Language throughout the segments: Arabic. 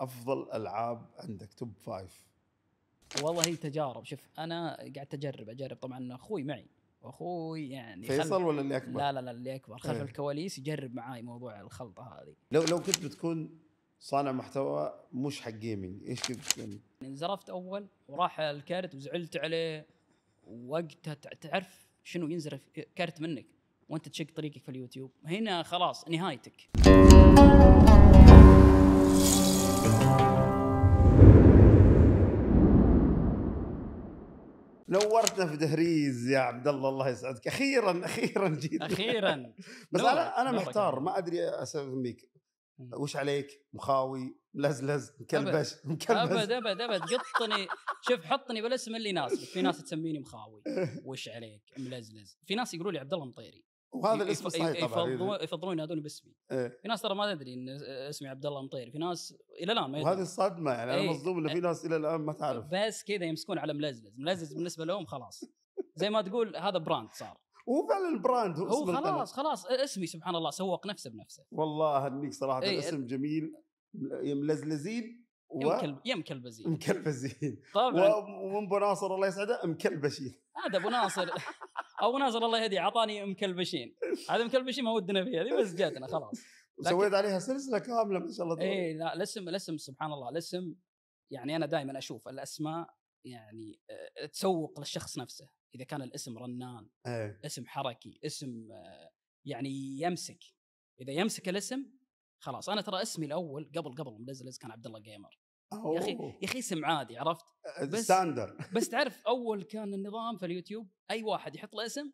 افضل العاب عندك توب فايف؟ والله هي تجارب. شوف انا قاعد اجرب طبعا، اخوي معي، واخوي يعني فيصل ولا اللي اكبر؟ لا اللي اكبر خلف الكواليس يجرب معاي موضوع الخلطه هذه. لو كنت بتكون صانع محتوى مش حق جيمنج، ايش كنت بتكون؟ انزرفت اول وراح الكارت وزعلت عليه، وقتها تعرف شنو ينزرف كارت منك وانت تشق طريقك في اليوتيوب، هنا خلاص نهايتك. نورتنا في دهريز يا عبد الله، الله يسعدك. اخيرا جيت بس انا محتار، ما ادري اسميك وش عليك، مخاوي، ملزلز، مكلبش. ابد قطني. شوف حطني بالاسم اللي يناسبك، في ناس تسميني مخاوي، وش عليك، ملزلز، في ناس يقولوا لي عبد الله المطيري، وهذا الاسم الصحيح طبعا، يفضلون ينادوني باسمي. في ناس ترى ما تدري ان اسمي عبد الله المطيري، في ناس الى الان ما يدري، وهذه الصدمه يعني. انا مصدوم انه في ناس الى الان ما تعرف، بس كذا يمسكون على ملزلز بالنسبه لهم خلاص، زي ما تقول هذا براند صار، هو فعلا براند، هو خلاص اسمي سبحان الله، سوق نفسه بنفسه. والله هنيك صراحه اسم جميل، ملزلزين يم كلبزين طبعا، ومن ابو ناصر الله يسعده ام كلبشين، هذا ابو ناصر ابو ناصر الله يهديه عطاني ام كلبشين، هذا ام كلبشين ما ودنا فيها هذه، بس جاتنا خلاص وسويت عليها سلسله كامله ما شاء الله. اي لا، الاسم سبحان الله، الاسم يعني انا دائما اشوف الاسماء يعني تسوق للشخص نفسه، اذا كان الاسم رنان، اسم حركي، اسم يعني يمسك، اذا يمسك الاسم خلاص. انا ترى اسمي الاول قبل ملزلز كان عبد الله جيمر، يا اخي اسم عادي، عرفت، بس تعرف اول كان النظام في اليوتيوب اي واحد يحط له اسم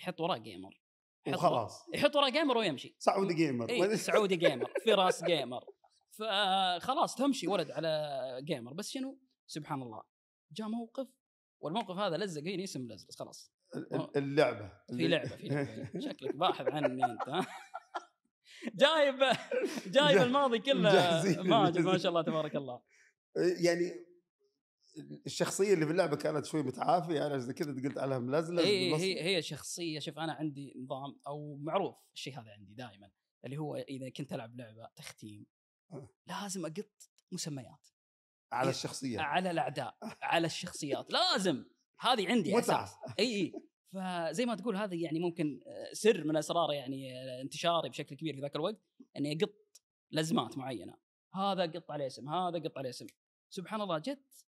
يحط وراه جيمر وخلاص، يحط وراه جيمر ويمشي، سعودي جيمر، سعودي جيمر، فراس جيمر، فخلاص تمشي ولد على جيمر. بس شنو سبحان الله، جاء موقف والموقف هذا لزق فيني اسم ملزلز خلاص، اللعبه في لعبه شكلك باحث عني انت، ها جايب الماضي كله ماجد ما شاء الله تبارك الله. يعني الشخصيه اللي في اللعبه كانت شوي متعافيه، انا عشان كذا قلت عليها ملزلز. هي شخصيه. شوف انا عندي نظام او معروف الشيء هذا عندي دائما، اللي هو اذا كنت العب لعبه تختيم لازم اقط مسميات على الشخصيه، على الاعداء، على الشخصيات، لازم هذه عندي متعه. اي فزي ما تقول هذا يعني ممكن سر من اسرار يعني انتشاري بشكل كبير في ذاك الوقت، اني اقط لزمات معينه، هذا قط على اسم، هذا قط على اسم. سبحان الله جت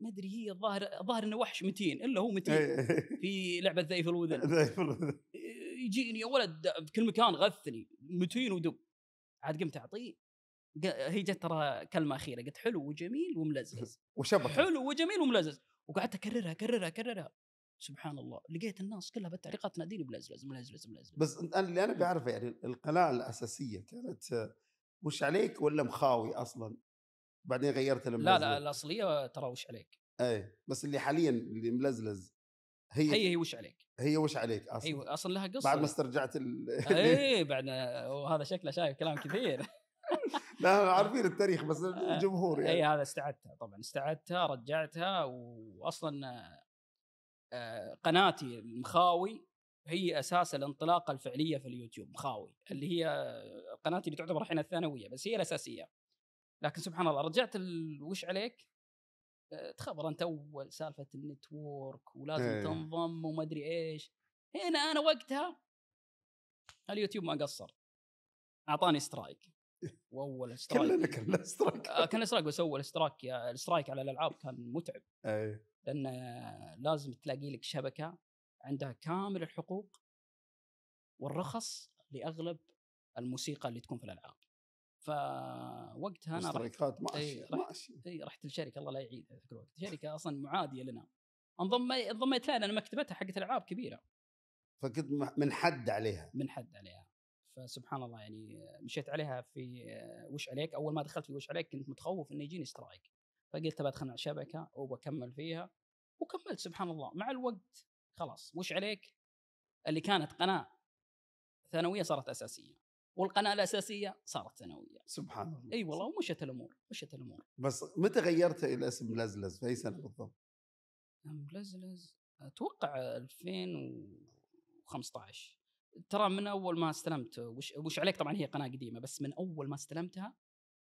ما ادري، هي الظاهر انه وحش متين، الا هو متين في لعبه ذيف الوذن، يجيني يا ولد بكل مكان غثني، متين ودب، عاد قمت اعطيه، هي جت ترى كلمه اخيره قلت حلو وجميل وملزلز، وشبك حلو وجميل وملزلز، وقعدت اكررها سبحان الله، لقيت الناس كلها بالتعليقات تناديني ملزلز. بس انا اللي انا بعرفه يعني القناه الاساسيه كانت وش عليك ولا مخاوي اصلا، بعدين غيرت الملزلز. لا الاصليه ترى وش عليك، اي بس اللي حاليا اللي ملزلز هي وش عليك اصلا، ايوه اصلا لها قصه بعد ما استرجعت اي بعد، وهذا شكله شايف كلام كثير لا عارفين التاريخ بس الجمهور يعني. اي هذا استعدتها رجعتها، واصلا قناتي المخاوي هي اساس الانطلاقه الفعليه في اليوتيوب، مخاوي اللي هي قناتي اللي تعتبر الحين الثانويه بس هي الاساسيه. لكن سبحان الله رجعت وش عليك، تخبر انت اول سالفه النتورك ولازم تنضم وما ادري ايش، هنا انا وقتها اليوتيوب ما قصر، اعطاني سترايك، واول سترايك كلنا سترايك بس اول سترايك على الالعاب كان متعب، لأن لازم تلاقي لك شبكة عندها كامل الحقوق والرخص لأغلب الموسيقى اللي تكون في الألعاب. فوقتها أنا رحت لشركة، الله لا يعيدها، شركة أصلا معادية لنا، انضميت لها لأن مكتبتها حقت الألعاب كبيرة، فكنت من حد عليها. فسبحان الله يعني مشيت عليها في وش عليك. أول ما دخلت في وش عليك كنت متخوف إنه يجيني سترايك، فقلت بدخل على شبكة وبكمل فيها، وكملت سبحان الله مع الوقت خلاص. وش عليك اللي كانت قناة ثانوية صارت أساسية، والقناة الأساسية صارت ثانوية، سبحان الله. اي والله، ومشت الأمور. بس متى غيرت إلى اسم ملزلز، في أي سنة بالضبط؟ ملزلز أتوقع 2015 ترى، من أول ما استلمت وش عليك. طبعا هي قناة قديمة، بس من أول ما استلمتها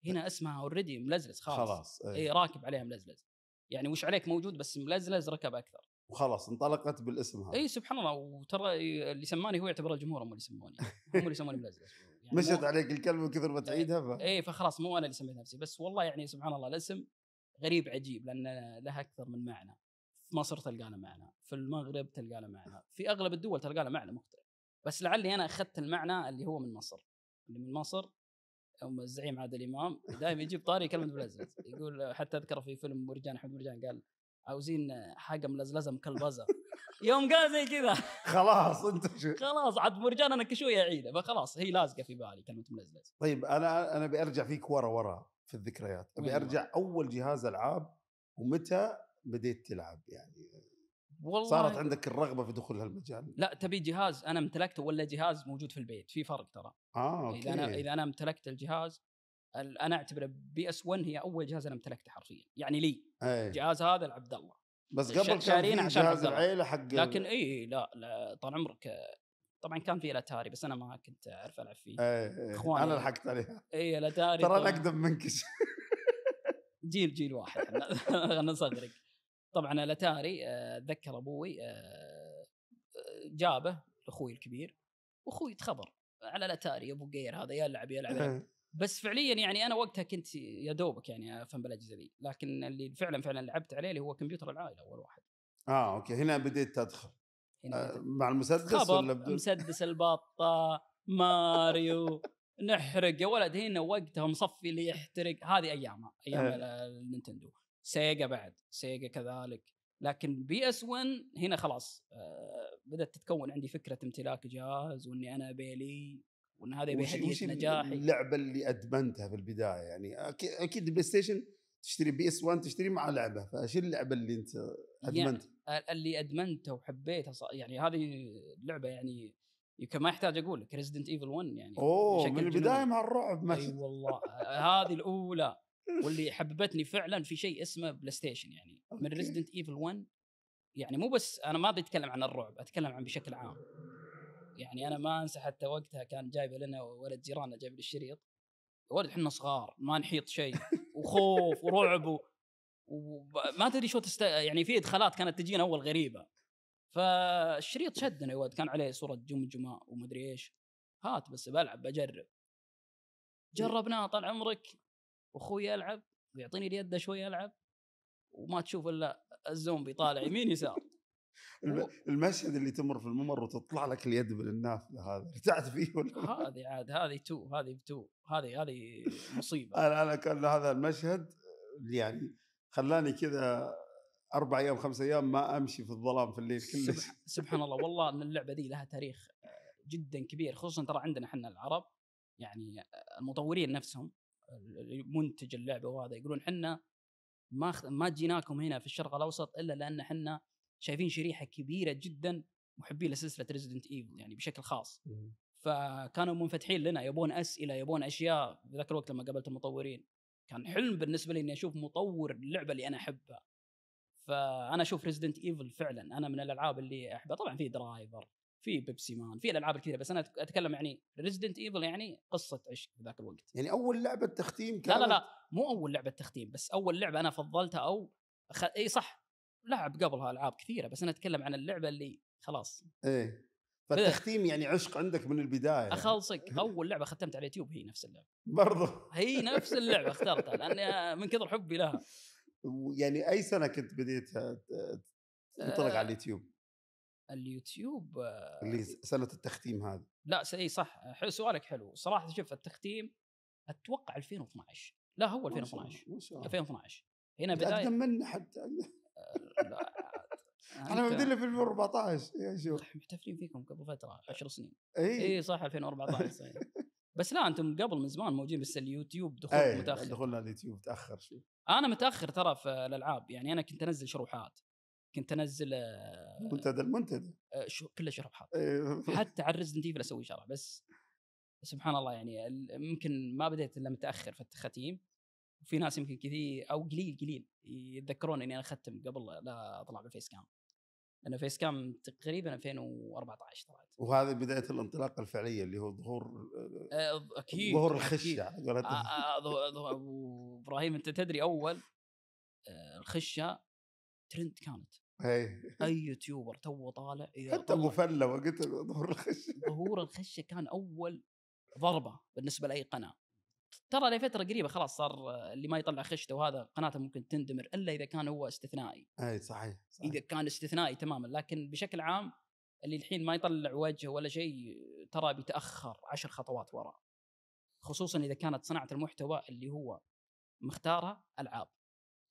هنا اسمها اوريدي ملزلز خلاص اي راكب عليها ملزلز، يعني وش عليك موجود بس ملزلز ركب اكثر وخلاص انطلقت بالاسم هذا. اي سبحان الله، وترى اللي سماني هو يعتبر الجمهور هم اللي سموني، هم اللي سموني ملزلز يعني مشت عليك الكلمه كثر ما تعيدها اي فخلاص مو انا اللي سميت نفسي، بس والله يعني سبحان الله الاسم غريب عجيب لان لها اكثر من معنى. في مصر تلقانا معنى، في المغرب تلقانا معنى، في اغلب الدول تلقانا معنى مختلف، بس لعلي انا اخذت المعنى اللي هو من مصر، اللي من مصر الزعيم عادل امام دائما يجيب طاري كلمه ملزلز، يقول حتى اذكر في فيلم مرجان احمد مرجان قال عاوزين حاجه ملزلزه مكلبزه، يوم قال زي كذا خلاص انت شو خلاص عاد مرجان انا كشويه عيده، فخلاص هي لازقه في بالي كلمه ملزلز. طيب انا بارجع فيك ورا في الذكريات، ابي ارجع اول جهاز العاب ومتى بديت تلعب يعني؟ والله صارت عندك الرغبه في دخول هالمجال؟ لا تبي جهاز انا امتلكته ولا جهاز موجود في البيت؟ في فرق ترى. أوكي. اذا انا امتلكت الجهاز، انا اعتبره PS1 هي اول جهاز انا امتلكته حرفيا، يعني لي الجهاز هذا لعبد الله، بس قبل كان جهاز العيله حق لكن اي لا طال عمرك طبعا كان في الاتاري بس انا ما كنت اعرف العب فيه. اخواني انا لحقت عليها. اي الاتاري ترى انا اقدم منك جيل واحد خلينا نصدقك. طبعا الاتاري اتذكر ابوي جابه لاخوي الكبير، واخوي تخبر على الاتاري ابو قير هذا يلعب بس فعليا يعني انا وقتها كنت يا دوبك يعني افهم بالاجهزه ذي، لكن اللي فعلا لعبت عليه اللي هو كمبيوتر العائله اول واحد. اوكي هنا بديت تدخل مع المسدس ولا مسدس البطه ماريو نحرق يا ولد، هنا وقتها مصفي اللي يحترق، هذه ايام النينتندو. سيجا بعد سيجا كذلك، لكن PS1 هنا خلاص بدأت تتكون عندي فكرة امتلاك جهاز واني انا بيلي وان هذا بيحديث نجاحي. اللعبة اللي ادمنتها في البداية يعني اكيد بلاي ستيشن تشتري PS1 تشتري مع لعبة، فايش اللعبة اللي انت ادمنتها؟ يعني اللي ادمنتها وحبيتها يعني هذه اللعبة يعني يمكن ما يحتاج اقول لك Resident Evil 1 يعني من البداية مع الرعب ماشي. اي والله هذه الاولى واللي حببتني فعلا في شيء اسمه بلاي ستيشن يعني. أوكي. من ريزدنت ايفل 1 يعني مو بس انا ما بتكلم عن الرعب، اتكلم عن بشكل عام يعني. انا ما انسى حتى وقتها كان جايبه لنا ولد جيراننا، جايب لي الشريط، ولد احنا صغار ما نحيط شيء وخوف ورعب وما تدري شو يعني في ادخالات كانت تجينا اول غريبه، فالشريط شدنا يا ولد، كان عليه صوره جمجمه ومدري ايش، هات بس بلعب بجرب. جربناها طال عمرك، اخوي يلعب ويعطيني اليده شويه العب وما تشوف الا الزومبي طالع يمين يسار. المشهد اللي تمر في الممر وتطلع لك اليد بالنافذه هذا ارتعت فيه ولا؟ هذه عاد هذه مصيبه. انا كان هذا المشهد يعني خلاني كذا 4 أيام 5 أيام ما امشي في الظلام في الليل كله. سبحان الله والله ان اللعبه ذي لها تاريخ جدا كبير، خصوصا ترى عندنا احنا العرب يعني المطورين نفسهم منتج اللعبه وهذا يقولون احنا ما جيناكم هنا في الشرق الاوسط الا لان احنا شايفين شريحه كبيره جدا محبين لسلسله ريزيدنت ايفل يعني بشكل خاص، فكانوا منفتحين لنا، يبون اسئله يبون اشياء. ذاك الوقت لما قابلت المطورين كان حلم بالنسبه لي اني اشوف مطور اللعبه اللي انا احبها، فانا اشوف ريزيدنت ايفل فعلا انا من الالعاب اللي احبها. طبعا في درايفر، في بيبسي مان، في الالعاب الكثيره، بس انا اتكلم يعني ريزيدنت ايفل يعني قصه عشق في ذاك الوقت. يعني اول لعبه تختيم كانت؟ لا مو اول لعبه تختيم، بس اول لعبه انا فضلتها اي صح، لعب قبلها العاب كثيره بس انا اتكلم عن اللعبه اللي خلاص ايه. فالتختيم يعني عشق عندك من البدايه يعني. اخلصك اول لعبه ختمت على اليوتيوب هي نفس اللعبه برضه، هي نفس اللعبه اخترتها لان من كثر حبي لها. يعني اي سنه كنت بديت تنطلق على اليوتيوب اللي سنه التختيم هذه؟ لا اي صح، سؤالك حلو صراحه. شوف التختيم اتوقع 2012، لا هو 2012 هنا بدايه اقدم منه حتى. لا انا بديله في 2014 يا شيخ، محتفلين فيكم قبل فتره 10 سنين. اي صح 2014 يعني. بس لا انتم قبل من زمان موجودين، بس اليوتيوب دخول متاخر. دخولنا اليوتيوب تاخر شوي. انا متاخر ترى في الالعاب يعني، انا كنت انزل شروحات، كنت انزل المنتدى كله شرحات حتى على ريزدنت ايفل اسوي شرح، بس سبحان الله يعني يمكن ما بديت الا متاخر في التختيم. وفي ناس يمكن كثير او قليل يتذكرون اني انا ختم قبل لا اطلع بالفيس كام، لانه فيس كام تقريبا 2014 طلعت، وهذه بدايه الانطلاقه الفعليه اللي هو ظهور اكيد ظهور الخشه. ابو ابراهيم انت تدري اول الخشه ترند كانت اي يوتيوبر تو طالع، حتى ابو فله وقت ظهور الخشه. ظهور الخشه كان اول ضربه بالنسبه لاي قناه، ترى لفتره قريبه خلاص صار اللي ما يطلع خشته وهذا قناته ممكن تندمر، الا اذا كان هو استثنائي. اي صحيح، صحيح اذا كان استثنائي تماما، لكن بشكل عام اللي الحين ما يطلع وجهه ولا شيء ترى بيتاخر 10 خطوات وراء، خصوصا اذا كانت صناعه المحتوى اللي هو مختاره العاب.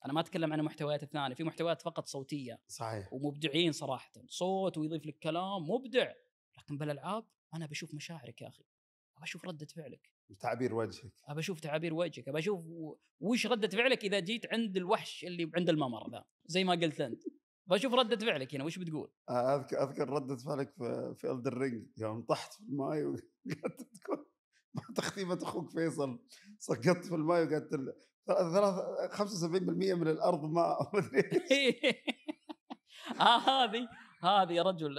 انا ما اتكلم عن المحتويات الثانيه، في محتويات فقط صوتيه صحيح ومبدعين صراحه، صوت ويضيف لك كلام مبدع، لكن بالالعاب انا بشوف مشاعرك يا اخي، بشوف رده فعلك، تعابير وجهك، ابى اشوف تعابير وجهك، ابى اشوف وش رده فعلك اذا جيت عند الوحش اللي عند الممر ذا زي ما قلت انت، بشوف رده فعلك هنا وش بتقول. اذكر رده فعلك في ألدر رينج يوم طحت في الماي وقعدت تقول مع تختيمه اخوك فيصل، سقطت في الماي وقعدت 75% من الارض ماء هذه يا رجل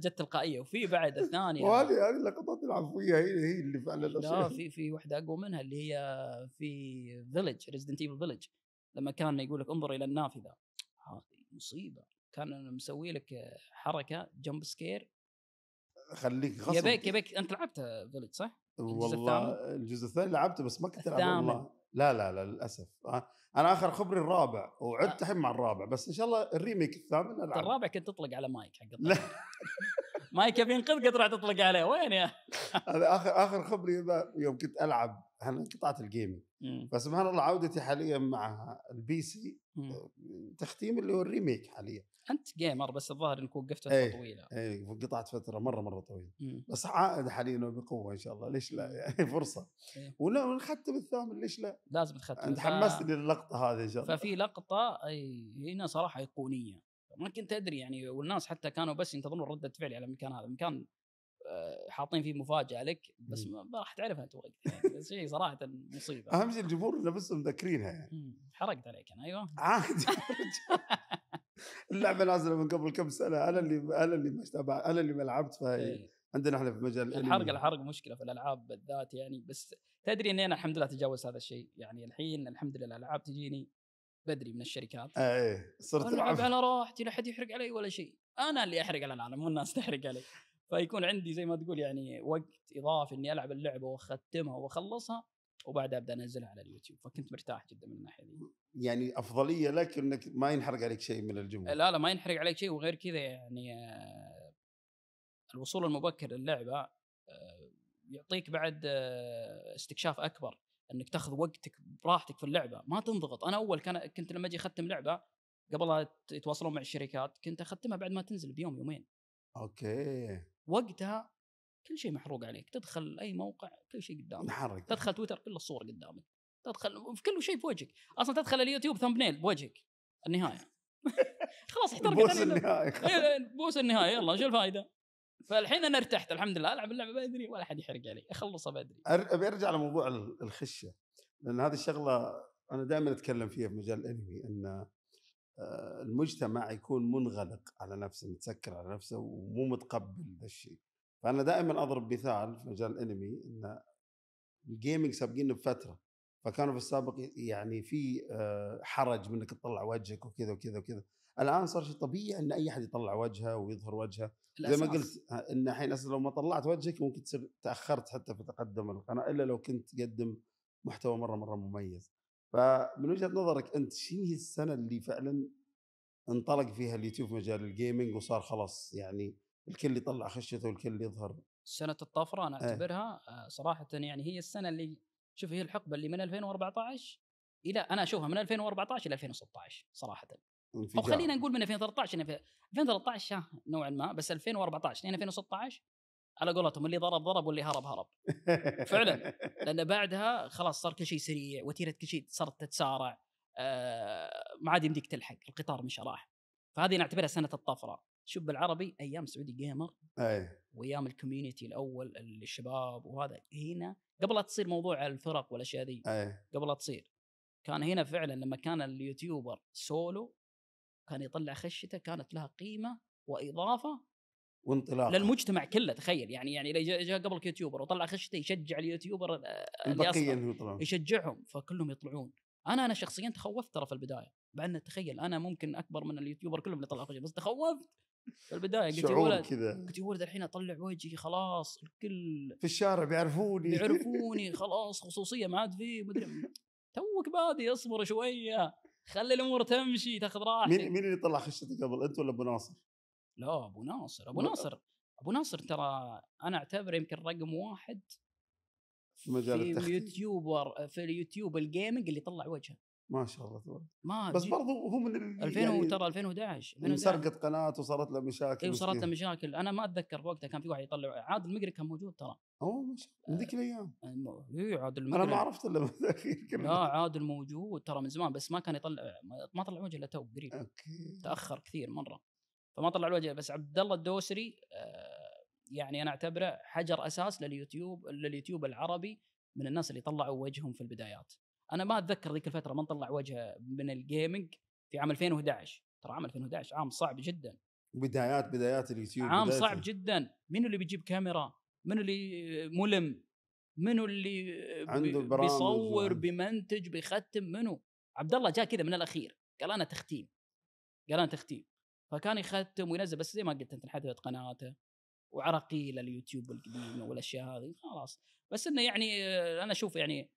جت تلقائيه. وفي بعد الثانيه هذه اللقطات العفويه هي اللي فعلا لا في واحده اقوى منها اللي هي في فيلج ريزدنت ايفل فيلج، لما كان يقول لك انظر الى النافذه، هذه مصيبه. كان مسوي لك حركه جمب سكير خليك غصب. يبيك انت لعبت فيلج صح؟ والله الجزء الثاني لعبته بس ما كنت العبه والله، لا للاسف. انا اخر خبري الرابع وعدت الحين مع الرابع، بس ان شاء الله الريميك الثامن العب. الرابع كنت تطلق على مايك حق مايك يبي ينقذك تروح تطلق عليه، وين يا هذا؟ اخر خبري يوم كنت العب، انا قطعت الجيمنج بس سبحان الله عودتي حاليا مع البي سي تختيم اللي هو الريميك حاليا. انت جيمر بس الظاهر انك وقفت فتره طويله. اي قطعت فتره مره طويله، بس عائد حاليا وبقوه ان شاء الله. ليش لا يعني فرصه، ولو نختم الثامن ليش لا؟ لازم تختم. انت حمستني للقطه هذه ان شاء الله. ففي لقطه اي هنا صراحه ايقونيه، ما كنت ادري يعني، والناس حتى كانوا بس ينتظرون رده فعلي على المكان هذا. المكان حاطين فيه مفاجاه لك بس ما راح تعرفها انت وقت يعني. شيء صراحه مصيبه. اهم شيء الجمهور نفسهم مذكرينها يعني. حرقت عليك انا. ايوه عادي اللعبه نازله من قبل كم سنه، انا اللي ما تابعت، انا اللي ما لعبت. فهي عندنا احنا في مجال الحرق مشكله في الالعاب بالذات يعني، بس تدري اني انا الحمد لله تجاوز هذا الشيء يعني. الحين الحمد لله الالعاب تجيني بدري من الشركات. ايه صرت العب على راحتي، لا حد يحرق علي ولا شيء، انا اللي احرق على العالم والناس تحرق علي. فيكون عندي زي ما تقول يعني وقت اضافي اني العب اللعبه واختمها واخلصها، وبعدها ابدا انزلها على اليوتيوب، فكنت مرتاح جدا من الناحيه دي. يعني افضليه لك انك ما ينحرق عليك شيء من الجمهور. لا ما ينحرق عليك شيء، وغير كذا يعني الوصول المبكر للعبه يعطيك بعد استكشاف اكبر، انك تاخذ وقتك براحتك في اللعبه، ما تنضغط. انا اول كنت لما اجي اختم لعبه قبل يتواصلون مع الشركات كنت اختمها بعد ما تنزل بيوم يومين. اوكي وقتها كل شيء محروق عليك، تدخل اي موقع كل شيء قدامك، تدخل تويتر كل الصور قدامك، تدخل في كل شيء بوجهك، اصلا تدخل اليوتيوب ثمبنيل بوجهك النهايه خلاص احترقت بوس النهايه يلا شو الفائده؟ فالحين انا ارتحت الحمد لله، العب اللعبه بدري ولا احد يحرق علي، اخلصها بدري. ابي ارجع لموضوع الخشه، لان هذه الشغله انا دائما اتكلم فيها في مجال الانمي، ان المجتمع يكون منغلق على نفسه، متسكر على نفسه ومو متقبل ذا الشيء. فانا دائما اضرب مثال في مجال الانمي، ان الجيمنج سابقين بفتره، فكانوا في السابق يعني في حرج منك تطلع وجهك وكذا. الان صار شيء طبيعي ان اي احد يطلع وجهه ويظهر وجهه، زي ما قلت ان الحين اصلا لو ما طلعت وجهك ممكن تصير تاخرت حتى في تقدم القناه، الا لو كنت تقدم محتوى مره مميز. فمن وجهه نظرك انت شنو هي السنه اللي فعلا انطلق فيها اليوتيوب في مجال الجيمنج وصار خلاص يعني الكل يطلع خشته والكل يظهر؟ سنه الطفره انا اعتبرها صراحه يعني، هي السنه اللي شوف هي الحقبه اللي من 2014 الى، انا اشوفها من 2014 الى 2016 صراحه، او خلينا نقول من 2013 نوعا ما، بس 2014 لين 2016 على قولتهم اللي ضرب واللي هرب فعلا. لان بعدها خلاص صار كل شيء سريع، وتيره كل شيء صارت تتسارع، ما عاد يمديك تلحق، القطار مش راح. فهذه نعتبرها سنه الطفره، شوف بالعربي ايام سعودي جيمر وايام الكوميونتي الاول الشباب وهذا، هنا قبل لا تصير موضوع الفرق والاشياء ذي، قبل لا تصير كان هنا فعلا لما كان اليوتيوبر سولو كان يطلع خشته كانت لها قيمه واضافه وانطلاق للمجتمع كله. تخيل يعني جاء قبل يوتيوبر وطلع خشته يشجع اليوتيوبر اللي يشجعهم فكلهم يطلعون. انا شخصيا تخوفت ترى في البدايه، بعدين تخيل انا ممكن اكبر من اليوتيوبر كلهم اللي طلعوا فجاه، بس تخوفت في البدايه. قلت يا ولد الحين اطلع وجهي خلاص، الكل في الشارع بيعرفوني خلاص، خصوصيه ما عاد في مدري. توك بادي، اصبر شويه، خلي الامور تمشي، تاخذ راحتك. مين اللي طلع خشتك قبل، انت ولا ابو ناصر؟ لا ابو ناصر ترى انا اعتبره يمكن رقم واحد في مجال اليوتيوبر، في اليوتيوب الجيمنج اللي طلع وجهه ما شاء الله تبارك. بس برضه هو من 2000 يعني ترى 2011 سرقت قناه وصارت له مشاكل. اي وصارت له مشاكل. انا ما اتذكر وقتها كان في واحد يطلع، عادل المقري كان موجود ترى. اوه ما شاء الله من ذيك الايام. اي عادل المقري انا ما عرفت الا بالتاخير. لا عادل موجود ترى من زمان، بس ما كان يطلع، ما طلع وجهه الا تو قريب. اوكي تاخر كثير مره فما طلع وجهه. بس عبد الله الدوسري يعني انا اعتبره حجر اساس لليوتيوب العربي، من الناس اللي طلعوا وجههم في البدايات. انا ما اتذكر ذيك الفتره من طلع وجهه من الجيمنج في عام 2011. ترى عام 2011 عام صعب جدا، بدايات اليوتيوب، عام صعب جدا. منو اللي بيجيب كاميرا، منو اللي ملم، منو اللي عنده بيصور، بيمنتج، بيختم، منو؟ عبد الله جاء كذا من الاخير، قال انا تختيم، فكان يختم وينزل. بس زي ما قلت انت، انحدرت قناته وعراقيل اليوتيوب القديمه والاشياء هذه خلاص. بس انه يعني انا اشوف يعني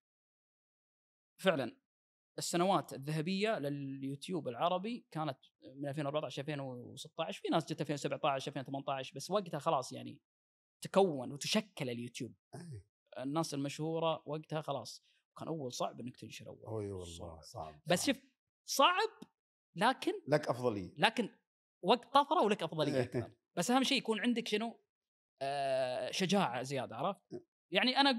فعلا السنوات الذهبيه لليوتيوب العربي كانت من 2014 2016. في ناس جت 2017 2018، بس وقتها خلاص يعني تكون وتشكل اليوتيوب. الناس المشهوره وقتها خلاص، كان اول صعب انك تنشر اول. اي والله صعب. بس شوف صعب، لكن لك افضليه، لكن وقت طفره ولك افضليه اكثر. بس اهم شيء يكون عندك شنو شجاعه زياده، عرفت؟ يعني انا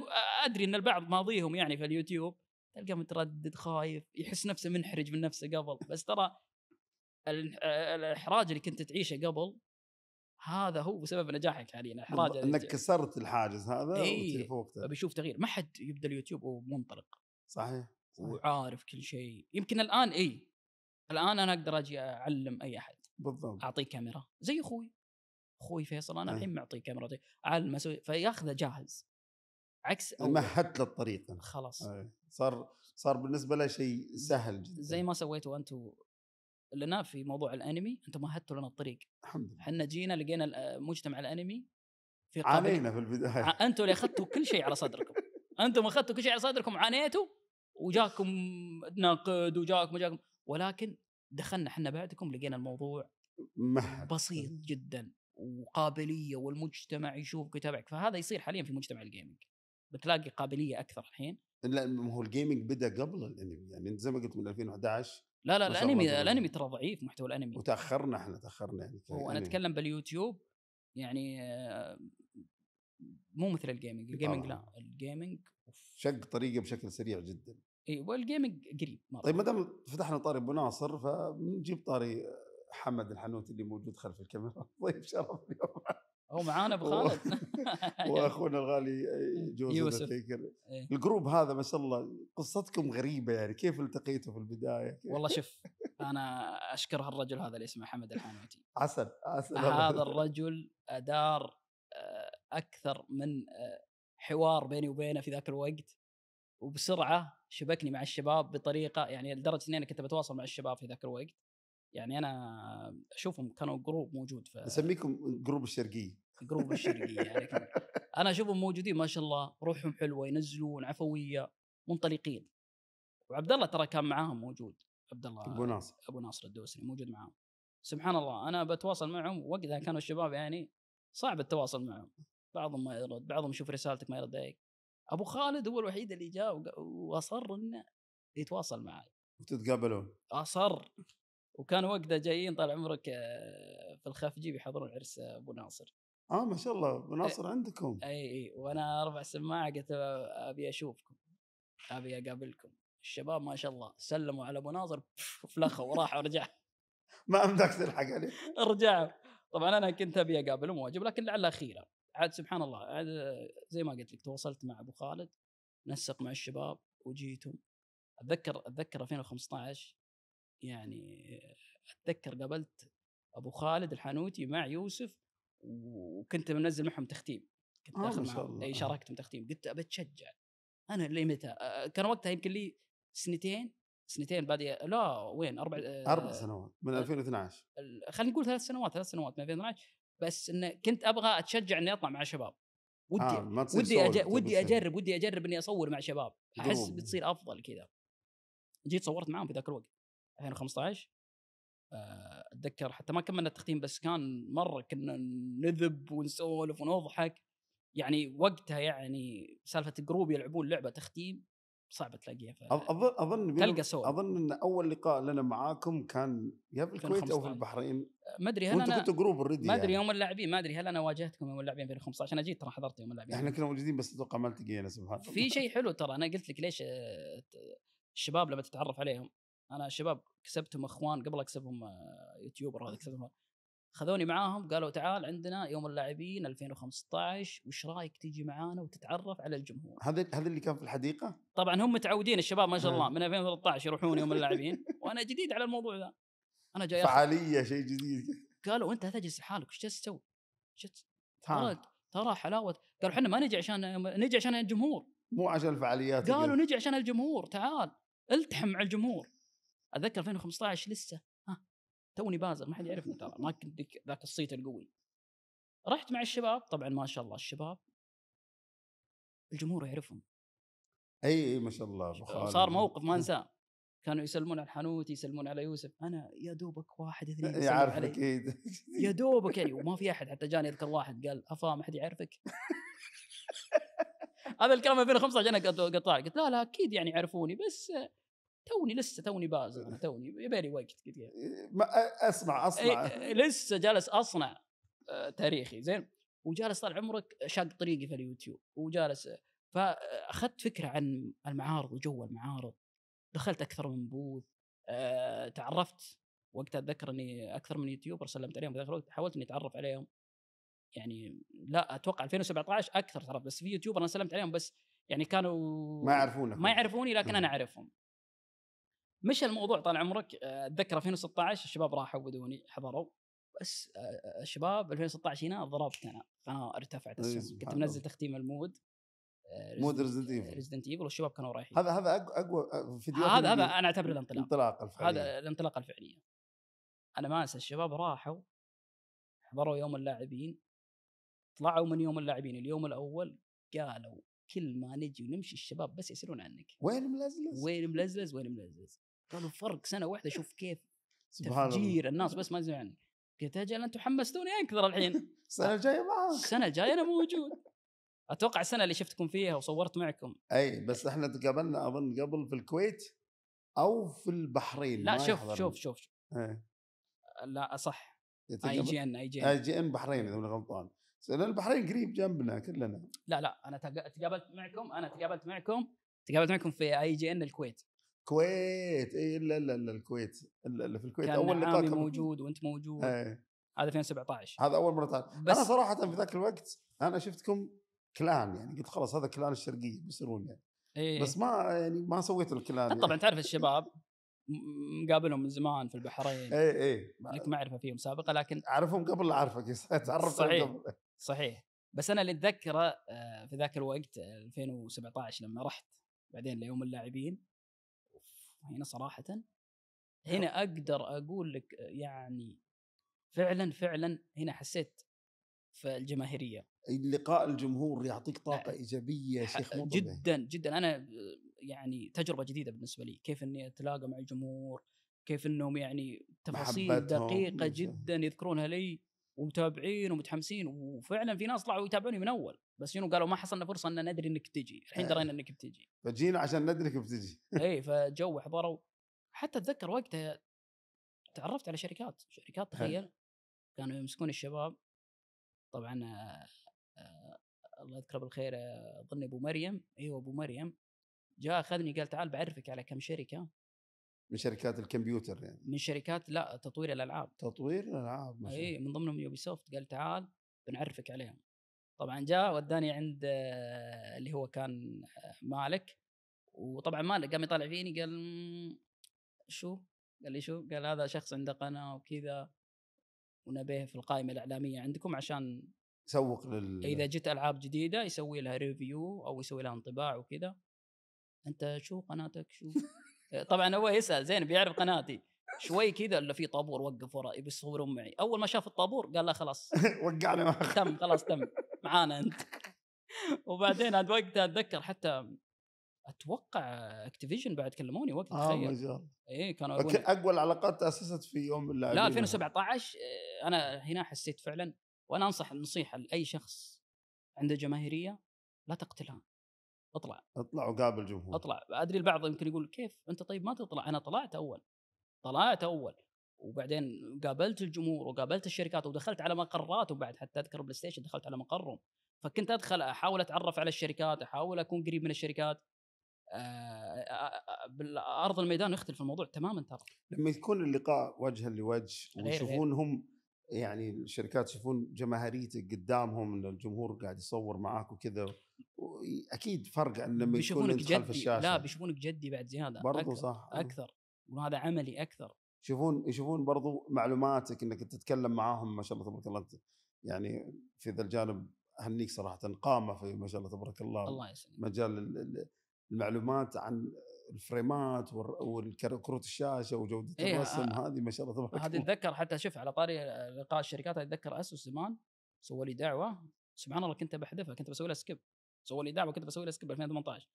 ادري ان البعض ماضيهم يعني في اليوتيوب تلقى متردد، خايف، يحس نفسه منحرج من نفسه قبل. بس ترى الاحراج اللي كنت تعيشه قبل هذا هو سبب نجاحك حاليا، الاحراج انك كسرت الحاجز هذا. ايه بيشوف تغيير. ما حد يبدا اليوتيوب ومنطلق. صحيح. وعارف كل شيء. يمكن الان الان انا اقدر اجي اعلم اي احد، بالضبط، اعطيه كاميرا زي اخوي فيصل. انا الحين معطيه كاميرا اعلم اسوي، فياخذه جاهز، عكس مهدت له الطريق خلاص. صار بالنسبه له شيء سهل جدا، زي ما سويتوا انتم لنا في موضوع الانمي. انتم مهدتوا لنا الطريق، الحمد لله. احنا جينا لقينا مجتمع الانمي في علينا في البدايه. انتم اللي اخذتوا كل شيء على صدركم، انتم اخذتوا كل شيء على صدركم، عانيتوا وجاكم ناقد وجاكم، ولكن دخلنا احنا بعدكم لقينا الموضوع بسيط جدا وقابليه، والمجتمع يشوفك ويتابعك. فهذا يصير حاليا في مجتمع الجيمنج، بتلاقي قابليه اكثر الحين. لا ما هو الجيمنج بدا قبل الانمي، يعني انت زي ما قلت من 2011. لا الانمي ترى ضعيف محتوى الانمي، وتاخرنا احنا، تاخرنا يعني. وانا اتكلم باليوتيوب يعني مو مثل الجيمنج. لا الجيمنج شق طريقه بشكل سريع جدا. اي والجيمنج قريب مرة. طيب ما دام فتحنا طاري ابو ناصر، فنجيب طاري حمد الحانوتي اللي موجود خلف الكاميرا، ضيف شرف اليوم، هو معانا ابو خالد واخونا الغالي جوي يوسف. الجروب هذا ما شاء الله قصتكم غريبه، يعني كيف التقيتوا في البدايه؟ والله شوف انا اشكر هالرجل هذا اللي اسمه حمد الحانوتي، عسل. هذا الرجل ادار اكثر من حوار بيني وبينه في ذاك الوقت، وبسرعه شبكني مع الشباب بطريقه يعني لدرجه اني كنت بتواصل مع الشباب في ذاك الوقت. يعني انا اشوفهم كانوا جروب موجود، نسميكم جروب الشرقيه يعني انا اشوفهم موجودين ما شاء الله، روحهم حلوه، ينزلون، عفويه، منطلقين. وعبد الله ترى كان معاهم موجود، عبد الله ابو ناصر الدوسري موجود معاهم. سبحان الله انا بتواصل معهم وقتها، كانوا الشباب يعني صعب التواصل معهم، بعضهم ما يرد، بعضهم يشوف رسالتك ما يرد عليك. ابو خالد هو الوحيد اللي جاء واصر انه يتواصل معي وتتقابلون، اصر. وكان وقتها جايين طال عمرك في الخفجي بيحضرون عرس ابو ناصر. ما شاء الله ابو ناصر عندكم. اي وانا رفع السماعه قلت ابي اشوفكم، ابي اقابلكم. الشباب ما شاء الله سلموا على ابو ناصر، فلخوا وراحوا ورجعوا ما امدك تلحق عليه رجعوا. طبعا انا كنت ابي اقابلهم واجب، لكن لعل اخيرا عاد سبحان الله، عاد زي ما قلت لك تواصلت مع ابو خالد، نسق مع الشباب وجيتهم. اتذكر 2015 يعني اتذكر قابلت ابو خالد الحانوتي مع يوسف، وكنت منزل معهم تختيم، كنت داخل معهم اي شاركتهم تختيم، قلت ابي اتشجع انا اللي متى كان وقتها يمكن لي سنتين بادية، لا وين اربع سنوات من 2012، خلينا نقول ثلاث سنوات من 2012، بس انه كنت ابغى اتشجع اني اطلع مع شباب، ودي اجرب اني اصور مع شباب، احس بتصير افضل كذا. جيت صورت معاهم في ذاك الوقت 2015، اتذكر حتى ما كملنا التختيم، بس كان مره كنا نذب ونسولف ونضحك يعني وقتها، يعني سالفه الجروب يلعبون لعبه تختيم صعبه تلاقيها. اظن ان اول لقاء لنا معاكم كان يا في الكويت او في البحرين، ما ادري، هل انا كنت جروب اوريدي، ما ادري يوم اللاعبين، ما ادري هل انا واجهتكم يوم اللاعبين في 2015؟ انا جيت ترى حضرت يوم اللاعبين، احنا كنا موجودين بس اتوقع ما التقينا. سبحان الله، في شيء حلو ترى، انا قلت لك ليش الشباب لما تتعرف عليهم، انا شباب كسبتهم اخوان قبل اكسبهم يوتيوبر، هذا كسبهم، خذوني معاهم قالوا تعال عندنا يوم اللاعبين 2015 وش رايك تيجي معانا وتتعرف على الجمهور. هذا اللي كان في الحديقه، طبعا هم متعودين الشباب ما شاء الله من 2013 يروحون يوم اللاعبين، وانا جديد على الموضوع ذا، انا جاي فعاليه شيء جديد. قالوا انت تجلس لحالك وش تسوي؟ ترى حلاوه، قالوا احنا ما نجي عشان الجمهور، مو عشان الفعاليات، قالوا نجي عشان الجمهور، تعال التحم مع الجمهور. اتذكر 2015 لسه توني بازل، ما حد يعرفني ترى، ما كنت ذاك الصيت القوي. رحت مع الشباب، طبعا ما شاء الله الشباب الجمهور يعرفهم، اي ما شاء الله. صار موقف ما انساه، كانوا يسلمون على الحانوتي، يسلمون على يوسف، انا يا دوبك واحد اثنين يعرف اكيد يا دوبك يعني، وما في احد، حتى جاني اذكر واحد قال افا ما حد يعرفك. هذا الكلام 2015 انا قطع، قلت لا اكيد يعني يعرفوني، بس توني بازل، انا توني يبالي وقت كذا اصنع لسه جالس اصنع تاريخي زين، وجالس طال عمرك شاق طريقي في اليوتيوب، وجالس فاخذت فكره عن المعارض وجو المعارض، دخلت اكثر من بوث، تعرفت وقتها، اتذكر اني اكثر من يوتيوبر سلمت عليهم في ذاك الوقت، حاولت اني اتعرف عليهم يعني، لا اتوقع 2017 اكثر ترى، بس في يوتيوبر انا سلمت عليهم بس يعني كانوا ما يعرفوني لكن انا اعرفهم. مش الموضوع طال عمرك، اتذكر 2016 الشباب راحوا ودوني حضروا، بس الشباب 2016 هنا ضربت انا ارتفعت السهم، كنت منزل تختيم المود ريزدنت ايفل، والشباب كانوا رايحين. هذا اقوى فيديو، هذا انا اعتبره الانطلاق، هذا الانطلاقه الفعليه. انا ما انسى الشباب راحوا حضروا يوم اللاعبين، طلعوا من يوم اللاعبين اليوم الاول قالوا كل ما نجي ونمشي الشباب بس يسالون عنك، وين ملزلز، قالوا فرق سنه واحده شوف كيف تفجير الناس بس ما يزعلون عني. قلت اجل انتم حمستوني اكثر الحين، السنه الجايه معك، السنه الجايه انا موجود. اتوقع السنه اللي شفتكم فيها وصورت معكم، اي بس احنا تقابلنا اظن قبل في الكويت او في البحرين، لا شوف لا صح، اي جي ان بحرين اذا ماني غلطان، البحرين قريب جنبنا كلنا. لا انا تقابلت معكم في اي جي ان الكويت، اي لا الكويت، اللي في الكويت اول لقاء كان موجود وانت موجود، هذا 2017، هذا اول مره تعال. انا صراحه في ذاك الوقت انا شفتكم كلان يعني، قلت خلاص هذا كلان الشرقيه بيصيرون يعني إيه. بس ما سويت الكلان يعني. طبعا تعرف الشباب مقابلهم من زمان في البحرين، اي لك معرفه فيهم سابقه، لكن اعرفهم قبل لا اعرفك، تعرفت عليهم قبل، صحيح. بس انا اللي اتذكره في ذاك الوقت 2017 لما رحت بعدين ليوم اللاعبين هنا، صراحه هنا اقدر اقول لك يعني فعلا هنا حسيت في الجماهيريه، اللقاء الجمهور يعطيك طاقه ايجابيه يا شيخ، جدا جدا. انا يعني تجربه جديده بالنسبه لي، كيف اني اتلاقى مع الجمهور، كيف انهم يعني تفاصيل دقيقه جدا يذكرونها لي، ومتابعين ومتحمسين، وفعلا في ناس طلعوا يتابعوني من اول، بس شنو قالوا ما حصلنا فرصه ان ندري انك تجي، الحين درينا انك بتجي فجينا عشان ندريك بتجي. اي فجو حضروا، حتى اتذكر وقتها تعرفت على شركات تخيل، كانوا يمسكون الشباب طبعا، الله يذكره بالخير، اظن ابو مريم جاء اخذني قال تعال بعرفك على كم شركه من شركات الكمبيوتر يعني، من شركات لا تطوير الالعاب ما شاء الله، اي من ضمنهم يوبي سوفت، قال تعال بنعرفك عليهم. طبعا جاء وداني عند اللي هو كان مالك، وطبعا مالك قام يطالع فيني قال شو؟ قال لي شو؟ قال هذا شخص عنده قناه وكذا، ونبيه في القائمه الاعلاميه عندكم عشان يسوق لل اذا جت العاب جديده يسوي لها ريفيو او يسوي لها انطباع وكذا. انت شو قناتك شو؟ طبعا هو يسال زين بيعرف قناتي شوي كذا، اللي في طابور وقف ورائي بيصورون معي، اول ما شاف الطابور قال لا خلاص وقعنا معك تم خلاص تم معانا انت. وبعدين هذا وقتها اتذكر حتى اتوقع اكتيفيجن بعد كلموني وقت تخيل اي كانوا اقوى العلاقات تاسست في يوم اللاعبين لا 2017. انا هنا حسيت فعلا، وانا انصح النصيحه لاي شخص عنده جماهيريه لا تقتلها، اطلع وقابل جمهور، اطلع. ادري البعض يمكن يقول كيف انت طيب ما تطلع، انا طلعت اول وبعدين قابلت الجمهور وقابلت الشركات ودخلت على مقرات، وبعد حتى اذكر بلاي ستيشن دخلت على مقرهم، فكنت ادخل احاول اتعرف على الشركات، احاول اكون قريب من الشركات. بالارض الميدان يختلف الموضوع تماما ترى، لما يكون اللقاء وجها لوجه ويشوفون هم يعني الشركات يشوفون جماهيريتك قدامهم، ان الجمهور قاعد يصور معاك وكذا، اكيد فرق عن لما يكون انت خلف الشاشه. لا بيشوفونك جدي بعد زياده برضو، صح اكثر، وهذا عملي اكثر، يشوفون برضو معلوماتك، انك تتكلم معاهم ما شاء الله تبارك الله. يعني في ذا الجانب اهنيك صراحه، قامه في ما شاء الله تبارك الله، الله يسلمك، مجال المعلومات عن الفريمات والكروت الشاشه وجوده الرسم هذه ما شاء الله تبارك الله. هذه اتذكر حتى شوف على طاري لقاء الشركات، اتذكر اسوس زمان سووا لي دعوه، سبحان الله كنت بحذفها، كنت بسوي لها سكيب، سووا لي دعوه كنت بسوي لها سكيب 2018.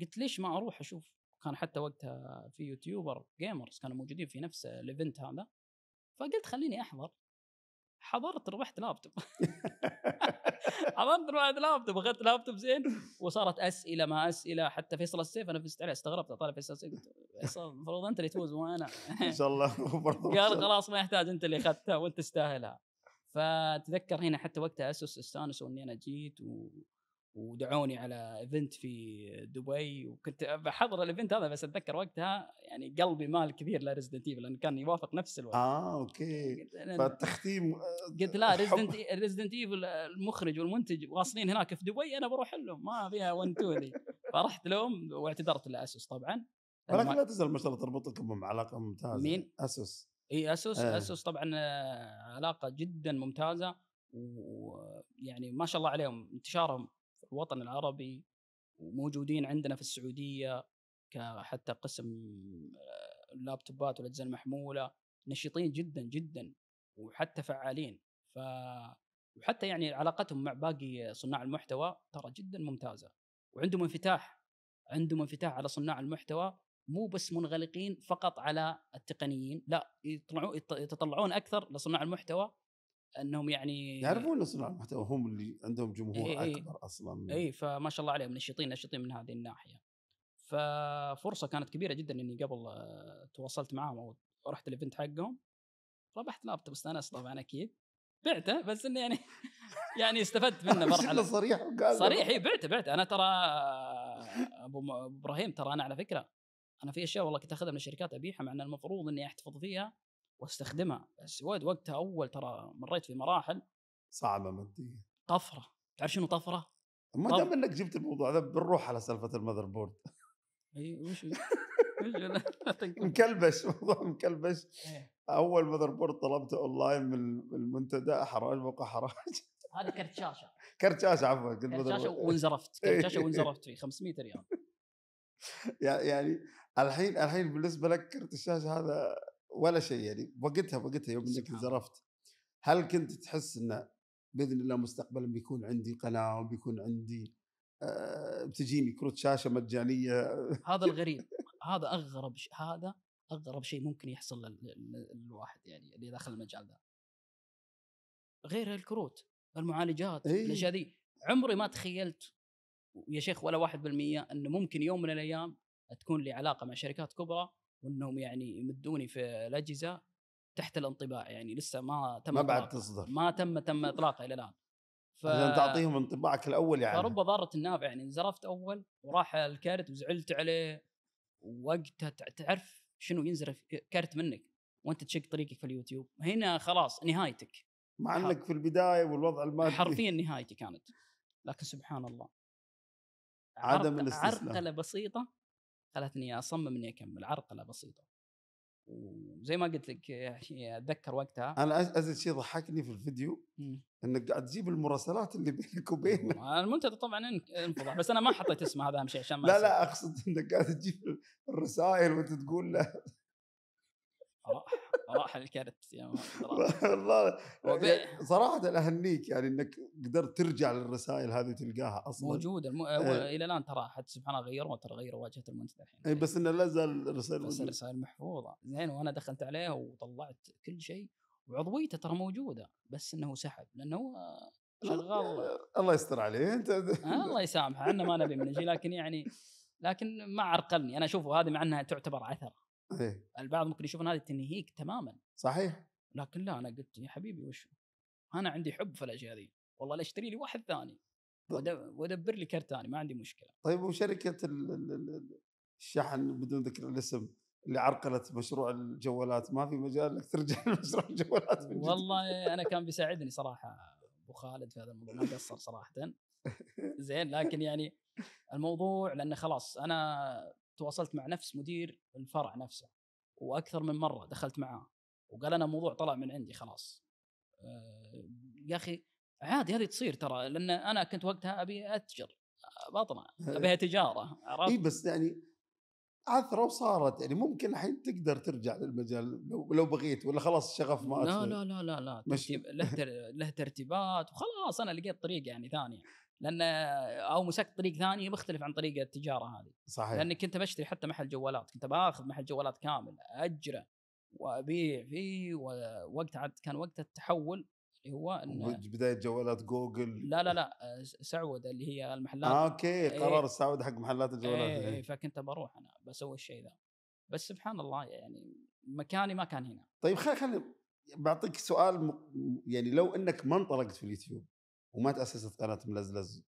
قلت ليش ما اروح اشوف، كان حتى وقتها في يوتيوبر جيمرز كانوا موجودين في نفس الايفنت هذا، فقلت خليني احضر. حضرت ربحت لابتوب حضرت ربحت لابتوب، اخذت لابتوب زين، وصارت اسئله ما اسئله، حتى فيصل السيف انا فزت عليه، استغربت طالع فيصل السيف قلت فيصل المفروض انت اللي تفوز مو انا ان شاء الله قال خلاص ما يحتاج، انت اللي اخذتها وانت تستاهلها. فتذكر هنا حتى وقتها اسوس استانسوا اني انا جيت ودعوني على ايفنت في دبي، وكنت بحضر الايفنت هذا، بس اتذكر وقتها يعني قلبي مال كبير لريزدنت ايفل، لان كان يوافق نفس الوقت. اوكي، فالتختيم قلت لا ريزدنت ايفل المخرج والمنتج واصلين هناك في دبي، انا بروح لهم ما فيها 1 2 ذي. فرحت لهم واعتذرت لاسوس طبعا، ولكن لا تزال ما شاء الله تربطكم علاقه ممتازه. مين؟ اسوس. اي اسوس اسوس طبعا علاقه جدا ممتازه، ويعني ما شاء الله عليهم انتشارهم الوطن العربي، وموجودين عندنا في السعوديه حتى قسم اللابتوبات والاجهزه المحموله، نشيطين جدا جدا وحتى فعالين. وحتى يعني علاقتهم مع باقي صناع المحتوى ترى جدا ممتازه، وعندهم انفتاح، على صناع المحتوى، مو بس منغلقين فقط على التقنيين، لا يتطلعون اكثر لصناع المحتوى، انهم يعني يعرفون ان صناع المحتوى هم اللي عندهم جمهور اكبر اصلا. اي فما شاء الله عليهم نشيطين من هذه الناحيه، ففرصه كانت كبيره جدا اني قبل تواصلت معهم او رحت الايفنت حقهم، ربحت لابتوب استانست طبعا اكيد، بعته بس انه يعني استفدت منه مرحله صريح وقال صريح. اي بعته انا ترى ابو ابراهيم، ترى انا على فكره انا في اشياء والله كنت اخذها من الشركات ابيعها، مع ان المفروض اني احتفظ فيها واستخدمها، بس وقتها اول ترى مريت في مراحل صعبه ماديه، طفره. تعرف شنو طفره؟ ما دام انك جبت الموضوع هذا بنروح على سالفه المذر بورد. اي وش مكلبش، موضوع مكلبش. اول مذر بورد طلبته اونلاين من المنتدى، حراج موقع حراج، هذا كرت شاشه، عفوا، كرت شاشه وانزرفت، فيه 500 ريال. يعني الحين بالنسبه لك كرت الشاشه هذا ولا شيء، يعني وقتها يوم انك انزرفت، هل كنت تحس انه باذن الله مستقبلا بيكون عندي قناه وبيكون عندي بتجيني كروت شاشه مجانيه؟ هذا الغريب، هذا اغرب شيء ممكن يحصل للواحد يعني اللي داخل المجال ده، غير الكروت، المعالجات، الاشياء ذي، عمري ما تخيلت يا شيخ ولا 1% انه ممكن يوم من الايام تكون لي علاقه مع شركات كبرى، وانهم يعني يمدوني في الاجهزه تحت الانطباع، يعني لسه ما تم، ما بعد تصدر، ما تم اطلاقها الى الان، عشان تعطيهم انطباعك الاول يعني. فرب ضاره النافع، يعني انزرفت اول وراح الكارت وزعلت عليه، وقتها تعرف شنو ينزرف كارت منك وانت تشق طريقك في اليوتيوب، هنا خلاص نهايتك، مع انك في البدايه والوضع المادي حرفيا نهايتي كانت، لكن سبحان الله عدم الاستسلام، عرقله بسيطه خلتني اصمم اني اكمل، عرقله بسيطه. وزي ما قلت لك اتذكر وقتها انا ازيد شيء ضحكني في الفيديو انك قاعد تجيب المراسلات اللي بينك وبينه المنتدى طبعا انفضح بس انا ما حطيت اسمه هذا اهم شيء عشان ما لا لا اقصد انك قاعد تجيب الرسائل وانت تقول له راح الكرت يا والله صراحه اهنيك يعني انك قدرت ترجع للرسائل هذه تلقاها اصلا موجوده الى الان ترى حتى سبحان الله غيروا واجهه المنتدى الحين اي بس انه لا زال الرسائل بس الرسائل محفوظه زين وانا دخلت عليه وطلعت كل شيء وعضويته ترى موجوده بس انه سحب لانه شغال الله يستر عليه انت الله يسامحه انا ما نبي منه شيء لكن يعني لكن ما عرقلني انا اشوفه هذه مع انها تعتبر عثر إيه؟ البعض ممكن يشوف ان هذه تنهيك تماما صحيح لكن لا انا قلت يا حبيبي وش انا عندي حب في الاشياء هذه والله لا اشتري لي واحد ثاني وادبر لي كرت ثاني ما عندي مشكله طيب وشركه الشحن بدون ذكر الاسم اللي عرقلت مشروع الجوالات ما في مجال انك ترجع لمشروع الجوالات من جديد والله انا كان بيساعدني صراحه ابو خالد في هذا الموضوع ما قصر صراحه زين لكن يعني الموضوع لانه خلاص انا تواصلت مع نفس مدير الفرع نفسه واكثر من مره دخلت معاه وقال انا موضوع طلع من عندي خلاص يا اخي عادي هذه تصير ترى لان انا كنت وقتها ابي اتجر بطنه ابيها تجاره اي بس يعني عثره وصارت يعني ممكن الحين تقدر ترجع للمجال لو بغيت ولا خلاص الشغف ما لا لا لا لا لا له ترتيبات وخلاص انا لقيت طريقه يعني ثانيه لأن أو مسكت طريق ثاني مختلف عن طريقة التجارة هذه صحيح لأن كنت بشتري حتى محل جوالات كنت بأخذ محل جوالات كامل أجره وأبيع فيه ووقتها كان وقت التحول اللي هو إن بداية جوالات جوجل لا لا لا سعودة اللي هي المحلات أوكي قرار السعودة حق محلات الجوالات فكنت بروح أنا بسوي الشيء ذا بس سبحان الله يعني مكاني ما كان هنا طيب خليني بعطيك سؤال يعني لو أنك ما انطلقت في اليوتيوب وما تأسست قناة ملزلز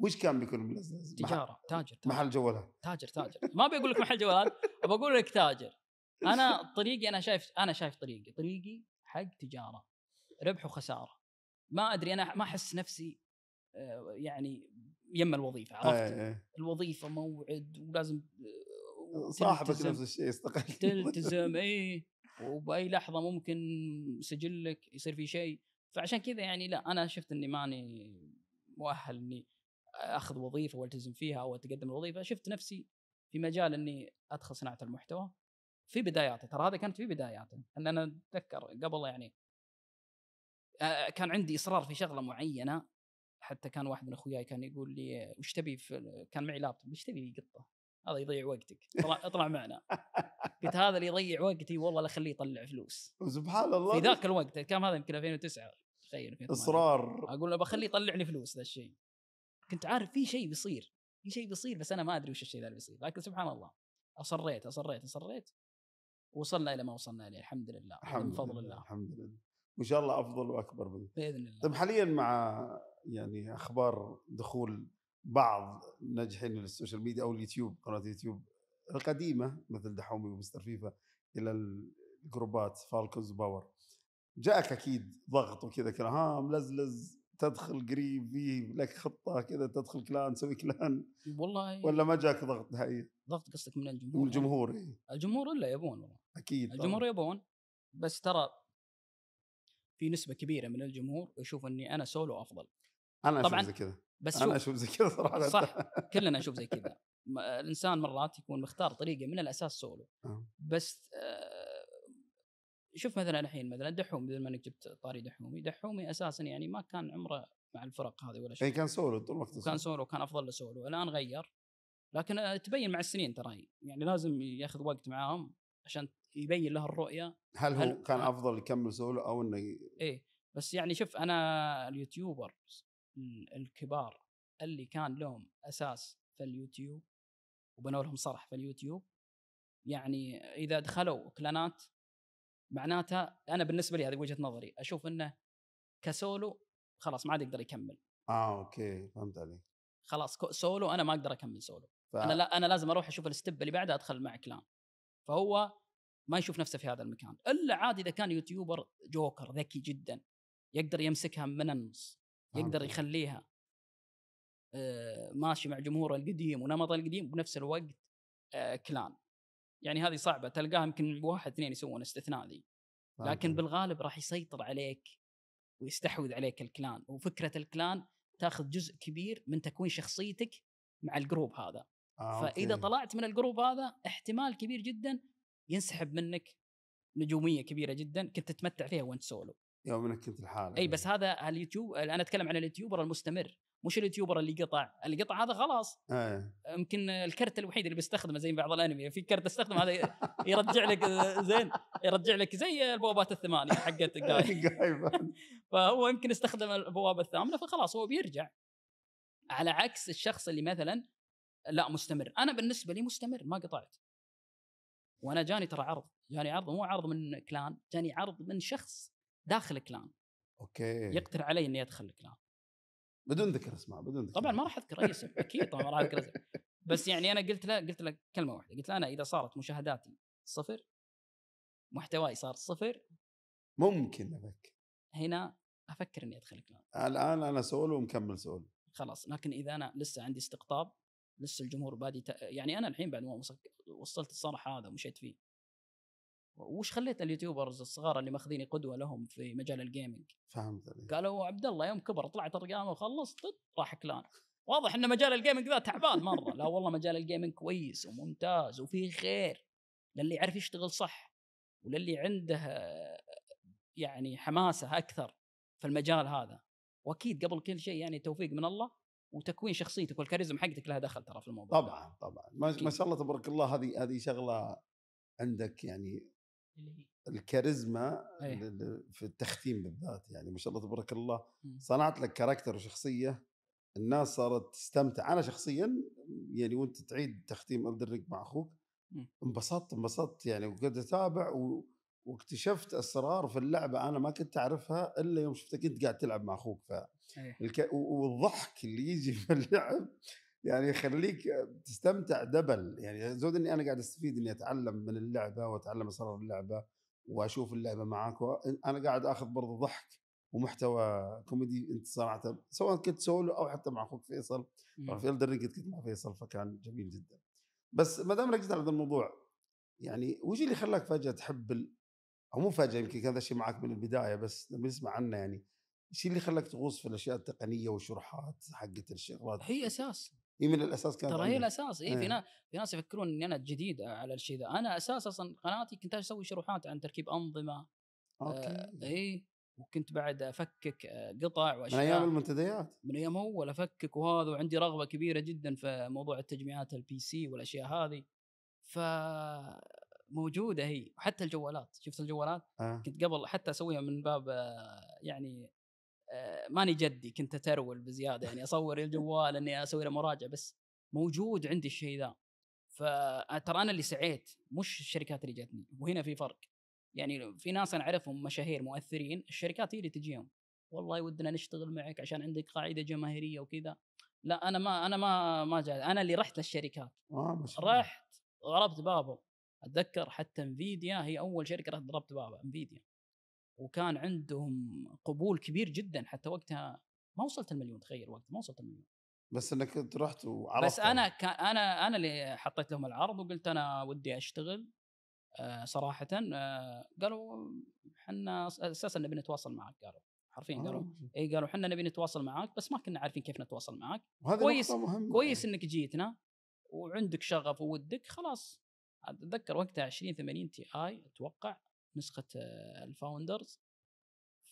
وش كان بيكون ملزلز؟ تجارة تاجر محل جوالات تاجر ما بقول لك محل جوالات بقول لك تاجر أنا طريقي أنا شايف طريقي حق تجارة ربح وخسارة ما أدري أنا ما أحس نفسي يعني يم الوظيفة عرفت الوظيفة موعد ولازم صاحبك نفس الشيء استقلت تلتزم إيه وبأي لحظة ممكن سجلك يصير في شيء فعشان كذا يعني لا انا شفت اني ماني مؤهل اني اخذ وظيفه والتزم فيها او اتقدم الوظيفه شفت نفسي في مجال اني ادخل صناعه المحتوى في بداياته ترى هذا كانت في بداياته ان انا اتذكر قبل يعني كان عندي اصرار في شغله معينه حتى كان واحد من اخوياي كان يقول لي وش تبي كان معي لابتوب وش تبي قطه هذا يضيع وقتك اطلع معنا قلت هذا اللي يضيع وقتي والله لا اخليه يطلع فلوس سبحان الله في ذاك الوقت كان هذا يمكن 2009 اصرار اقول له بخليه يطلع لي فلوس ذا الشيء كنت عارف في شيء بيصير بس انا ما ادري وش الشيء ذا اللي بيصير لكن سبحان الله اصريت اصريت اصريت وصلنا الى ما وصلنا اليه الحمد لله من فضل الله الحمد لله وان شاء الله افضل واكبر باذن الله طيب حاليا مع يعني اخبار دخول بعض الناجحين للسوشيال ميديا او اليوتيوب قناه اليوتيوب القديمه مثل دحومي ومستر فيفا الى الجروبات فالكونز باور جاءك اكيد ضغط وكذا كذا ها ملزلز تدخل قريب فيه لك خطه كذا تدخل كلان تسوي كلان والله ولا ما جاك ضغط نهائي ضغط قصدك من الجمهور من الجمهور يعني. الجمهور الا يبون والله اكيد الجمهور يبون بس ترى في نسبه كبيره من الجمهور يشوف اني انا سولو افضل انا طبعا اشوف زي كذا بس انا اشوف زي كذا صراحه صح كلنا نشوف زي كذا الانسان مرات يكون مختار طريقه من الاساس سولو بس شوف مثلا الحين مثلا دحومي بدل ما انك جبت طاري دحومي اساسا يعني ما كان عمره مع الفرق هذه ولا شيء كان سولو طول الوقت كان سولو كان افضل لسولو الان غير لكن تبين مع السنين ترى يعني لازم ياخذ وقت معاهم عشان يبين له الرؤيه هل كان افضل يكمل سولو او انه ايه بس يعني شوف انا اليوتيوبر الكبار اللي كان لهم اساس في اليوتيوب وبنوا لهم صرح في اليوتيوب يعني اذا دخلوا كلانات معناتها انا بالنسبه لي هذه وجهه نظري اشوف انه كسولو خلاص ما عاد يقدر يكمل اوكي فهمت عليك خلاص سولو انا ما اقدر اكمل سولو انا لازم اروح اشوف الستيب اللي بعده ادخل مع كلان فهو ما يشوف نفسه في هذا المكان الا عاد اذا كان يوتيوبر جوكر ذكي جدا يقدر يمسكها من النص يقدر يخليها ماشي مع جمهوره القديم ونمطه القديم وبنفس الوقت كلان يعني هذه صعبه تلقاها يمكن واحد اثنين يسوون استثناء ذي، لكن بالغالب راح يسيطر عليك ويستحوذ عليك الكلان، وفكره الكلان تاخذ جزء كبير من تكوين شخصيتك مع الجروب هذا. فاذا طلعت من الجروب هذا احتمال كبير جدا ينسحب منك نجوميه كبيره جدا كنت تتمتع فيها وانت سولو يوم انك كنت لحالك. اي بس هذا اليوتيوب، انا اتكلم عن اليوتيوبر المستمر مش اليوتيوبر اللي قطع، اللي قطع هذا خلاص يمكن الكرت الوحيد اللي بيستخدمه زي بعض الانمي في كرت استخدم هذا يرجع لك زين، يرجع لك زي البوابات الثمانيه حقت فهو يمكن استخدم البوابه الثامنه فخلاص هو بيرجع، على عكس الشخص اللي مثلا لا مستمر. انا بالنسبه لي مستمر ما قطعت، وانا جاني ترى عرض، جاني عرض مو عرض من كلان، جاني عرض من شخص داخل كلان اوكي يقترح علي اني ادخل الكلان بدون ذكر اسماء، بدون ذكر طبعا ما راح اذكر اي اسم اكيد طبعا ما راح اذكر اسم، بس يعني انا قلت له، قلت له كلمه واحده، قلت له انا اذا صارت مشاهداتي صفر، محتواي صار صفر، ممكن افكر هنا افكر اني ادخل الكلان. الان انا سولو ومكمل سولو خلاص، لكن اذا انا لسه عندي استقطاب، لسه الجمهور بادي يعني انا الحين بعد ما وصلت الصراحه هذا ومشيت فيه، وش خليت اليوتيوبرز الصغار اللي ماخذيني قدوه لهم في مجال الجيمنج، فهمت علي؟ قالوا عبد الله يوم كبر طلعت ارقامه وخلص راح كلان. واضح ان مجال الجيمنج ذا تعبان مره لا والله مجال الجيمنج كويس وممتاز وفيه خير للي يعرف يشتغل صح وللي عنده يعني حماسه اكثر في المجال هذا، واكيد قبل كل شيء يعني توفيق من الله وتكوين شخصيتك والكاريزم حقتك لها دخل ترى في الموضوع. طبعا طبعا ما شاء الله تبارك الله، هذه شغله عندك يعني الكاريزما في التختيم بالذات، يعني ما شاء الله تبارك الله صنعت لك كاركتر وشخصيه الناس صارت تستمتع. انا شخصيا يعني وانت تعيد تختيم ألدريك مع اخوك انبسطت يعني، وقعدت اتابع واكتشفت اسرار في اللعبه انا ما كنت اعرفها الا يوم شفتك انت قاعد تلعب مع اخوك. والضحك اللي يجي في اللعب يعني يخليك تستمتع دبل، يعني زود اني انا قاعد استفيد اني اتعلم من اللعبه واتعلم اسرار اللعبه واشوف اللعبه معاك، انا قاعد اخذ برضه ضحك ومحتوى كوميدي انت صنعته سواء كنت سولو او حتى مع اخوك فيصل. في الدرينج كنت مع فيصل فكان جميل جدا. بس ما دام ركزت على هذا الموضوع، يعني وش اللي خلاك فجاه تحب او مو فجاه، يمكن كان هذا الشيء معك من البدايه بس بنسمع عنه، يعني ايش اللي خلاك تغوص في الاشياء التقنيه والشروحات حقت الشغلات؟ هي اساس، هي من الاساس كانت ترى، هي الاساس. اي في ناس يفكرون اني انا جديد على الشيء ذا، انا اساس اصلا قناتي كنت اسوي شروحات عن تركيب انظمه اي، وكنت بعد افكك قطع واشياء من ايام المنتديات، من ايام اول افكك وهذا، وعندي رغبه كبيره جدا في موضوع التجميعات البي سي والاشياء هذه فموجوده هي. وحتى الجوالات، شفت الجوالات كنت قبل حتى اسويها من باب يعني ماني جدي، كنت اترول بزياده يعني اصور الجوال اني اسوي له مراجعه، بس موجود عندي الشيء ذا. فترى انا اللي سعيت مش الشركات اللي جتني، وهنا في فرق. يعني في ناس انا اعرفهم مشاهير مؤثرين الشركات هي اللي تجيهم والله ودنا نشتغل معك عشان عندك قاعده جماهيريه وكذا، لا انا ما جاي، انا اللي رحت للشركات رحت ضربت بابه. اتذكر حتى انفيديا هي اول شركه رحت ضربت بابه، انفيديا، وكان عندهم قبول كبير جدا حتى وقتها ما وصلت المليون، تخيل وقتها ما وصلت المليون، بس انك انت رحت وعرفت. بس انا اللي حطيت لهم العرض وقلت انا ودي اشتغل صراحه، قالوا احنا اساسا نبي نتواصل معك، قالوا حرفيا قالوا اي، قالوا احنا نبي نتواصل معك بس ما كنا عارفين كيف نتواصل معك، كويس كويس انك جيتنا وعندك شغف وودك خلاص. اتذكر وقتها 2080 تي اي اتوقع نسخة الفاوندرز،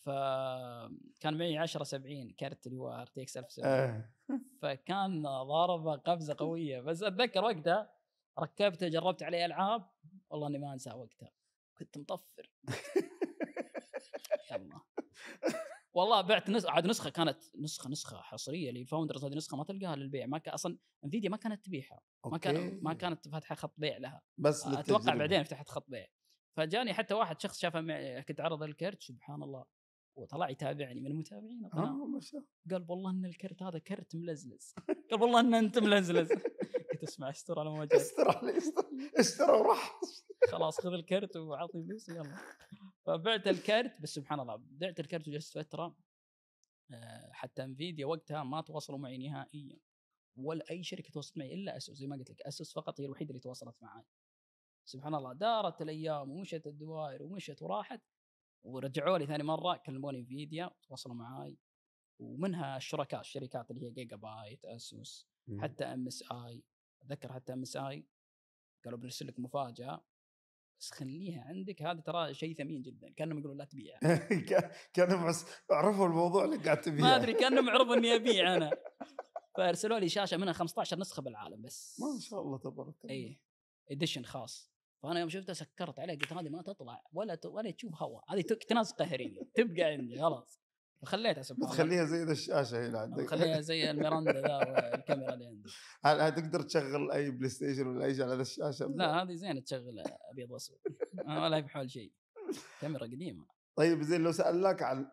فكان معي 1070 كارت اللي هو RTX 1070 فكان ضاربه قفزه قويه. بس اتذكر وقتها ركبته جربت عليه العاب، والله اني ما انسى وقتها كنت مطفر يلا والله بعت عاد نسخه، كانت نسخه حصريه للفاوندرز، هذه نسخه ما تلقاها للبيع، ما كان اصلا انفيديا ما كانت تبيعها، ما كانت فاتحه خط بيع لها، بس اتوقع بعدين فتحت خط بيع. فجاني حتى واحد شخص شافه معي كنت عرض الكرت، سبحان الله وطلع يتابعني من متابعين القناه، قال والله ان الكرت هذا كرت ملزلز، قال والله ان انت ملزلز، قلت اسمع استر على مواجهتي، استر وراح خلاص خذ الكرت وعطني فلوس يلا. فبعت الكرت، بس سبحان الله بعت الكرت وجلست فتره، حتى انفيديا وقتها ما تواصلوا معي نهائيا ولا اي شركه تواصلت معي الا اسوس، زي ما قلت لك اسوس فقط هي الوحيده اللي تواصلت معي. سبحان الله دارت الايام ومشت الدوائر ومشت وراحت، ورجعوا لي ثاني مره كلموني انفيديا وتواصلوا معاي، ومنها الشركات اللي هي جيجا بايت، اسوس، حتى ام اس اي. اتذكر حتى ام اس اي قالوا بنرسل لك مفاجاه بس خليها عندك، هذا ترى شيء ثمين جدا. كانهم يقولون لا تبيع كانهم عرفوا الموضوع اللي قاعد تبيع ما ادري، كانهم عرضوا اني ابيع انا، فارسلوا لي شاشه منها 15 نسخه بالعالم بس ما شاء الله تبارك الله، اي اديشن خاص. فانا يوم شفتها سكرت عليها، قلت هذه ما تطلع ولا تشوف هواء، هذه كناز قهريه تبقى عندي خلاص، فخليتها سبحان الله. تخليها زي الشاشه هنا عندك، خليها زي الميراندا ذا الكاميرا اللي عندي. هل تقدر تشغل اي بلاي ستيشن ولا اي شيء على هذا الشاشه؟ لا هذه زين تشغل ابيض واسود، انا ولا بحول شيء، كاميرا قديمه. طيب زين، لو سالناك عن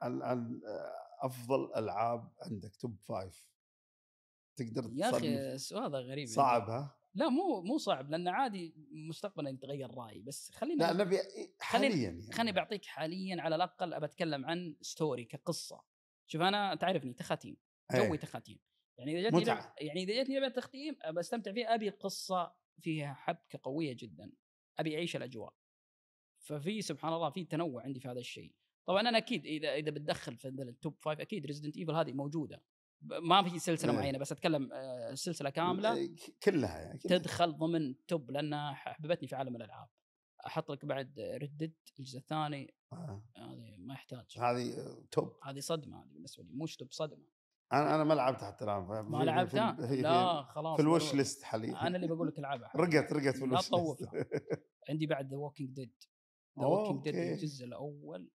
افضل العاب عندك توب فايف تقدر تصنف؟ يا اخي السؤال هذا غريب، صعب ها؟ لا مو صعب، لان عادي مستقبلا يتغير رايي، بس خلينا لا نبي حاليا يعني. خليني بعطيك حاليا على الاقل ابتكلم عن ستوري كقصه. شوف انا تعرفني تختيم، جوي تختيم، يعني اذا جتني لعبه تختيم بستمتع فيها، ابي قصه فيها حبكه قويه جدا، ابي اعيش الاجواء. ففي سبحان الله في تنوع عندي في هذا الشيء. طبعا انا اكيد اذا بتدخل في التوب 5 اكيد ريزدنت ايفل هذه موجوده، ما في سلسله معينه، بس اتكلم سلسله كامله كلها يعني تدخل ضمن توب، لانها حببتني في عالم الالعاب. احط لك بعد ردد الجزء الثاني، هذه ما يحتاج، هذه توب، هذه صدمه، هذه بالنسبه لي مش توب، صدمه. انا ما لعبتها حتى الان، ما لعبتها لا خلاص، في الوش ليست حاليا. انا اللي بقول لك العبها، رقت في الوش ليست. عندي بعد ذا ووكينج ديد، الجزء الاول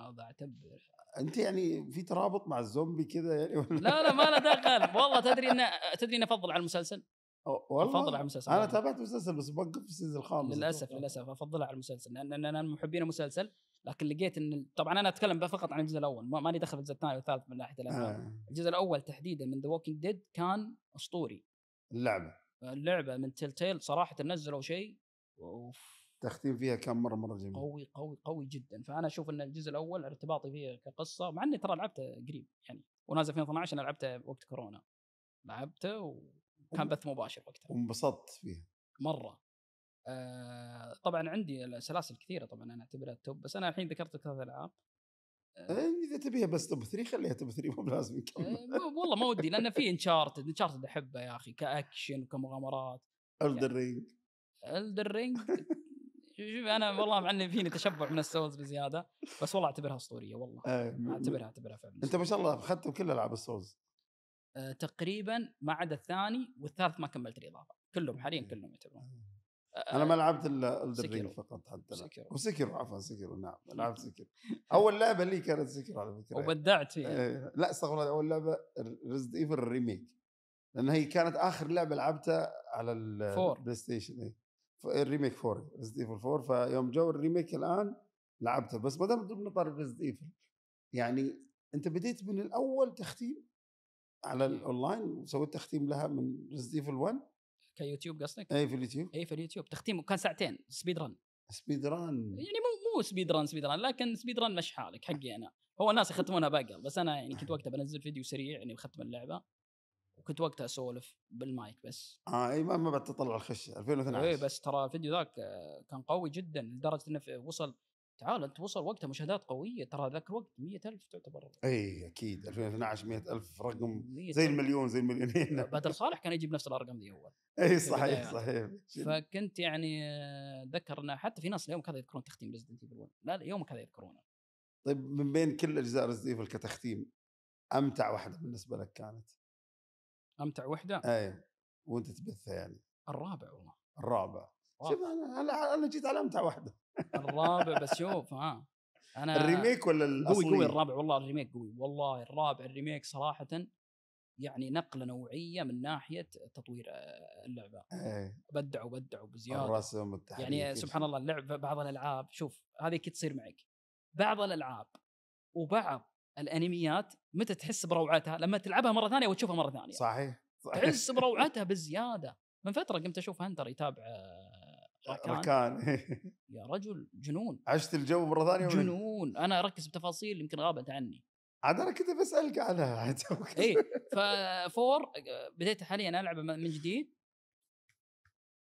هذا اعتبر انت يعني في ترابط مع الزومبي كذا يعني ولا؟ لا ما له دخل والله. تدري اني افضل على المسلسل، والله افضل على المسلسل. انا تابعت مسلسل بس بوقف في السيزون الخامس للاسف افضلها على المسلسل، لان انا من محبين المسلسل، لكن لقيت ان طبعا انا اتكلم فقط عن الجزء الاول، ماني دخل في الجزء الثاني والثالث من ناحيه الالعاب. الجزء الاول تحديدا من ذا ووكينج ديد كان اسطوري. اللعبه من تيل تيل صراحه نزلوا شيء تختيم فيها كم مره جميل، قوي قوي قوي جدا. فانا اشوف ان الجزء الاول ارتباطي فيه كقصه، مع اني ترى لعبته قريب يعني، ونازل 2012 انا لعبته وقت كورونا، لعبته وكان بث مباشر وقتها وانبسطت فيه مره. طبعا عندي سلاسل كثيره طبعا انا اعتبرها التوب، بس انا الحين ذكرت ثلاث العاب. اذا تبيها بس توب 3 خليها توب 3، مو لازم نكمل. والله ما ودي، لان في انشارتد احبه يا اخي، كاكشن وكمغامرات. الدرينج شوف انا والله مع اني فيني تشبع من السولز بزياده، بس والله اعتبرها اسطوريه والله. اعتبرها فعلا. انت ما شاء الله اخذت كل العاب السولز تقريبا ما عدا الثاني والثالث، ما كملت الاضافه كلهم حاليا، كلهم يعتبرون. انا ما لعبت الا الدرينج فقط حتى الان، وسكر عفوا سكر، نعم لعبت سكر. اول لعبه لي كانت سكر على فكره وبدعت فيها. لا استغفر الله، اول لعبه ريزد ايفل الريميك، لان هي كانت اخر لعبه لعبتها على البلاي ستيشن. الريميك 4 ريزد ايفل 4، فيوم جو الريميك الان لعبته، بس ما دام ضمن طار ريزد ايفل يعني انت بديت من الاول تختيم على الاونلاين، وسويت تختيم لها من ريزد ايفل 1 كيوتيوب قصدك؟ اي في اليوتيوب، تختيم، وكان ساعتين سبيد ران يعني مو سبيد ران، لكن سبيد ران مش حالك حقي انا، هو الناس يختمونها باقل، بس انا يعني كنت وقتها بنزل فيديو سريع يعني بختم اللعبه، وكنت وقتها اسولف بالمايك بس. اي ما بعد تطلع الخش 2012. اي بس ترى الفيديو ذاك كان قوي جدا، لدرجه انه وصل، تعال انت، وصل وقتها مشاهدات قويه، ترى ذاك الوقت 100,000 تعتبر. اي اكيد 2012 100,000 رقم زي المليون، زي المليونين. بدر صالح كان يجيب نفس الارقام دي اول. اي صحيح. فكنت يعني ذكرنا حتى في ناس اليوم كذا يذكرون تختيم ريزدنت ايفل، لا يوم كذا يذكرونه. طيب من بين كل اجزاء ريزدنت ايفل كتختيم، امتع واحده بالنسبه لك كانت؟ امتع وحده؟ ايه وانت تبثها يعني؟ الرابع والله. الرابع. شوف انا جيت على امتع وحده. الرابع بس شوف ها انا الريميك ولا الاصلي؟ قوي الرابع والله، الريميك قوي والله. الرابع الريميك صراحه يعني نقله نوعيه من ناحيه تطوير اللعبه. ايه بدعوا بزياده، الرسم والتحريك يعني سبحان الله. اللعبه بعض الالعاب، شوف هذه كي تصير معك، بعض الالعاب وبعض الانميات متى تحس بروعتها؟ لما تلعبها مره ثانيه وتشوفها مره ثانيه. صحيح. تحس بروعتها بزياده. من فتره قمت اشوف هنتر يتابع ركان. يا رجل جنون، عشت الجو مره ثانيه جنون. انا اركز بتفاصيل يمكن غابت عني، عاد انا كنت بسالك عنها. اي فور بديت حاليا العب من جديد،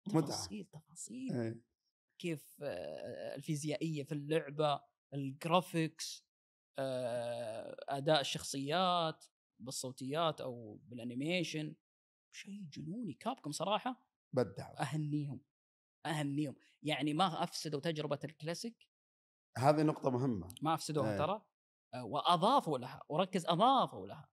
تفاصيل تفاصيل كيف الفيزيائيه في اللعبه، الجرافيكس، اداء الشخصيات بالصوتيات او بالانيميشن، شيء جنوني. كابكم صراحه بدعوا، اهنيهم يعني ما افسدوا تجربه الكلاسيك، هذه نقطه مهمه ما افسدوها ترى، واضافوا لها، وركز اضافوا لها.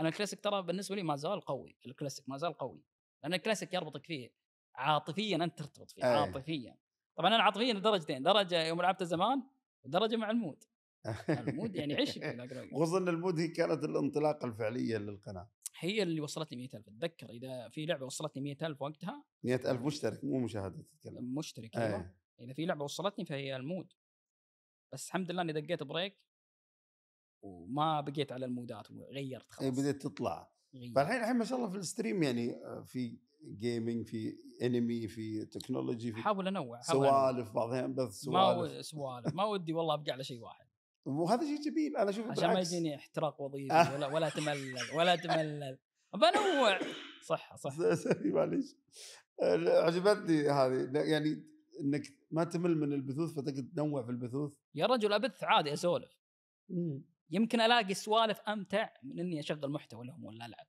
انا الكلاسيك ترى بالنسبه لي ما زال قوي، الكلاسيك ما زال قوي لان الكلاسيك يربطك فيه عاطفيا، انت ترتبط فيه عاطفيا. طبعا انا عاطفيا لدرجتين، درجه يوم لعبته زمان ودرجه مع المود. المود يعني عشق وظن المود هي كانت الانطلاقه الفعليه للقناه، هي اللي وصلتني 100,000. اتذكر اذا في لعبه وصلتني 100,000 وقتها، 100,000 مشترك مو مشاهده، تتكلم مشترك اذا في لعبه وصلتني فهي المود. بس الحمد لله اني دقيت بريك وما بقيت على المودات وغيرت خلاص، بديت تطلع. فالحين ما شاء الله في الستريم يعني في جيمنج، في انمي، في تكنولوجي، في احاول انوع سوالف، بعضها بس سوالف ما ودي والله ابقى على شيء واحد، وهذا شيء جميل. انا اشوف عشان ما يجيني احتراق وظيفي ولا تملل بنوع. صح معليش، عجبتني هذه يعني انك ما تمل من البثوث فتقدر تنوع في البثوث. يا رجل ابث عادي، اسولف، يمكن الاقي سوالف امتع من اني اشغل محتوى لهم ولا العب.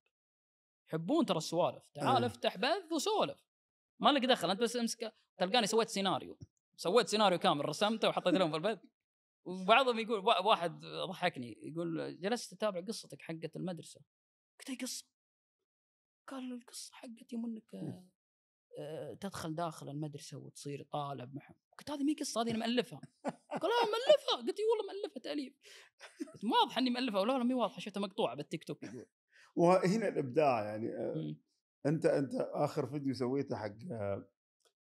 يحبون ترى السوالف، تعال افتح بث وسولف، ما لك دخل انت، بس امسك. تلقاني سويت سيناريو كامل، رسمته وحطيت لهم في البث. وبعضهم يقول، واحد ضحكني يقول جلست اتابع قصتك حقه المدرسه. قلت اي قصه؟ قال القصه حقتي انك تدخل داخل المدرسه وتصير طالب معهم. قلت هذه مي قصه، هذه انا مالفها. قال لا مالفها. قلت والله مالفها تاليف، واضح اني مالفها ولا مي واضحه، شفتها مقطوعه بالتيك توك. يقول وهنا الابداع يعني. انت اخر فيديو سويته حق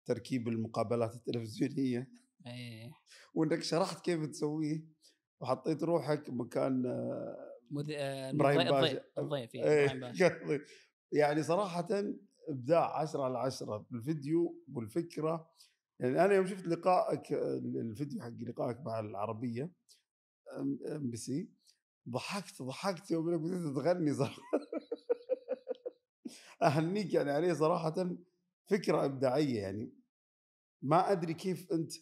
تركيب المقابلات التلفزيونيه، ايه، وانك شرحت كيف تسويه وحطيت روحك مكان ابراهيم باشا، الضيف يعني صراحه ابداع 10/10 بالفيديو والفكره. يعني انا يوم شفت لقائك، الفيديو حق لقائك مع العربيه MBC، ضحكت يوم انك بديت تغني صراحه. اهنيك يعني عليه صراحه، فكره ابداعيه يعني، ما ادري كيف انت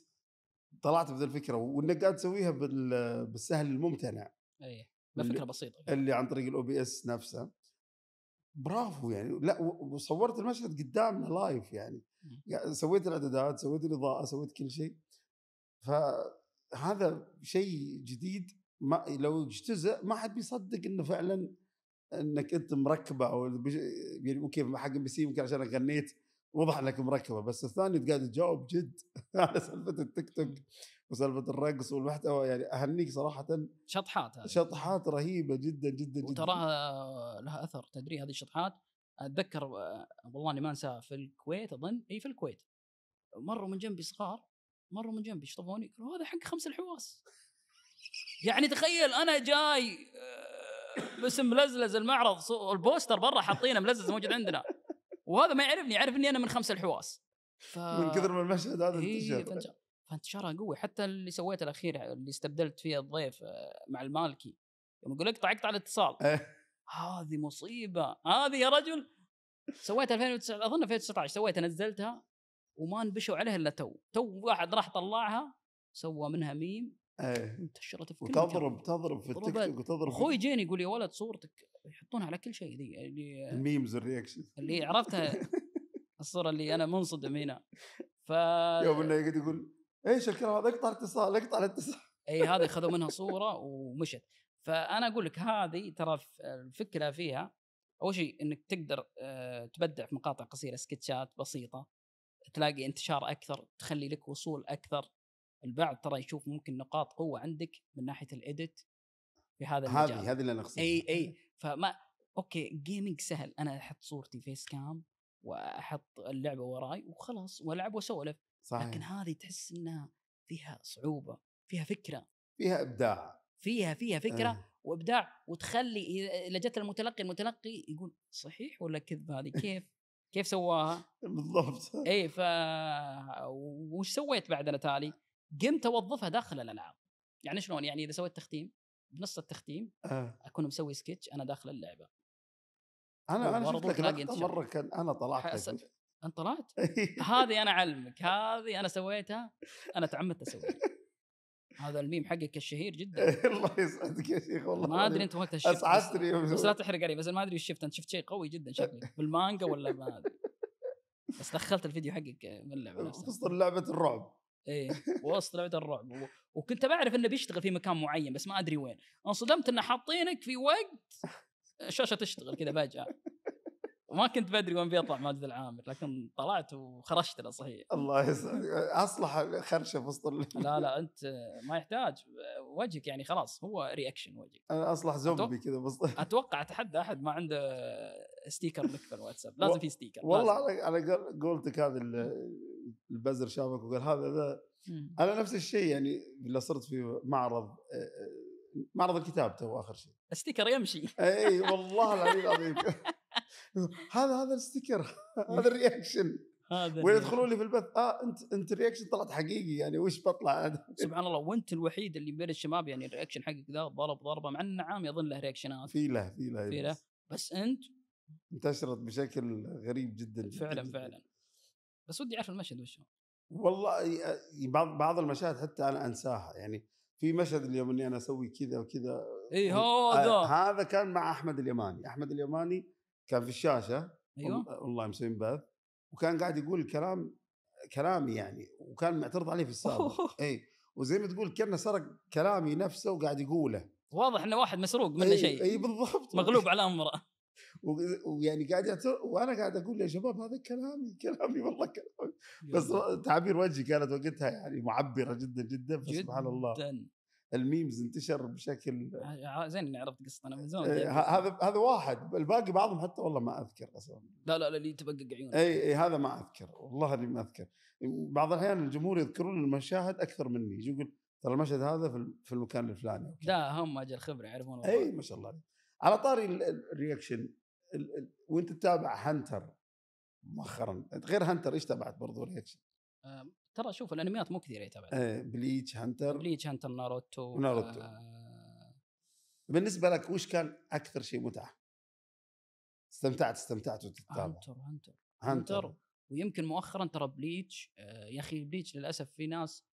طلعت بهذه الفكره وانك قاعد تسويها بالسهل الممتنع. اي فكره بسيطه اللي عن طريق الOBS نفسه. برافو يعني. لا، وصورت المشهد قدامنا لايف يعني، سويت الاعدادات، سويت الاضاءه، سويت كل شيء. فهذا شيء جديد، ما لو اجتزأ ما حد بيصدق انه فعلا انك انت مركبه، او يعني اوكي حق MBC ممكن عشان غنيت وضح لك مركبه، بس الثاني قاعد تجاوب جد على سالفه التيك توك وسالفه الرقص والمحتوى. يعني اهنيك صراحه، شطحات هذه شطحات رهيبه جدا جدا جدا، وتراها لها اثر. تدري هذه الشطحات اتذكر والله اني ما انساها، في الكويت اظن، اي في الكويت، مروا من جنبي صغار يشطبوني، يقولوا هذا حق خمس الحواس. يعني تخيل انا جاي باسم ملزلز المعرض، البوستر برا حاطينه ملزلز موجود عندنا، وهذا ما يعرفني، يعرف اني انا من خمس الحواس. من كثر من المشهد هذا انتشر، فانتشارها قوي. حتى اللي سويته الاخير اللي استبدلت فيه الضيف مع المالكي، يوم اقول لك اقطع الاتصال، هذه مصيبه هذه يا رجل. سويتها 2009 اظن، 2019 سويتها، نزلتها وما انبشوا عليها الا تو واحد راح طلعها سوى منها ميم، انتشرت في كل مكان، تضرب في التيك توك وتضرب. اخوي جيني يقول يا ولد صورتك يحطونها على كل شيء، ذي اللي الميمز الرياكشن اللي عرفتها. الصوره اللي انا منصدم هنا، ف يوم انه يقعد يقول ايش الكلام هذا، اقطع الاتصال. اي هذه خذوا منها صوره ومشت. فانا اقول لك هذه ترى الفكره فيها، اول شيء انك تقدر تبدع في مقاطع قصيره، سكتشات بسيطه، تلاقي انتشار اكثر، تخلي لك وصول اكثر. البعض ترى يشوف ممكن نقاط قوه عندك من ناحيه الإيديت في هذا المجال، هذه اللي انا اقصدها. اي فما اوكي، جيمنج سهل، انا احط صورتي فيس كام واحط اللعبه وراي وخلاص والعب واسولف. لكن هذه تحس انها فيها صعوبه، فيها فكره، فيها ابداع، فيها فكره وابداع، وتخلي اذا جت المتلقي يقول صحيح ولا كذب، هذه كيف سواها بالضبط. اي ف وش سويت بعد؟ انا تالي قمت اوظفها داخل الالعاب. يعني شلون؟ يعني اذا سويت تختيم، بنص التختيم اكون مسوي سكتش انا داخل اللعبه. انا شفت لك مره، كان انا طلعت انت طلعت هذه انا اعلمك، هذه انا سويتها، انا تعمدت اسويها. هذا الميم حقك الشهير جدا. الله يسعدك يا شيخ والله. ما ادري انت وقتها شفت، اسعدتني بس لا تحرق علي، بس ما ادري ايش شفت انت، شفت شيء قوي جدا شكلك بالمانجا ولا ما ادري، بس دخلت الفيديو حقك من اللعبه نفسها وسط لعبه الرعب. ايه وسط لعبه الرعب، وكنت بعرف انه بيشتغل في مكان معين بس ما ادري وين، انصدمت انه حاطينك في وقت الشاشه تشتغل كذا فجاه، وما كنت بدري وين بيطلع ماجد العامر، لكن طلعت وخرشت له صحيح. الله يسعدك، اصلح خرشه في وسط لا لا انت ما يحتاج وجهك، يعني خلاص هو رياكشن وجهك. انا اصلح زومبي كذا بسط. اتوقع اتحدى احد ما عنده ستيكر لك في الواتساب، لازم في ستيكر. والله على قولتك هذا البزر شافك وقال هذا ذا. انا نفس الشيء يعني اللي صرت في معرض الكتاب تو اخر شيء. الستيكر يمشي. اي والله العظيم. هذا الستيكر، هذا الرياكشن، ويدخلوا لي في البث انت الرياكشن طلعت حقيقي، يعني وش بطلع؟ سبحان الله، وانت الوحيد اللي بين الشباب يعني الرياكشن حقك ذا ضرب ضربه، مع انه عام يظن له رياكشنات في له بس انت انتشرت بشكل غريب جدا فعلا. بس ودي اعرف المشهد وش هو. والله بعض المشاهد حتى انا انساها، يعني في مشهد اليوم اني انا اسوي كذا وكذا. اي هذا كان مع احمد اليماني كان في الشاشه. ايوه والله مسويين بث، وكان قاعد يقول كلامي يعني، وكان معترض عليه في السابق. اي وزي ما تقول كانه سرق كلامي نفسه وقاعد يقوله، واضح انه واحد مسروق منه شيء. اي بالضبط، مغلوب على امره، ويعني قاعد يعترض وانا قاعد اقول يا شباب هذا كلامي والله كلامي، بس تعابير وجهي كانت وقتها يعني معبره جدا جدا. فسبحان الله الميمز انتشر بشكل زين. اني عرفت قصة انا من زمان. هذا واحد، الباقي بعضهم حتى والله ما اذكر اصلا. لا اللي تبقق عيونك. اي هذا ما اذكر والله اني ما اذكر. بعض الاحيان الجمهور يذكرون المشاهد اكثر مني، يجي يقول ترى المشهد هذا في المكان الفلاني. لا هم اجل خبره يعرفون. اي ما شاء الله. على طاري الرياكشن، وانت تتابع هانتر مؤخرا، غير هانتر ايش تابعت برضو رياكشن؟ ترى شوف الانميات مو كثيره تبعت. بليتش هانتر ناروتو. بالنسبه لك وش كان اكثر شيء متعه؟ استمتعت وتتابع؟ هانتر. ويمكن مؤخرا ترى بليتش. يا اخي بليتش للاسف في ناس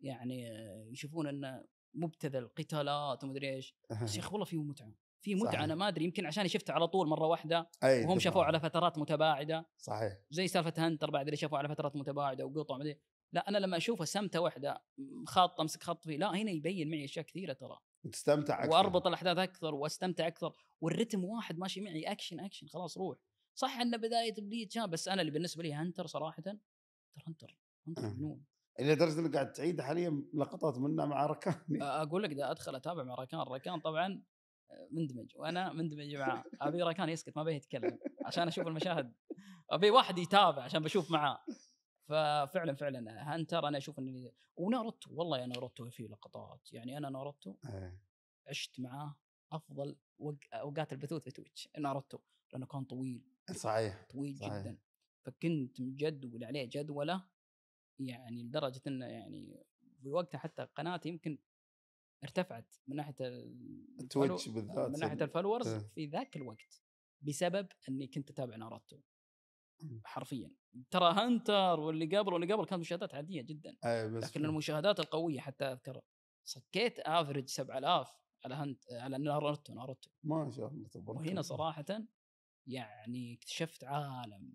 يعني يشوفون انه مبتذل قتالات ومدري ايش، بس يا اخي والله فيه متعه، في متعه. انا ما ادري، يمكن عشان شفته على طول مره واحده وهم شافوه على فترات متباعده. صحيح، زي سالفه هانتر بعد اللي شافوه على فترات متباعده وقطع. لا انا لما اشوفه سمته واحده خاطه امسك خط فيه، لا هنا يبين معي اشياء كثيره ترى، تستمتع اكثر واربط الاحداث اكثر واستمتع اكثر، والرتم واحد ماشي معي، اكشن خلاص روح. صح ان بدايه بليتش، بس انا اللي بالنسبه لي هانتر صراحه، هانتر مجنون الى درجه انك قاعد تعيد حاليا لقطات منه مع ركان. اقول لك ده ادخل اتابع مع ركان طبعا مندمج، وانا مندمج معاه، ابي ركان يسكت ما بيه يتكلم عشان اشوف المشاهد، ابي واحد يتابع عشان بشوف معاه. ففعلا هانتر انا اشوف اني، وناروتو والله يا ناروتو في لقطات، يعني انا ناروتو عشت معاه افضل اوقات البثوث في تويتش ناروتو، لانه كان طويل جدا، فكنت مجدول عليه جدوله يعني، لدرجه انه يعني في وقتها حتى قناتي يمكن ارتفعت من ناحيه تويتش بالذات، من ناحيه الفولورز في ذاك الوقت، بسبب اني كنت اتابع ناروتو حرفيا. ترى هانتر واللي قبل كانت مشاهدات عاديه جدا، لكن المشاهدات القويه حتى اذكر صكيت افرج 7000 على ناروتو ما شاء الله تبارك. وهنا صراحه يعني اكتشفت عالم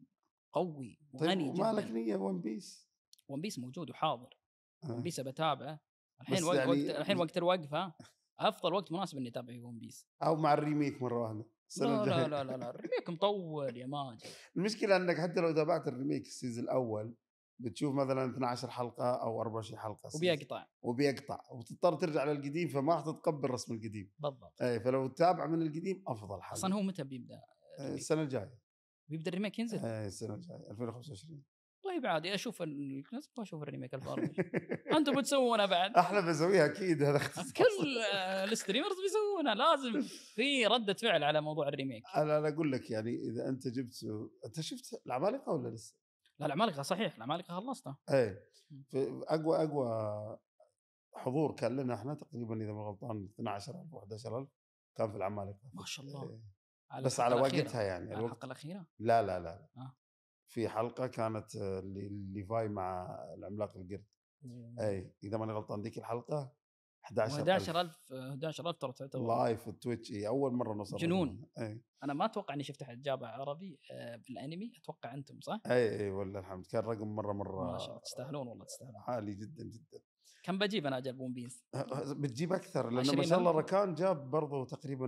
قوي وغني جدا. ما لك نيه ون بيس موجود وحاضر. ون بيس بتابعه الحين، وقت الوقفه افضل وقت مناسب اني اتابع ون بيس، او مع الريميك مره واحده. لا الريميك مطول يا ماجد. المشكله انك حتى لو تابعت الريميك السيزون الاول بتشوف مثلا 12 حلقه او 24 حلقه وبيقطع وتضطر ترجع للقديم، فما راح تتقبل رسم القديم بالضبط. اي فلو تتابع من القديم افضل حاجه. اصلا هو متى بيبدا؟ السنه الجايه بيبدا الريميك ينزل. اي السنه الجايه 2025. طيب عادي اشوف الكلاسيك واشوف الريميك الفارغ. انتم بتسوونها بعد؟ احنا بنسويها اكيد، هذا كل الستريمرز بيسوونها، لازم في رده فعل على موضوع الريميك. انا اقول لك يعني اذا انت جبت، انت شفت العمالقه ولا لسه؟ لا العمالقه صحيح، العمالقه خلصتها. اي اقوى حضور كان لنا احنا تقريبا اذا ما غلطان 12000 و11000 كان في العمالقه ما شاء الله. بس على وقتها يعني الحلقه الاخيره. لا في حلقه كانت اللي فاي مع العملاق القرد. اي اذا ماني غلطان ذيك الحلقه 11000 ترى تعتبر لايف التويتش. اي اول مره نوصل جنون. اي انا ما اتوقع اني شفت اجابه عربي بالانمي، اتوقع انتم صح؟ اي والله الحمد كان رقم مره ما شاء الله تستاهلون، والله تستاهلون عالي جدا جدا. كم بجيب انا اجل ون بيس؟ بتجيب اكثر لانه ما شاء الله ركان جاب برضه تقريبا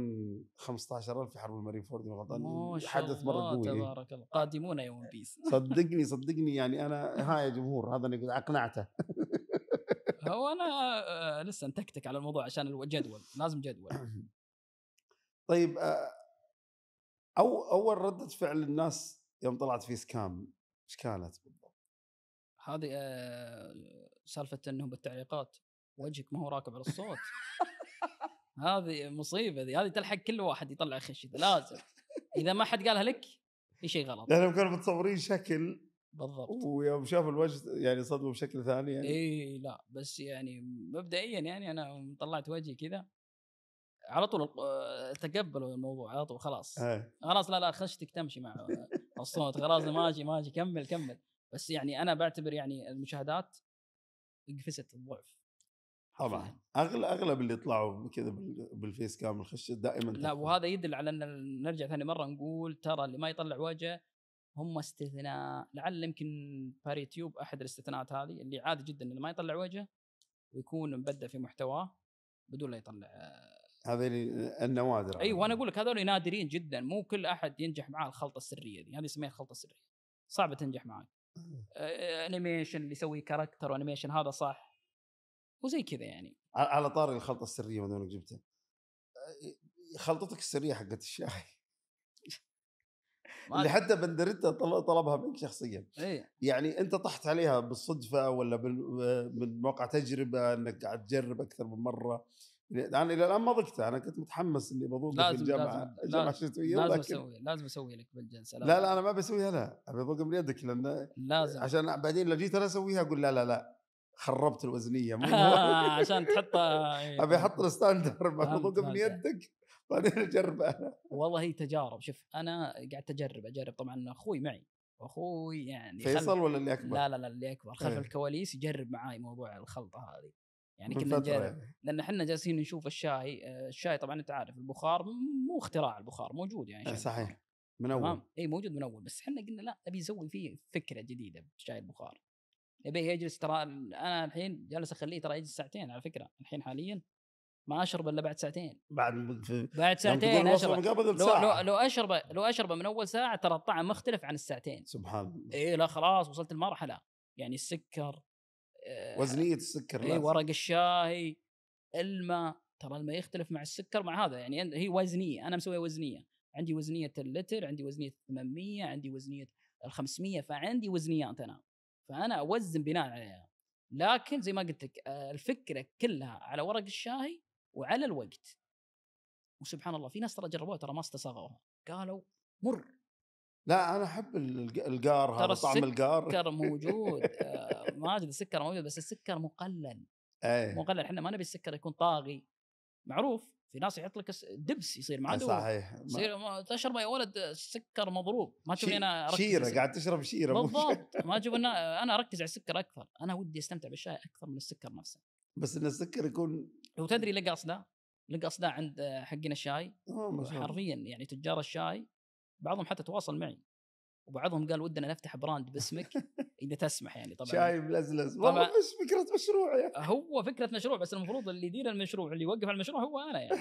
15000 في حرب المارين فورد حدث مره قوي. تبارك الله قادمون يا ون بيس. صدقني صدقني يعني انا هاي جمهور هذا انا اقنعته. هو انا لسه انتكتك على الموضوع عشان الجدول، لازم جدول. طيب اول ردة فعل الناس يوم طلعت في سكام ايش كانت بالضبط؟ هذه سالفه انهم بالتعليقات وجهك ما هو راكب على الصوت. هذه مصيبه، هذه تلحق كل واحد يطلع خشيه لازم، اذا ما حد قالها لك في شيء غلط، لانهم كانوا متصورين شكل بالضبط ويوم شافوا الوجه يعني صدموا بشكل ثاني يعني. اي لا بس يعني مبدئيا يعني انا طلعت وجهي كذا على طول تقبلوا الموضوع على طول خلاص. خلاص لا خشتك تمشي مع الصوت خلاص ماشي كمل. بس يعني انا بعتبر يعني المشاهدات قفزت الضعف طبعا. اغلب اللي طلعوا كذا بالفيس كامل خشت دائما لا تحفظ. وهذا يدل على ان نرجع ثاني مره نقول ترى اللي ما يطلع وجه هم استثناء، لعل يمكن باريتيوب احد الاستثناءات هذه اللي عادي جدا انه ما يطلع وجهه ويكون مبدع في محتواه بدون لا يطلع. هذه النوادر. اي وانا اقول لك هذول نادرين جدا، مو كل احد ينجح معاه الخلطه السريه دي، هذه اسمها الخلطه السريه. صعبه تنجح معاك. انيميشن اللي يسوي كاركتر وانيميشن هذا صح وزي كذا يعني. على طاري الخلطه السريه ما دام جبتها. خلطتك السريه حقت الشاي. اللي حتى بندرتها طلبها منك شخصيا. إيه؟ يعني انت طحت عليها بالصدفه ولا من موقع تجربه انك قاعد تجرب اكثر من مره؟ انا الى الان ما ضقتها، انا كنت متحمس اني بضوق في الجامعه الشتويه. لازم اسوي لك بالجلسه. لا انا ما بسويها، لا ابي اضوق من يدك لان لازم، عشان بعدين لو جيت انا اسويها اقول لا خربت الوزنيه عشان تحطها. ابي احط الستاندرد بضوق من يدك بعدين اجرب انا. والله هي تجارب. شوف انا قاعد اجرب طبعا اخوي معي، واخوي يعني فيصل ولا اللي اكبر؟ لا اللي اكبر خلف الكواليس يجرب معاي موضوع الخلطه هذه يعني. كنا نجرب لان احنا جالسين نشوف الشاي طبعا انت عارف البخار مو اختراع، البخار موجود يعني صحيح من اول. اي موجود من اول، بس احنا قلنا لا نبي نسوي فيه فكره جديده بشاي البخار. نبيه يجلس، ترى انا الحين جالس اخليه ترى يجلس ساعتين على فكره الحين حاليا، ما اشرب الا بعد ساعتين. بعد ساعتين اشرب. لو اشربه من اول ساعه ترى الطعم مختلف عن الساعتين. سبحان الله. اي لا خلاص وصلت المرحله يعني السكر، وزنيه السكر، اي ورق الشاي، الماء، ترى الماء يختلف مع السكر مع هذا يعني. هي وزنيه، انا مسوي وزنيه، عندي وزنيه اللتر، عندي وزنيه 800، عندي وزنيه 500، فعندي وزنيات فانا اوزن بناء عليها. لكن زي ما قلت لك الفكره كلها على ورق الشاي وعلى الوقت. وسبحان الله في ناس ترى جربوها ترى ما استصاغوها، قالوا مر. لا انا احب القار، هذا طعم القار. السكر موجود ماجد، السكر موجود بس السكر مقلل. أيه. مقلل، احنا ما نبي السكر يكون طاغي. معروف في ناس يحط لك دبس يصير معدوم. صحيح. يصير تشرب يا ولد السكر مضروب، ما تشوف انا شيره قاعد تشرب شيره بالضبط. ما تشوف انا اركز على السكر اكثر، انا ودي استمتع بالشاي اكثر من السكر نفسه. بس ان السكر يكون لو تدري لقى اصداء عند حقنا الشاي حرفيا يعني. تجار الشاي بعضهم حتى تواصل معي وبعضهم قال ودنا نفتح براند باسمك اذا تسمح يعني. طبعا شاي ملزلز والله مش فكره مشروع يعني. هو فكره مشروع بس المفروض اللي يدير المشروع اللي يوقف على المشروع هو انا يعني.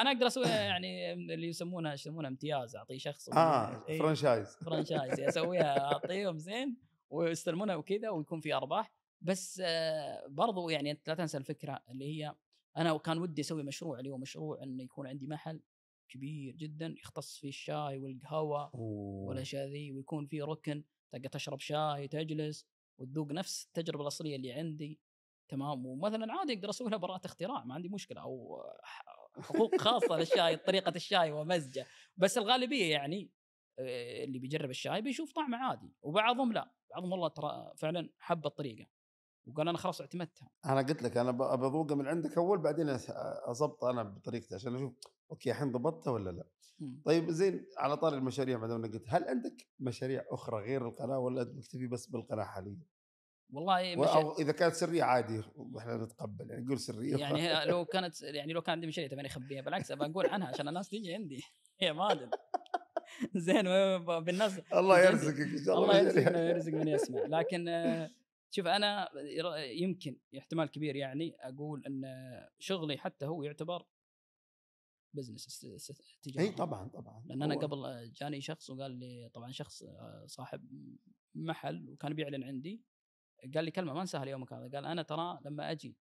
انا اقدر اسوي يعني اللي يسمونه امتياز، اعطيه شخص فرانشايز اسويها اعطيهم زين ويستلمونها وكذا ويكون في ارباح. بس برضو يعني انت لا تنسى الفكره اللي هي انا كان ودي اسوي مشروع اليوم، مشروع انه يكون عندي محل كبير جدا يختص فيه الشاي والقهوه والاشياء ذي، ويكون فيه ركن تقدر تشرب شاي تجلس وتذوق نفس التجربه الاصليه اللي عندي. تمام. ومثلا عادي اقدر اسوي لها براءه اختراع، ما عندي مشكله، او حقوق خاصه للشاي، طريقه الشاي ومزجه. بس الغالبيه يعني اللي بيجرب الشاي بيشوف طعمه عادي، وبعضهم لا، بعضهم والله ترى فعلا حب الطريقه وقال انا خلاص اعتمدتها. انا قلت لك انا بذوقها من عندك اول بعدين اضبطها انا بطريقتي عشان اشوف اوكي الحين ضبطتها ولا لا. طيب زين، على طار المشاريع ما دام قلت، هل عندك مشاريع اخرى غير القناه ولا مكتفي بس بالقناه حاليا؟ والله او اذا كانت سريه عادي احنا نتقبل، يعني قول سريه يعني لو كانت، يعني لو كان عندي مشاريع تبغاني اخبيها بالعكس ابى اقول عنها عشان الناس تيجي عندي يا مادن زين بالناس الله يرزقك ان شاء الله يرزق من يسمع. لكن شوف انا يمكن احتمال كبير يعني اقول ان شغلي حتى هو يعتبر بزنس تجاري. اي طبعا طبعا، لان انا قبل جاني شخص وقال لي، طبعا شخص صاحب محل وكان بيعلن عندي، قال لي كلمه ما انساها ليومك هذا، قال انا ترى لما اجي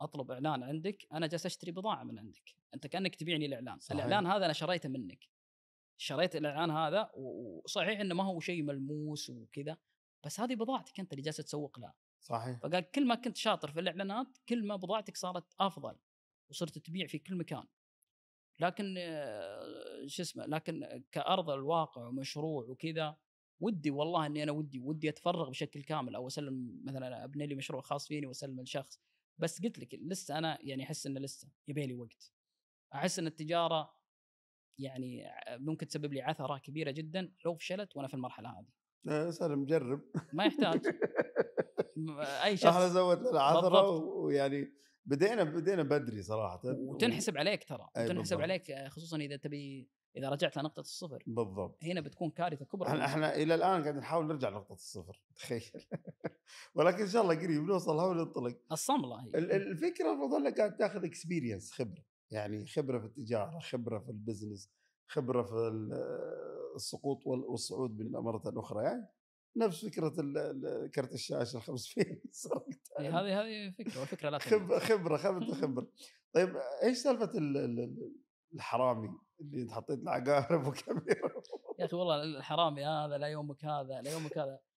اطلب اعلان عندك انا جالس اشتري بضاعه من عندك، انت كانك تبيعني الاعلان. صحيح. الاعلان هذا انا شريته منك، شريت الاعلان هذا، وصحيح انه ما هو شيء ملموس وكذا، بس هذه بضاعتك انت اللي جالس تسوق لها. صحيح. فقال كل ما كنت شاطر في الاعلانات كل ما بضاعتك صارت افضل وصرت تبيع في كل مكان. لكن شو اسمه، لكن كارض الواقع ومشروع وكذا، ودي والله اني انا ودي اتفرغ بشكل كامل، او اسلم مثلا ابني لي مشروع خاص فيني واسلم لشخص، بس قلت لك لسه انا يعني احس انه لسه يبي لي وقت. احس ان التجاره يعني ممكن تسبب لي عثره كبيره جدا لو فشلت وانا في المرحله هذه. يا سلام، مجرب ما يحتاج اي شخص. احنا زودنا العثره، ويعني بدينا بدري صراحه، وتنحسب عليك ترى، تنحسب عليك خصوصا اذا تبي، اذا رجعت لنقطه الصفر. بالضبط، هنا بتكون كارثه كبرى. احنا الى الان قاعد نحاول نرجع لنقطه الصفر، تخيل ولكن ان شاء الله قريب نوصلها وننطلق. الصمله هي الفكره، الموضوع قاعد تاخذ اكسبيرينس، خبره، يعني خبره في التجاره، خبره في البزنس، خبره في السقوط والصعود مره اخرى، يعني نفس فكره كرت الشاشه الخمس فيس هذه فكره، والفكره لا تنسى. خبره. طيب ايش سالفه الحرامي اللي انت حطيت له عقارب وكاميرا؟ يا اخي والله الحرامي هذا لا يومك هذا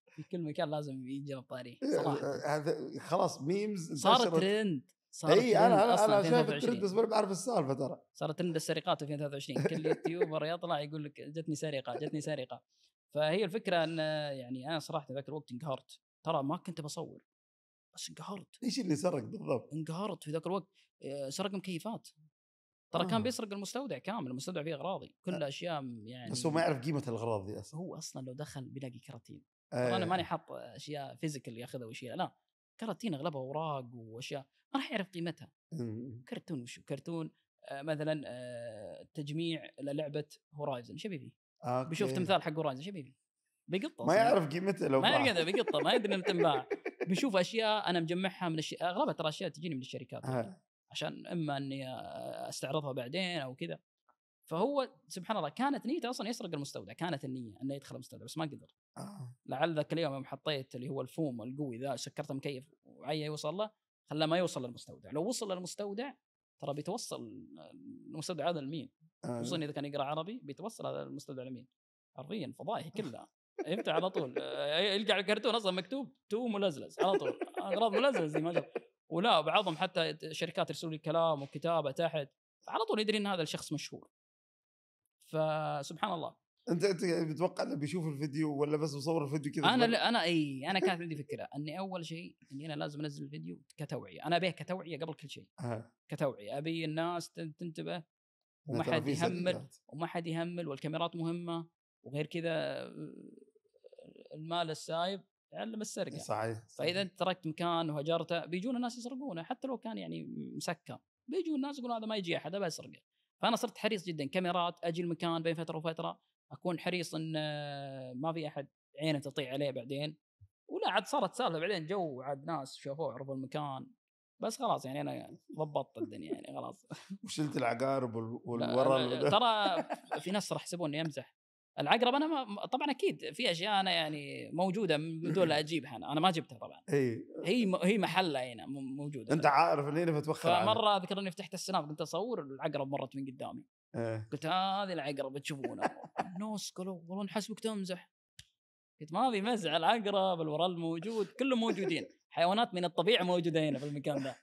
في كل مكان لازم يجي طاري صراحه. هذا خلاص ميمز صارت ترند. اي انا شايف الترند بس ما بعرف السالفه ترى. صارت ترند السرقات 2023، كل يوتيوبر يطلع يقول لك جتني سرقه. فهي الفكره ان يعني انا صراحه ذاك الوقت انقهرت ترى، ما كنت بصور بس انقهرت. ايش اللي سرق بالضبط؟ انقهرت في ذاك الوقت، سرق مكيفات ترى. كان بيسرق المستودع كامل، المستودع فيه اغراضي كل اشياء يعني، بس هو ما يعرف قيمه الأغراض دي اصلا. هو اصلا لو دخل بيلاقي كراتين. انا ماني حاط اشياء فيزيكال ياخذها ويشيلها، لا كراتين اغلبها اوراق واشياء ما راح يعرف قيمتها. كرتون وشو كرتون، مثلا تجميع للعبه هورايزن شبيبي، بيشوف تمثال حق هورايزن شبيبي بيقطه، ما يعرف قيمته لو ما يقدر بيقطه، ما يدري انها تنباع. بيشوف اشياء انا مجمعها من اغلبها ترى اشياء تجيني من الشركات عشان اما اني استعرضها بعدين او كذا. فهو سبحان الله كانت نيته اصلا يسرق المستودع، كانت النيه انه يدخل المستودع بس ما قدر. لعل ذاك اليوم يوم حطيت اللي هو الفوم القوي ذا، سكرته مكيف وعيه يوصل له، خلاه ما يوصل للمستودع. لو وصل للمستودع ترى بيتوصل المستودع هذا لمين؟ خصوصا اذا كان يقرا عربي بيتوصل هذا المستودع لمين؟ حرفيا فضائي كلها امتى على طول يلقى الكرتون اصلا مكتوب تو ملزلز على طول، اغراض ملزلز ما شاء الله. ولا بعضهم حتى شركات يرسلوا لي كلام وكتابه تحت على طول، يدري ان هذا الشخص مشهور. فسبحان الله. انت متوقع انه بيشوف الفيديو ولا بس مصور الفيديو كذا؟ انا كانت عندي فكره اني اول شيء اني انا لازم انزل الفيديو كتوعيه، انا ابيه كتوعيه قبل كل شيء. كتوعيه، ابي الناس تنتبه وما حد يهمل، والكاميرات مهمه، وغير كذا المال السايب تعلم السرقه. صحيح. فاذا انت تركت مكان وهجرته بيجون الناس يسرقونه، حتى لو كان يعني مسكر بيجون الناس يقولون هذا ما يجي احد ابى اسرقه. فانا صرت حريص جدا، كاميرات اجي المكان بين فتره وفتره، اكون حريص ان ما في احد عينه تطيع عليه بعدين. ولا عاد صارت سالفه بعدين، جو عاد ناس شافوه عرفوا المكان، بس خلاص يعني انا ضبطت الدنيا يعني خلاص. وشلت العقارب والورا ترى في ناس راح يحسبون اني امزح. العقرب انا ما طبعا اكيد في اشياء انا يعني موجوده من دون لا اجيبها، انا ما جبتها طبعا. هي محلها هنا موجوده، انت عارف ان هنا بتوخر عنها. مره اذكر اني فتحت السناب كنت اصور، العقرب مرت من قدامي. قلت هذه العقرب تشوفونه. الناس قالوا والله نحسبك تمزح. قلت ما في مزح، العقرب الورال موجود، كلهم موجودين، حيوانات من الطبيعه موجوده هنا في المكان ذا.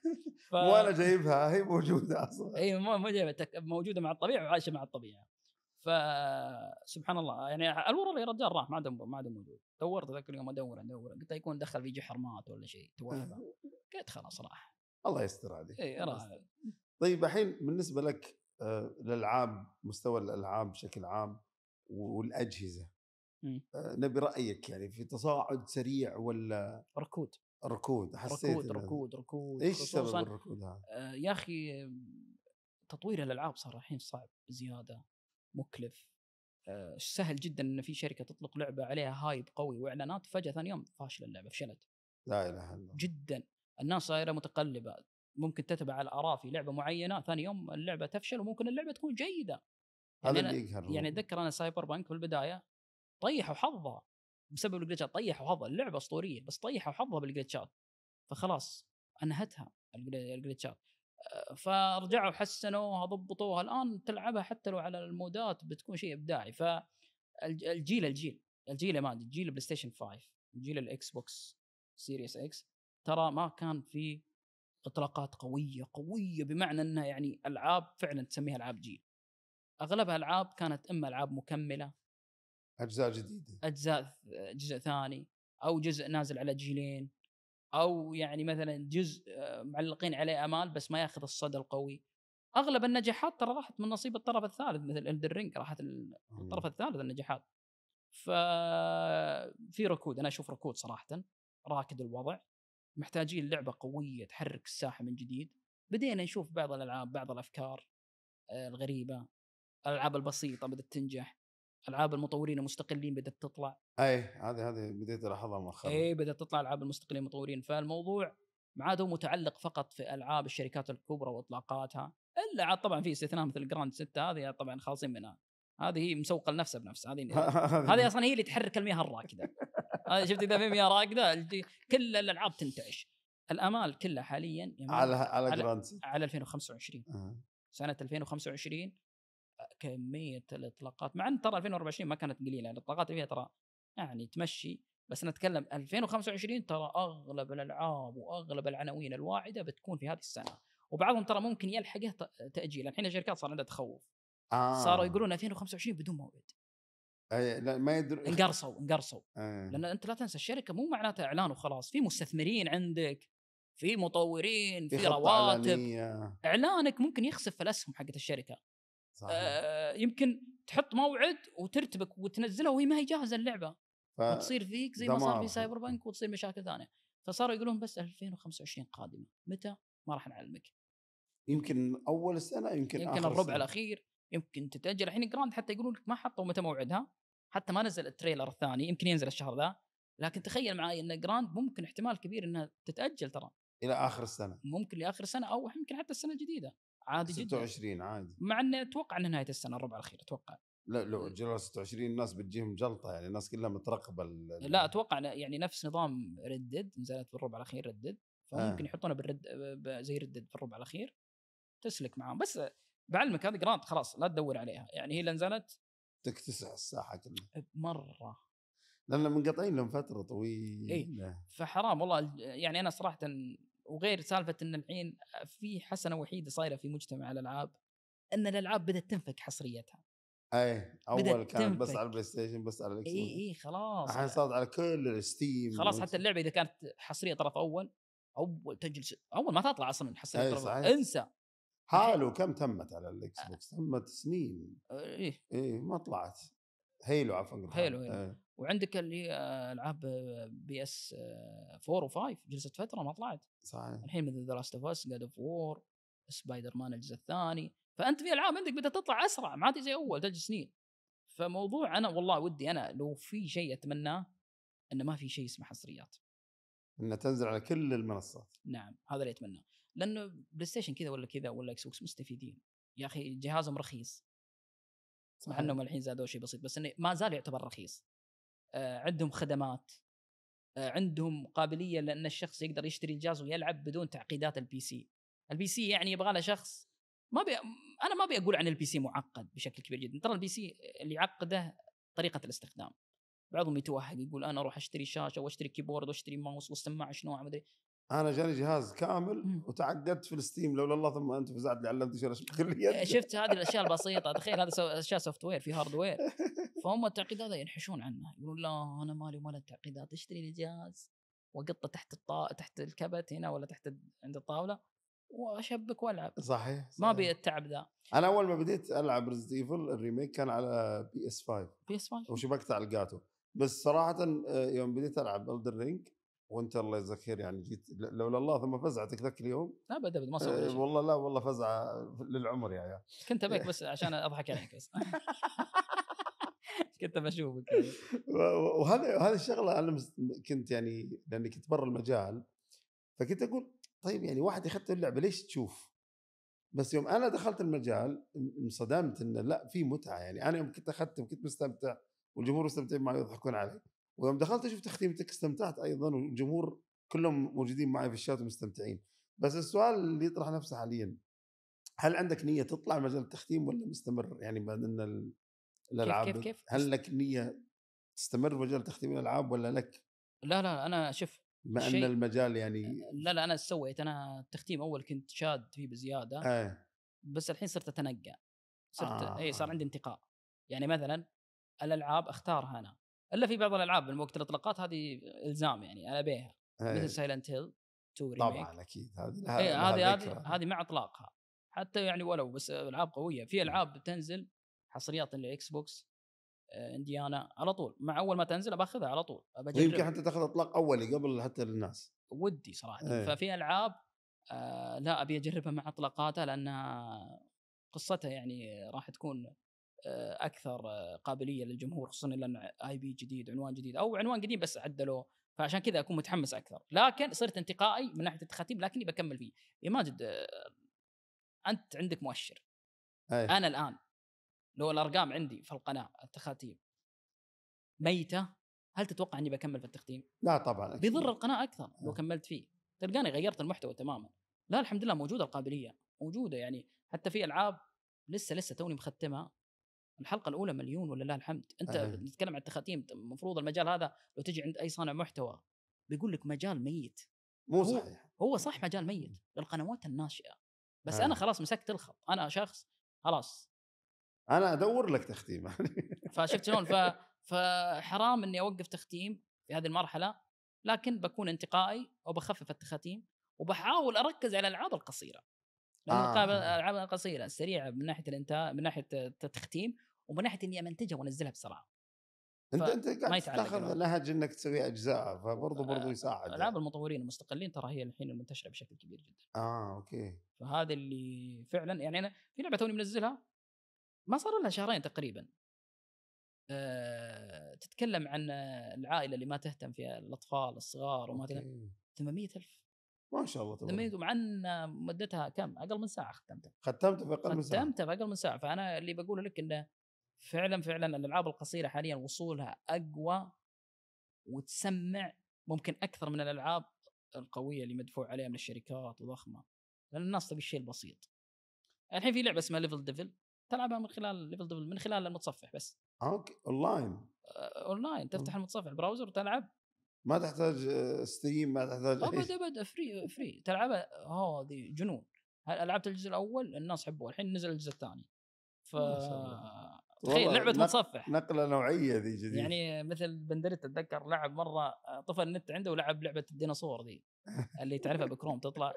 وانا جايبها، هي موجوده اصلا. اي ما جايبها، موجوده مع الطبيعه وعايشه مع الطبيعه. فسبحان الله يعني الورا يا رجال راح ما عاد موجود. دورت ذاك اليوم ادور قلت يكون دخل فيجي حرمات ولا شيء توابع قلت خلاص راح الله يستر عليك. اي راح. طيب الحين بالنسبه لك الالعاب مستوى الالعاب بشكل عام والاجهزه نبي رايك يعني في تصاعد سريع ولا ركود حسيت ركود ايش سبب الركود هذا؟ يا اخي تطوير الالعاب صار الحين صعب بزياده مكلف. سهل جدا ان في شركه تطلق لعبه عليها هايب قوي واعلانات فجاه ثاني يوم فاشله اللعبه فشلت. لا اله الا الله جدا. الناس صايره متقلبه ممكن تتبع على الارافي لعبه معينه ثاني يوم اللعبه تفشل وممكن اللعبه تكون جيده. هذا اللي يقهر يعني. اتذكر انا سايبر بانك في البدايه طيحوا حظها بسبب الجلتشات. طيحوا حظها اللعبه اسطوريه بس طيحوا حظها بالجلتشات فخلاص انهتها الجلتشات. فرجعوا حسنوها ضبطوها الان تلعبها حتى لو على المودات بتكون شيء ابداعي. فالجيل ما ادري جيل بلاي ستيشن 5 جيل الاكس بوكس سيريس اكس ترى ما كان في اطلاقات قويه بمعنى انها يعني العاب فعلا تسميها العاب جيل. اغلبها العاب كانت اما العاب مكمله اجزاء جديده جزء ثاني او جزء نازل على جيلين او يعني مثلا جزء معلقين عليه امال بس ما ياخذ الصدى القوي. اغلب النجاحات ترى راحت من نصيب الطرف الثالث مثل الدرينج راحت الطرف الثالث النجاحات. ففي ركود انا اشوف ركود صراحه راكد الوضع. محتاجين لعبه قويه تحرك الساحه من جديد. بدينا نشوف بعض الالعاب بعض الافكار الغريبه الالعاب البسيطه بدات تنجح. العاب المطورين المستقلين بدات تطلع. اي هذه بديت الاحظها مؤخرا. اي بدات تطلع العاب المستقلين المطورين. فالموضوع ما عاد هو متعلق فقط في العاب الشركات الكبرى واطلاقاتها الا عاد طبعا في استثناء مثل جراند 6 هذه طبعا خالصين منها. هذه هي مسوقه لنفسها بنفسها. هذه اصلا هي اللي تحرك المياه الراكده. شفت اذا في مياه راكده كل الالعاب تنتعش. الامال كلها حاليا على جراند 2025 سنه 2025 كمية الإطلاقات مع أن ترى 2024 ما كانت قليلة الإطلاقات فيها ترى يعني تمشي. بس نتكلم 2025 ترى أغلب الألعاب وأغلب العناوين الواعدة بتكون في هذه السنة وبعضهم ترى ممكن يلحقه تأجيل. الحين الشركات صار عندها تخوف صاروا يقولون 2025 بدون موعد. أي لا ما يدرون انقرصوا لأن أنت لا تنسى الشركة مو معناتها إعلان وخلاص. في مستثمرين عندك في مطورين في رواتب علانية. إعلانك ممكن يخسف الأسهم حقت الشركة. يمكن تحط موعد وترتبك وتنزلها وهي ما هي جاهزه اللعبه وتصير فيك زي ما صار في سايبر بانك وتصير مشاكل ثانيه. فصاروا يقولون بس 2025 قادمه متى ما راح نعلمك. يمكن اول السنه يمكن الربع السنة. الاخير يمكن تتاجل. الحين جراند حتى يقولون لك ما حطوا متى موعدها حتى ما نزل التريلر الثاني يمكن ينزل الشهر ذا. لكن تخيل معي ان جراند ممكن احتمال كبير انها تتاجل ترى الى اخر السنه ممكن لاخر السنه او يمكن حتى السنه الجديده عادي 26 جدا. عادي مع انه اتوقع ان نهايه السنه الربع الاخير اتوقع. لا لو جلس 26 الناس بتجيهم جلطه يعني الناس كلها مترقبه لا اتوقع يعني نفس نظام ردد نزلت بالربع الاخير ردد فممكن يحطونه زي ردد بالربع الاخير تسلك معاهم. بس بعلمك هذه جراند خلاص لا تدور عليها يعني هي اللي نزلت تكتسع الساحه كلها مره لان منقطعين لهم فتره طويله. اي فحرام والله يعني انا صراحه وغير سالفه ان الحين في حسنه وحيده صايره في مجتمع الالعاب ان الالعاب بدات تنفك حصريتها. اي اول كانت بس على البلاي ستيشن بس على الاكس بوكس. اي خلاص الحين صارت على كل الستيم خلاص حتى اللعبه اذا كانت حصريه طرف اول تجلس اول ما تطلع اصلا حصريه طرف انسى حاله. كم تمت على الاكس بوكس؟ تمت سنين. اي ما طلعت هيلو عفوا هيلو. وعندك اللي العاب بي اس 4 و5 جلست فتره ما طلعت. صحيح. الحين مثل ذا لاست اوف اس جاد اوف وور سبايدر مان الجزء الثاني. فانت في العاب عندك بدها تطلع اسرع ما عاد زي اول تجلس سنين. فموضوع انا والله ودي انا لو في شيء اتمناه انه ما في شيء اسمه حصريات انه تنزل على كل المنصات. نعم هذا اللي اتمناه لانه بلاي ستيشن كذا ولا اكس بوكس مستفيدين يا اخي جهازهم رخيص مع انهم الحين زادوا شيء بسيط بس انه ما زال يعتبر رخيص. عندهم خدمات عندهم قابليه لان الشخص يقدر يشتري الجهاز ويلعب بدون تعقيدات البي سي. البي سي يعني يبغى له شخص انا ما بقول عن البي سي معقد بشكل كبير جدا. ترى البي سي اللي يعقده طريقه الاستخدام. بعضهم يتوهق يقول انا اروح اشتري شاشه واشتري كيبورد واشتري ماوس والسماعه شنو ما ادري انا جاني جهاز كامل وتعقدت في الستيم لولا الله ثم انت فزعت لي علمت شيء كليات. شفت هذه الاشياء البسيطه، تخيل هذا اشياء سوفت وير في هارد وير، فهم التعقيدات ينحشون عنها يقولون لا انا مالي ولا التعقيدات، اشتري لي جهاز واقطه تحت تحت الكبت هنا ولا تحت عند الطاوله واشبك والعب. صحيح، ما ابي التعب ذا. انا اول ما بديت العب ريزد ايفل الريميك كان على بي اس 5 وشبكت على الجاتو، بس صراحه يوم بديت العب الدر رينج وانت الله يجزاك خير يعني جيت لولا الله ثم فزعتك ذاك اليوم. ابدا ما سويت شيء والله، لا والله فزعه للعمر يا عيال. كنت ابيك بس عشان اضحك عليك بس كنت بشوفك. وهذه الشغله انا كنت يعني لاني كنت برا المجال، فكنت اقول طيب يعني واحد اخذت اللعبه ليش تشوف؟ بس يوم انا دخلت المجال انصدمت انه لا في متعه، يعني انا يوم كنت اخذت كنت مستمتع والجمهور مستمتعين معي ويضحكون علي، ويوم دخلت اشوف تختيمتك استمتعت ايضا والجمهور كلهم موجودين معي في الشات ومستمتعين. بس السؤال اللي يطرح نفسه حاليا، هل عندك نيه تطلع مجال التختيم ولا مستمر يعني بعد ان الالعاب؟ كيف هل لك نيه تستمر مجال تختيم الالعاب ولا لك؟ لا لا انا شوف مع ان المجال يعني لا انا سويت انا التختيم اول كنت شاد فيه بزياده بس الحين صرت اتنقى، صرت اي صار عندي انتقاء، يعني مثلا الالعاب اختارها انا الا في بعض الالعاب من وقت الاطلاقات هذه الزام يعني انا بيها مثل سايلنت هيل 2 ريميك طبعا اكيد هذه مع اطلاقها حتى يعني ولو بس العاب قويه، في العاب تنزل حصريات للاكس بوكس انديانا على طول مع اول ما تنزل باخذها على طول بجرب، يمكن حتى تاخذ اطلاق اولي قبل حتى للناس ودي صراحه. ففي العاب لا ابي اجربها مع اطلاقاتها لانها قصتها يعني راح تكون اكثر قابليه للجمهور، خصوصا لان اي بي جديد عنوان جديد او عنوان قديم بس عدلوه، فعشان كذا اكون متحمس اكثر. لكن صرت انتقائي من ناحيه التختيم لكني بكمل فيه. يا ماجد انت عندك مؤشر انا الان لو الارقام عندي في القناه التخاتيم ميته هل تتوقع اني بكمل في التختيم؟ لا طبعا بيضر القناه اكثر لو كملت فيه، تلقاني غيرت المحتوى تماما. لا الحمد لله موجوده القابليه موجوده، يعني حتى في العاب لسه توني مختمها الحلقه الاولى مليون ولا لا الحمد. انت بتتكلم عن التخاتيم، المفروض المجال هذا لو تجي عند اي صانع محتوى بيقول لك مجال ميت، مو صحيح. هو صح مجال ميت للقنوات الناشئه بس انا خلاص مسكت الخط، انا شخص خلاص انا ادور لك تختيم فشفت شلون؟ فحرام اني اوقف تختيم في هذه المرحله، لكن بكون انتقائي وبخفف التخاتيم وبحاول اركز على الالعاب القصيره لان الالعاب القصيره السريعه من ناحيه الانتاج من ناحيه التختيم ومن ناحيه اني امنتجها وانزلها بسرعه. انت قاعد تاخذ نهج انك تسوي اجزاء فبرضه يساعد. العاب يعني المطورين المستقلين ترى هي الحين المنتشره بشكل كبير جدا. اوكي. فهذا اللي فعلا يعني انا في لعبه توني منزلها ما صار لها شهرين تقريبا. تتكلم عن العائله اللي ما تهتم في الاطفال الصغار وما تهتم 800,000 ما شاء الله تبارك. ومع ان مدتها كم؟ اقل من ساعه ختمته في اقل من ساعه. فانا اللي بقوله لك انه فعلا الالعاب القصيره حاليا وصولها اقوى وتسمع ممكن اكثر من الالعاب القويه اللي مدفوع عليها من الشركات وضخمه، لان الناس تبي الشيء البسيط. الحين في لعبه اسمها ليفل ديفل تلعبها من خلال ليفل ديفل من خلال المتصفح بس. اوكي اونلاين. اونلاين تفتح المتصفح البراوزر وتلعب، ما تحتاج ستيم ما تحتاج ابدا فري تلعبها. هذه جنون، لعبت الجزء الاول الناس حبوه، الحين نزل الجزء الثاني. ف تخيل لعبه متصفح نقله نوعيه ذي جديده، يعني مثل بندرت اتذكر لعب مره طفى النت عنده ولعب لعبه الديناصور ذي اللي تعرفها بكروم تطلع،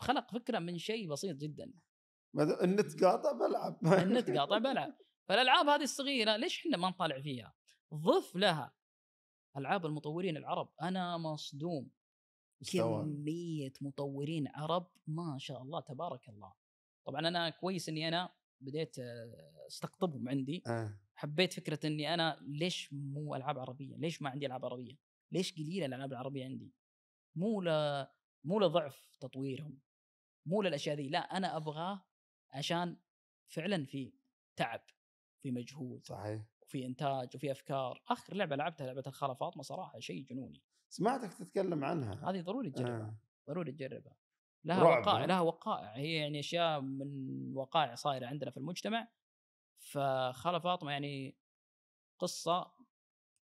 خلق فكره من شيء بسيط جدا. النت قاطع بلعب فالالعاب هذه الصغيره ليش احنا ما نطالع فيها؟ ضف لها العاب المطورين العرب، انا مصدوم كميه مطورين عرب ما شاء الله تبارك الله. طبعا انا كويس اني انا بديت استقطبهم عندي، حبيت فكره اني انا ليش مو العاب عربيه؟ ليش ما عندي العاب عربيه؟ ليش قليله الالعاب العربيه عندي؟ مو لضعف تطويرهم، مو للاشياء ذي، لا انا ابغاه عشان فعلا في تعب، في مجهود، صحيح، وفي انتاج وفي افكار. اخر لعبه لعبتها لعبه الخرافات ما صراحه شيء جنوني. سمعتك تتكلم عنها، هذه ضروري تجربها. ضروري تجربها، لها وقائع هي يعني اشياء من وقائع صايره عندنا في المجتمع. فخاله فاطمه يعني قصه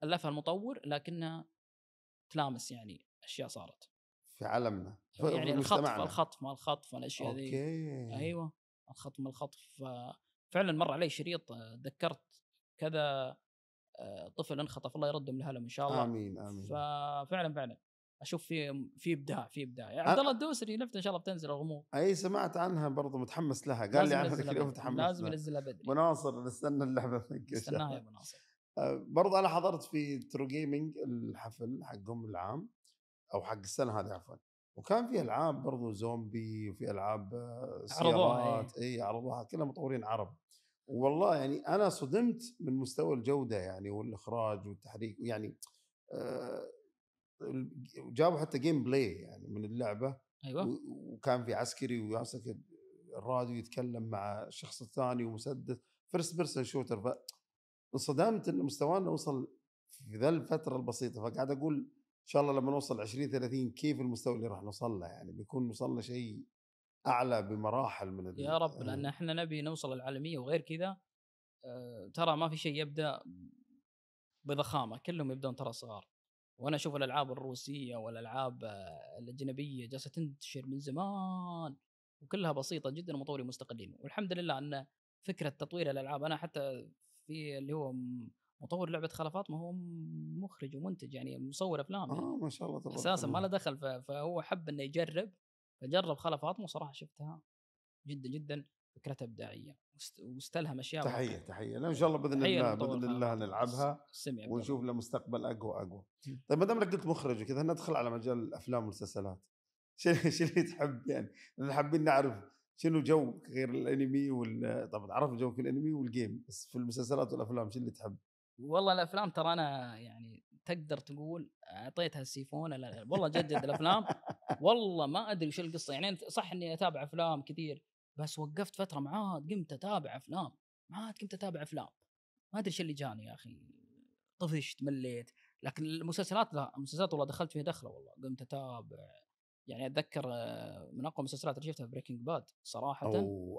الفها المطور لكنها تلامس يعني اشياء صارت في عالمنا يعني الخطف والاشياء ذي. ايوه الخطف فعلا مر علي شريط تذكرت كذا طفل انخطف الله يردهم لهلا ان شاء الله امين امين. ففعلا فعلا اشوف في ابداع يعني عبد الله الدوسري لفته ان شاء الله بتنزل الغموض. اي سمعت عنها برضو متحمس لها، قال لي عنها اليوم متحمس لازم انزلها بدري. ابو ناصر نستنى اللعبه استناها يا ابو ناصر. برضو انا حضرت في ترو جيمنج الحفل حقهم العام او حق السنه هذه عفوا، وكان في العاب برضو زومبي وفي العاب سيارات اي عرضوها كلها مطورين عرب، والله يعني انا صدمت من مستوى الجوده يعني والاخراج والتحريك يعني جابوا حتى جيم بلاي يعني من اللعبه. ايوه وكان في عسكري ويمسك الراديو يتكلم مع الشخص الثاني ومسدس فيرست بيرسون شوتر، فانصدمت ان مستوانا وصل في ذا الفتره البسيطه. فقاعد اقول ان شاء الله لما نوصل 20 30 كيف المستوى اللي راح نوصل له، يعني بيكون وصلنا شيء اعلى بمراحل من يا رب، لان احنا نبي نوصل العالميه. وغير كذا ترى ما في شيء يبدا بضخامه، كلهم يبدون ترى صغار. وانا اشوف الالعاب الروسيه والالعاب الاجنبيه جالسه تنتشر من زمان وكلها بسيطه جدا ومطورين مستقلين، والحمد لله ان فكره تطوير الالعاب. انا حتى في اللي هو مطور لعبه خلافات ما هو مخرج ومنتج يعني مصور افلام يعني ما شاء الله اساسا ما له دخل، فهو حب انه يجرب فجرب خلافات وصراحه شفتها جدا جدا فكرتها ابداعيه واستلهم اشياء. تحيه تحيه ان شاء الله باذن الله باذن الله نلعبها ونشوف له مستقبل اقوى اقوى. طيب ما دام انك قلت مخرج وكذا ندخل على مجال الافلام والمسلسلات، شو اللي تحب يعني؟ حابين نعرف شنو جوك غير الانمي طبعا عرفنا جوك الانمي والجيم، بس في المسلسلات والافلام شو اللي تحب؟ والله الافلام ترى انا يعني تقدر تقول اعطيتها السيفون والله جدد الافلام والله ما ادري وش القصه يعني. صح اني اتابع افلام كثير بس وقفت فتره معاد قمت اتابع افلام ما ادري ايش اللي جاني يا اخي، طفشت مليت. لكن المسلسلات لا، المسلسلات والله دخلت فيها دخله والله قمت اتابع يعني. اتذكر من اقوى المسلسلات اللي شفتها بريكنج باد صراحه.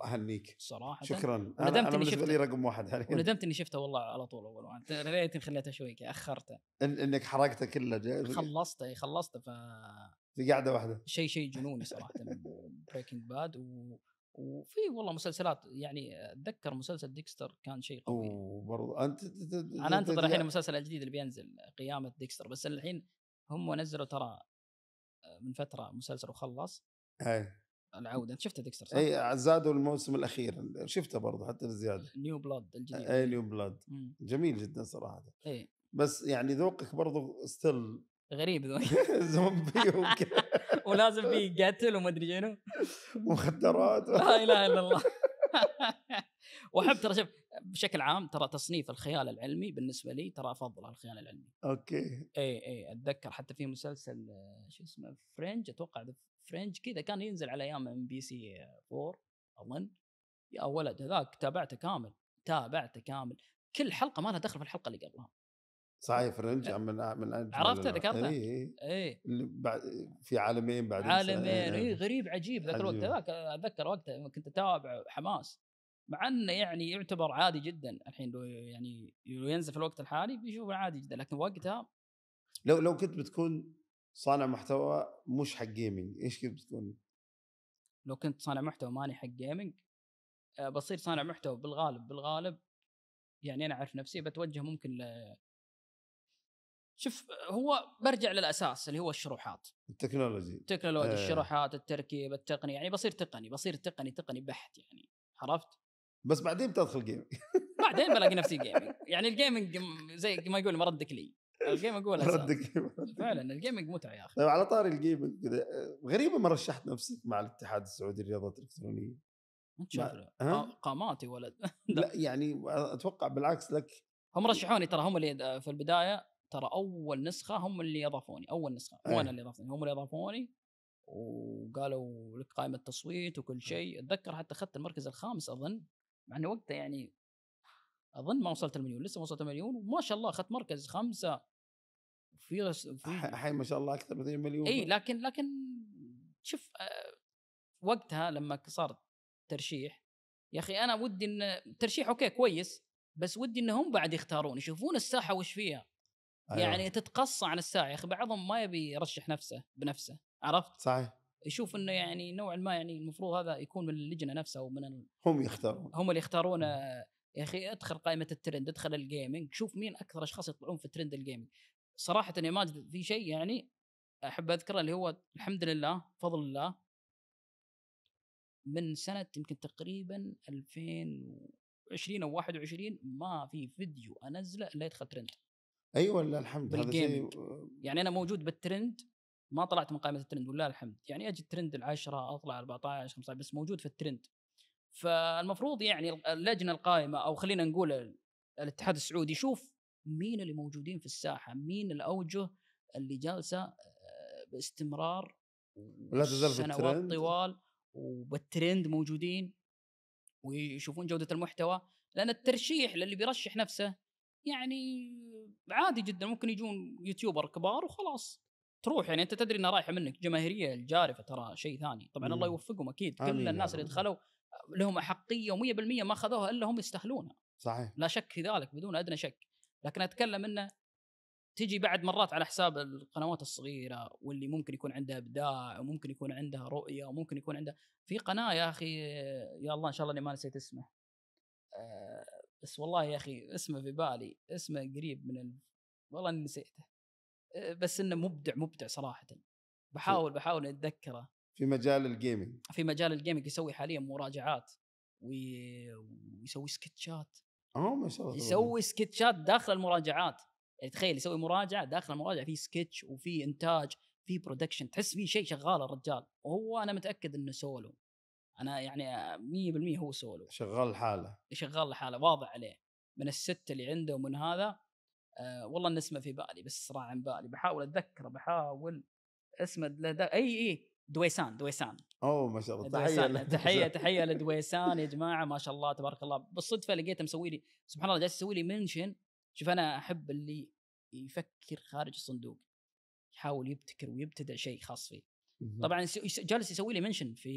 اهنيك صراحه شكرا، انا بالنسبه لي رقم واحد حاليا. وندمت اني شفته والله على طول اول واحد، ليتني خليته شوي اخرته انك حرقته كله خلصته في قاعده واحده. شيء جنوني صراحه بريكنج باد. وفي والله مسلسلات يعني اتذكر مسلسل ديكستر كان شيء قوي وبرضه انا انتظر الحين المسلسل الجديد اللي بينزل قيامه ديكستر، بس الحين هم نزلوا ترى من فتره مسلسل وخلص اي العوده. انت شفته ديكستر صح؟ اي زادوا الموسم الاخير شفته برضه حتى الزياده نيو بلاد الجديد. اي نيو بلاد جميل جدا صراحه. اي بس يعني ذوقك برضه ستيل غريب ذوقك زومبي ولازم فيه قتل ومدري شنو مخدرات لا اله الا الله. واحب ترى شوف بشكل عام ترى تصنيف الخيال العلمي بالنسبه لي ترى افضل على الخيال العلمي. اوكي اي اتذكر حتى في مسلسل شو اسمه فرينج اتوقع فرينج كذا كان ينزل على ايام MBC 4 اظن. يا ولد هذاك تابعته كامل كل حلقه ما لها دخل في الحلقه اللي قبلها. صحيح فرنج من عرفت ذكرته اي بعد في عالمين اي غريب عجيب ذاك الوقت. ذاك اتذكر وقتها كنت اتابع حماس مع انه يعني يعتبر عادي جدا الحين لو يعني ينزل في الوقت الحالي بيشوف عادي جدا، لكن وقتها لو كنت بتكون صانع محتوى مش حق جيمنج ايش كنت بتكون؟ لو كنت صانع محتوى ماني حق جيمنج بصير صانع محتوى بالغالب يعني انا اعرف نفسي بتوجه ممكن شوف هو برجع للاساس اللي هو الشروحات التكنولوجيا الشروحات التركيب التقني يعني بصير تقني بحت يعني عرفت. بس بعدين بتدخل جيمنج بعدين بلاقي نفسي جيمنج يعني الجيمنج زي ما يقول مردك لي الجيم اقول مردك فعلا الجيمنج متعه يا اخي. طيب على طاري الجيمنج كذا غريبه ما رشحت نفسك مع الاتحاد السعودي للرياضات الالكترونيه انت قاماتي ولد لا يعني اتوقع بالعكس لك هم رشحوني ترى هم اللي في البدايه ترى اول نسخه هم اللي اضافوني اول نسخه وانا اللي اضافوني هم اللي اضافوني وقالوا لك قائمه تصويت وكل شيء. اتذكر حتى اخذت المركز الخامس اظن مع انه وقتها يعني اظن ما وصلت المليون لسه ما وصلت المليون وما شاء الله اخذت مركز 5 في الحين ما شاء الله اكثر من 2 مليون. اي لكن شوف وقتها لما صار ترشيح يا اخي انا ودي ان ترشيح اوكي كويس بس ودي انهم بعد يختارون يشوفون الساحه وش فيها أيوة. يعني تتقصى على الساعه يا اخي، بعضهم ما يبي يرشح نفسه بنفسه، عرفت؟ صحيح. يشوف انه يعني نوعا ما يعني المفروض هذا يكون من اللجنه نفسها ومن هم يختارون، هم اللي يختارون. يا اخي ادخل قائمه الترند، ادخل الجيمنج، شوف مين اكثر اشخاص يطلعون في ترند الجيمنج. صراحه يا ماجد في شيء يعني احب اذكره اللي هو الحمد لله بفضل الله من سنه يمكن تقريبا 2020 او 21 ما في فيديو انزله الا يدخل ترند. ايوه الحمد لله، يعني انا موجود بالترند، ما طلعت من قائمه الترند والله الحمد، يعني اجي الترند ال10 اطلع 14 15 بس موجود في الترند. فالمفروض يعني اللجنه القائمه او خلينا نقول الاتحاد السعودي يشوف مين اللي موجودين في الساحه، مين الاوجه اللي جالسه باستمرار ولا تزال في الترند طوال وبالترند موجودين، ويشوفون جوده المحتوى. لان الترشيح للي بيرشح نفسه يعني عادي جدا، ممكن يجون يوتيوبر كبار وخلاص تروح، يعني انت تدري انها رايحه منك. جماهيريه الجارفه ترى شيء ثاني طبعا. الله يوفقهم اكيد، كل الناس اللي دخلوا لهم احقيه و100% ما اخذوها الا هم يستاهلونها، صحيح لا شك في ذلك بدون ادنى شك. لكن اتكلم انه تجي بعد مرات على حساب القنوات الصغيره واللي ممكن يكون عندها ابداع وممكن يكون عندها رؤيه وممكن يكون عندها في قناه. يا اخي يا الله ان شاء الله اني ما نسيت اسمه، بس والله يا اخي اسمه في بالي، اسمه قريب من والله اني نسيته، بس انه مبدع مبدع صراحه. بحاول اتذكره في مجال الجيمنج، في مجال الجيمنج يسوي حاليا مراجعات ويسوي سكتشات. ما شاء الله يسوي سكتشات داخل المراجعات، يعني تخيل يسوي مراجعه داخل المراجعه في سكتش وفي انتاج في برودكشن، تحس في شيء شغال الرجال. وهو انا متاكد انه سولو، انا يعني 100% هو سولو، شغال حاله واضح عليه من الست اللي عنده ومن هذا. والله ان اسمه في بالي بس راح عن بالي، بحاول اتذكره، بحاول اسمه دويسان. ما شاء الله، تحيه لدويسان يا جماعه، ما شاء الله تبارك الله. بالصدفه لقيته مسوي لي، سبحان الله، جالس يسوي لي منشن. شوف انا احب اللي يفكر خارج الصندوق، يحاول يبتكر ويبتدع شيء خاص فيه. طبعا جالس يسوي لي منشن في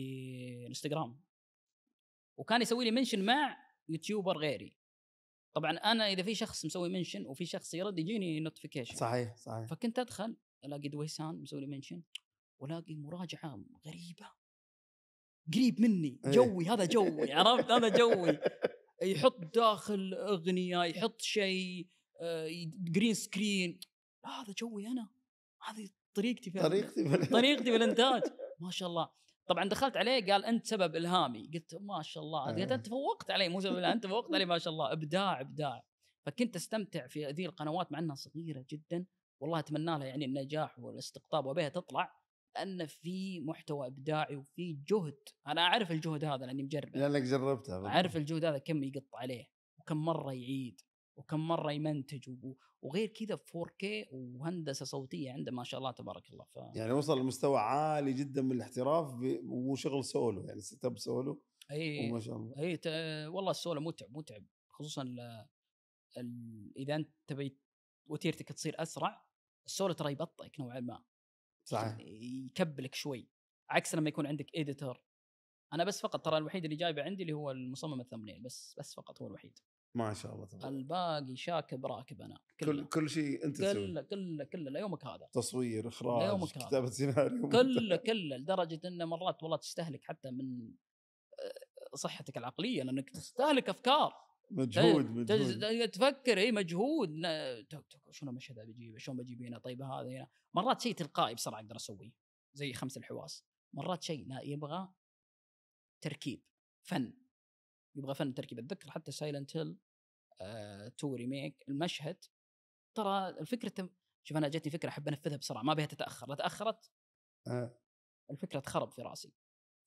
الانستغرام، وكان يسوي لي منشن مع يوتيوبر غيري. طبعا انا اذا في شخص مسوي منشن وفي شخص يرد يجيني نوتيفيكيشن، صحيح. فكنت ادخل الاقي دويسان مسوي لي منشن، ولاقي مراجعه غريبه قريب مني، جوي. هذا جوي، عرفت؟ هذا جوي يحط داخل اغنيه، يحط شيء جرين سكرين. هذا جوي انا، هذه طريقتي في الانتاج ما شاء الله. طبعا دخلت عليه قال انت سبب الهامي، قلت ما شاء الله، انت فوقت علي، مو سبب، انت فوقت علي ما شاء الله، ابداع. فكنت استمتع في هذه القنوات مع انها صغيره جدا، والله اتمنى لها يعني النجاح والاستقطاب، وبها تطلع ان في محتوى ابداعي وفي جهد. انا اعرف الجهد هذا لاني مجرب، لانك جربتها بالضبط. اعرف الجهد هذا كم يقط عليه وكم مره يعيد وكم مره يمنتج، وغير كذا 4K وهندسه صوتيه عنده ما شاء الله تبارك الله. يعني وصل لمستوى عالي جدا من الاحتراف، وشغل سولو، يعني سيت اب سولو. اي ما شاء الله، اي والله السولو متعب، خصوصا اذا انت تبي وتيرتك تصير اسرع. السولو ترى يبطئك نوعا ما، صحيح، يكبلك شوي، عكس لما يكون عندك اديتور. انا بس فقط ترى الوحيد اللي جايبه عندي اللي هو المصمم الثمنيل، بس فقط هو الوحيد ما شاء الله تبارك. الباقي شاكب راكب انا، كل شيء انت تسويه، كله ليومك هذا، تصوير، اخراج، كتابه سيناريو، كله لدرجه انه مرات والله تستهلك حتى من صحتك العقليه، لانك تستهلك افكار، مجهود تفكر، اي مجهود، شنو المشهد هذا بجيبه، شلون بجيب هنا، طيب هذا هنا. مرات شيء تلقائي بسرعه اقدر اسويه زي خمس الحواس، مرات شيء لا يبغى تركيب، فن تركيب. اتذكر حتى سايلنت هيل 2 ريميك، المشهد ترى الفكره شوف انا جتني فكره احب انفذها بسرعه، ما بيها تتاخر، لا تاخرت الفكره تخرب في راسي.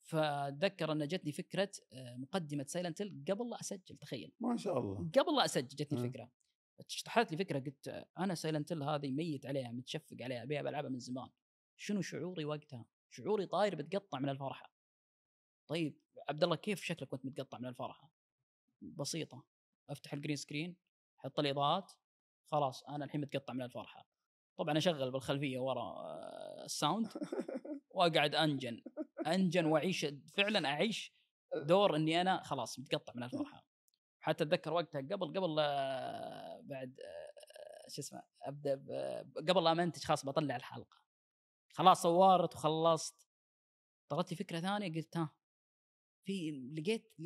فاتذكر ان جتني فكره مقدمه سايلنت هيل قبل لا اسجل، تخيل ما شاء الله، قبل لا اسجل جتني الفكره، اشتحت لي فكره، قلت انا سايلنت هيل هذه ميت عليها، متشفق عليها، ابيها بلعبها من زمان. شنو شعوري وقتها؟ شعوري طاير بتقطع من الفرحه. طيب عبد الله كيف شكلك وانت متقطع من الفرحه؟ بسيطه، افتح الجرين سكرين، احط الاضاءات، خلاص انا الحين متقطع من الفرحه. طبعا اشغل بالخلفيه ورا الساوند واقعد انجن واعيش، فعلا اعيش دور اني انا خلاص متقطع من الفرحه. حتى اتذكر وقتها قبل بعد شو اسمه ابدا قبل لا امنتج خلاص بطلع الحلقه، خلاص صورت وخلصت، طلعت لي فكره ثانيه قلت ها في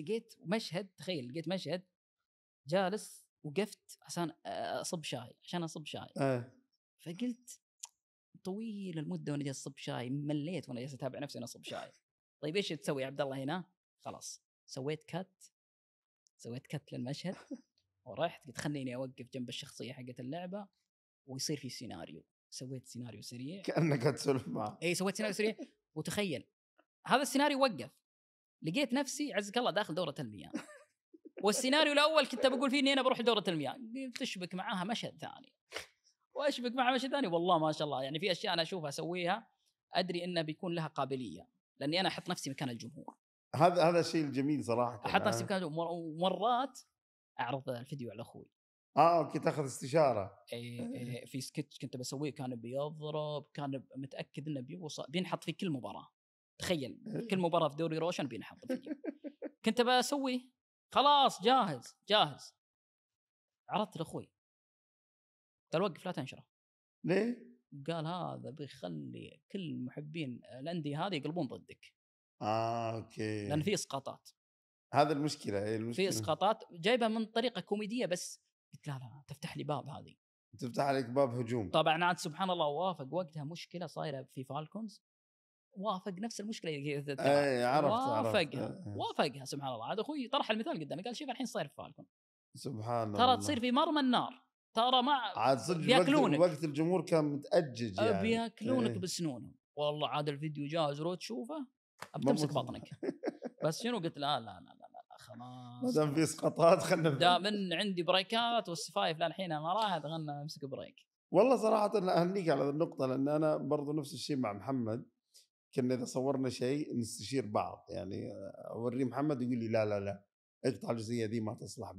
لقيت مشهد، تخيل لقيت مشهد جالس وقفت عشان اصب شاي فقلت طويل المده وانا جالس اصب شاي، مليت وانا جالس اتابع نفسي وانا اصب شاي. طيب ايش تسوي يا عبد الله هنا؟ خلاص سويت كت للمشهد ورحت قلت خليني اوقف جنب الشخصيه حقت اللعبه ويصير في سيناريو. سويت سيناريو سريع كانك تسولف معه. اي سويت سيناريو سريع وتخيل هذا السيناريو وقف، لقيت نفسي عزك الله داخل دوره المياه، والسيناريو الاول كنت بقول فيه اني انا بروح دوره المياه، تشبك معاها مشهد ثاني واشبك معها مشهد ثاني. والله ما شاء الله يعني في اشياء انا اشوفها اسويها ادري انها بيكون لها قابليه لاني انا احط نفسي مكان الجمهور. هذا الشيء الجميل صراحه، احط نفسي مكان الجمهور. ومرات اعرض الفيديو على اخوي. اوكي تاخذ استشاره. اي في سكتش كنت بسويه كان بيضرب، كان متاكد انه بيوصل بينحط في كل مباراه، تخيل كل مباراه في دوري روشن بينحط فيه. كنت بسوي خلاص جاهز عرضت لاخوي قال وقف لا تنشره. ليه؟ قال هذا بيخلي كل محبين الانديه هذه يقلبون ضدك. اوكي لان في اسقاطات، هذا المشكله. اي المشكله في اسقاطات جايبها من طريقه كوميديه بس قلت لا تفتح لي باب، هذه تفتح عليك باب هجوم. طبعا عاد سبحان الله وافق وقتها مشكله صايره في فالكونز، وافق نفس المشكله. اي عرفت وافقها سبحان الله. عاد اخوي طرح المثال قدامي قال شوف الحين صاير في فالكون سبحان الله، ترى تصير في مرمى النار، ترى مع عاد صدق وقت الجمهور كان متأجج يعني بياكلونك بسنونهم. والله عاد الفيديو جاهز رو تشوفه بتمسك بطنك بس شنو قلت لا خلاص ما دام في اسقاطات خلنا دام من عندي بريكات والسفايف للحين ما راحت خلنا نمسك بريك. والله صراحه انا اهنيك على هذه النقطه لان انا برضو نفس الشيء مع محمد، كنا اذا صورنا شيء نستشير بعض، يعني اوريه محمد يقول لي لا اقطع الجزئيه دي ما تصلح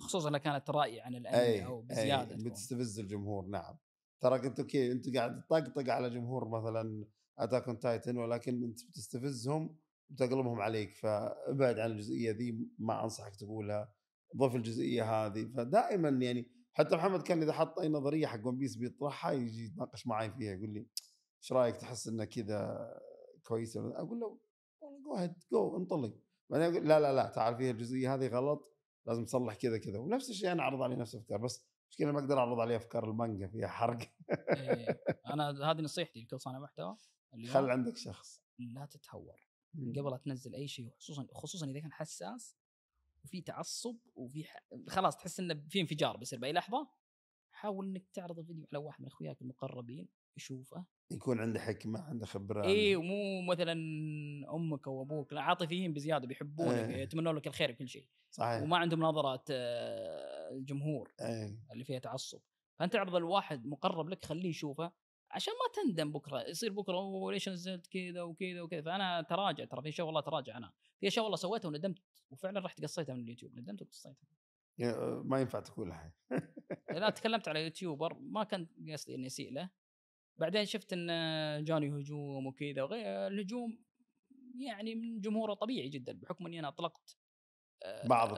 خصوصا لو كانت راي عن الانمي او بزياده بتستفز الجمهور. نعم ترى كنت اوكي انت قاعد تطقطق على جمهور مثلا اتاك اون تايتن ولكن انت بتستفزهم وتقلبهم عليك، فابعد عن الجزئيه ذي ما انصحك تقولها، ضف الجزئيه هذه. فدائما يعني حتى محمد كان اذا حط اي نظريه حق ون بيس بيطرحها يجي يتناقش معي فيها، يقول لي ايش رايك تحس انه كذا كويس؟ اقول له جو هيد جو انطلق، بعدين اقول لا تعال فيها الجزئيه هذه غلط لازم تصلح كذا ونفس الشيء انا اعرض عليه نفس الافكار، بس مشكله ما اقدر اعرض عليه افكار المانجا فيها حرق. انا هذه نصيحتي لكل صانع محتوى، خل عندك شخص لا تتهور قبل تنزل اي شيء، خصوصا اذا كان حساس وفي تعصب وفي خلاص تحس انه في انفجار بيصير باي لحظه. حاول انك تعرض الفيديو على واحد من اخوياك المقربين يشوفه، يكون عنده حكمه عنده خبره. اي ومو مثلا امك او ابوك، لا عاطفيين بزياده بيحبونك يتمنون لك الخير بكل شيء صحيح، وما عندهم نظرات الجمهور اللي فيها تعصب. فانت عرض الواحد مقرب لك خليه يشوفه عشان ما تندم بكره، يصير بكره اوه ليش نزلت كذا وكذا وكذا. فانا تراجع، ترى في اشياء والله تراجع، انا في اشياء والله سويتها وندمت وفعلا رحت قصيتها من اليوتيوب، ندمت وقصيتها. ما ينفع تقولها. لا تكلمت على يوتيوبر ما كان قصدي اني اسيء له، بعدين شفت ان جاني هجوم وكذا وغير الهجوم يعني من جمهوره طبيعي جدا بحكم اني انا اطلقت بعض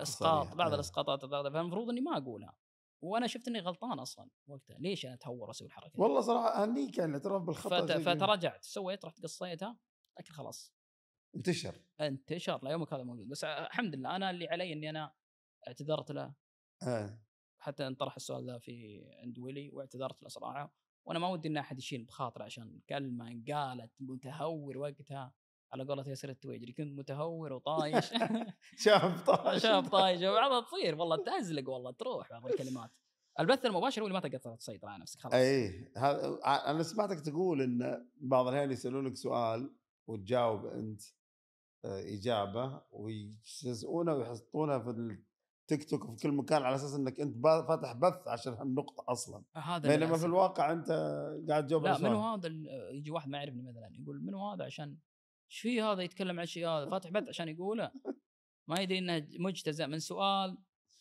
الاسقاطات، فالمفروض اني ما اقولها، وانا شفت اني غلطان اصلا وقتها، ليش انا اتهور اسوي الحركه؟ والله صراحه هنيك يعني اعتراف بالخطا. فتراجعت سويت رحت قصيتها لكن خلاص انتشر ليومك هذا موجود. بس الحمد لله انا اللي علي اني انا اعتذرت له، حتى انطرح السؤال ذا في عند ويلي واعتذرت له صراحه، وانا ما ودي ان احد يشيل بخاطره عشان كلمه قالت متهور وقتها على قولة ياسر التويجري كنت متهور وطايش. شاب طايش وبعضها تصير والله تزلق والله تروح بعض الكلمات. البث المباشر هو اللي ما تقدر تسيطر على نفسك خلاص. اي انا سمعتك تقول ان بعض الاحيان يسالونك سؤال وتجاوب انت اجابه ويجزئونها ويحطونها في التيك توك وفي كل مكان على اساس انك انت فاتح بث عشان هالنقطه اصلا، بينما في الواقع انت قاعد تجاوب. لا منو هذا؟ يجي واحد ما يعرفني مثلا يقول منو هذا عشان ايش في هذا يتكلم عن شيء، هذا فاتح بث عشان يقوله ما يدري انه مجتزأ من سؤال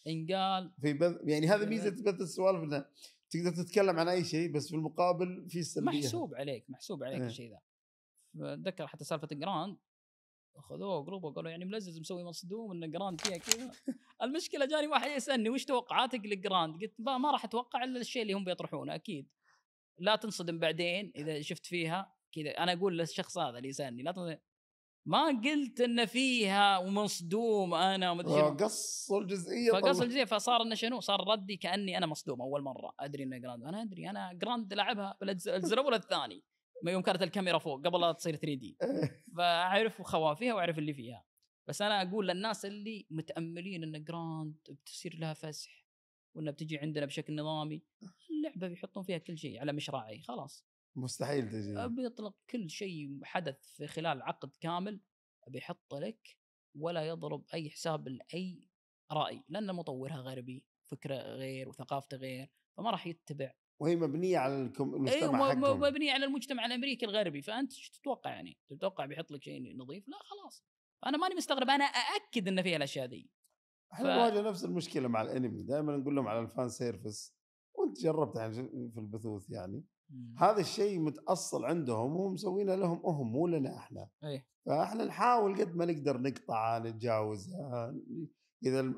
انقال في بث. يعني هذا ميزه بث السوالف انه تقدر تتكلم عن اي شيء بس في المقابل في سلبيه محسوب عليك الشيء ذا. اتذكر حتى سالفه جراند اخذوه جروب وقالوا يعني ملزلز مسوي مصدوم ان جراند فيها كذا. المشكله جاني واحد يسالني وش توقعاتك للجراند؟ قلت ما راح اتوقع الا الشيء اللي هم بيطرحونه اكيد. لا تنصدم بعدين اذا شفت فيها كذا. انا اقول للشخص هذا اللي يسالني لا تنصدم، ما قلت ان فيها ومصدوم انا ومدري شنو. قص الجزئيه، فقص الجزئيه، فصار انه شنو، صار ردي كاني انا مصدوم اول مره. ادري انه جراند، انا ادري انا جراند لعبها بالزربول الثاني ما يوم كانت الكاميرا فوق قبل لا تصير 3 دي، فاعرف خوافيها واعرف اللي فيها. بس انا اقول للناس اللي متاملين ان جراند بتصير لها فسح وانها بتجي عندنا بشكل نظامي، اللعبه بيحطون فيها كل شيء على مش راعي خلاص، مستحيل تجي. بيطلق كل شيء حدث في خلال عقد كامل بيحطه لك، ولا يضرب اي حساب لاي راي، لان مطورها غربي، فكره غير وثقافته غير، فما راح يتبع. وهي مبنيه على المجتمع حقهم، ايوه مبنيه على المجتمع الامريكي الغربي. فانت ايش تتوقع يعني؟ تتوقع بيحط لك شيء نظيف؟ لا خلاص. فانا ماني مستغرب، انا ااكد ان فيها الاشياء دي. احنا نواجه نفس المشكله مع الانمي، دائما نقول لهم على الفان سيرفيس، وانت جربت في البثوث يعني هذا الشيء متأصل عندهم وهم مسوينه لهم هم، مو لنا احنا. أيه. فاحنا نحاول قد ما نقدر نقطعه، نتجاوزها.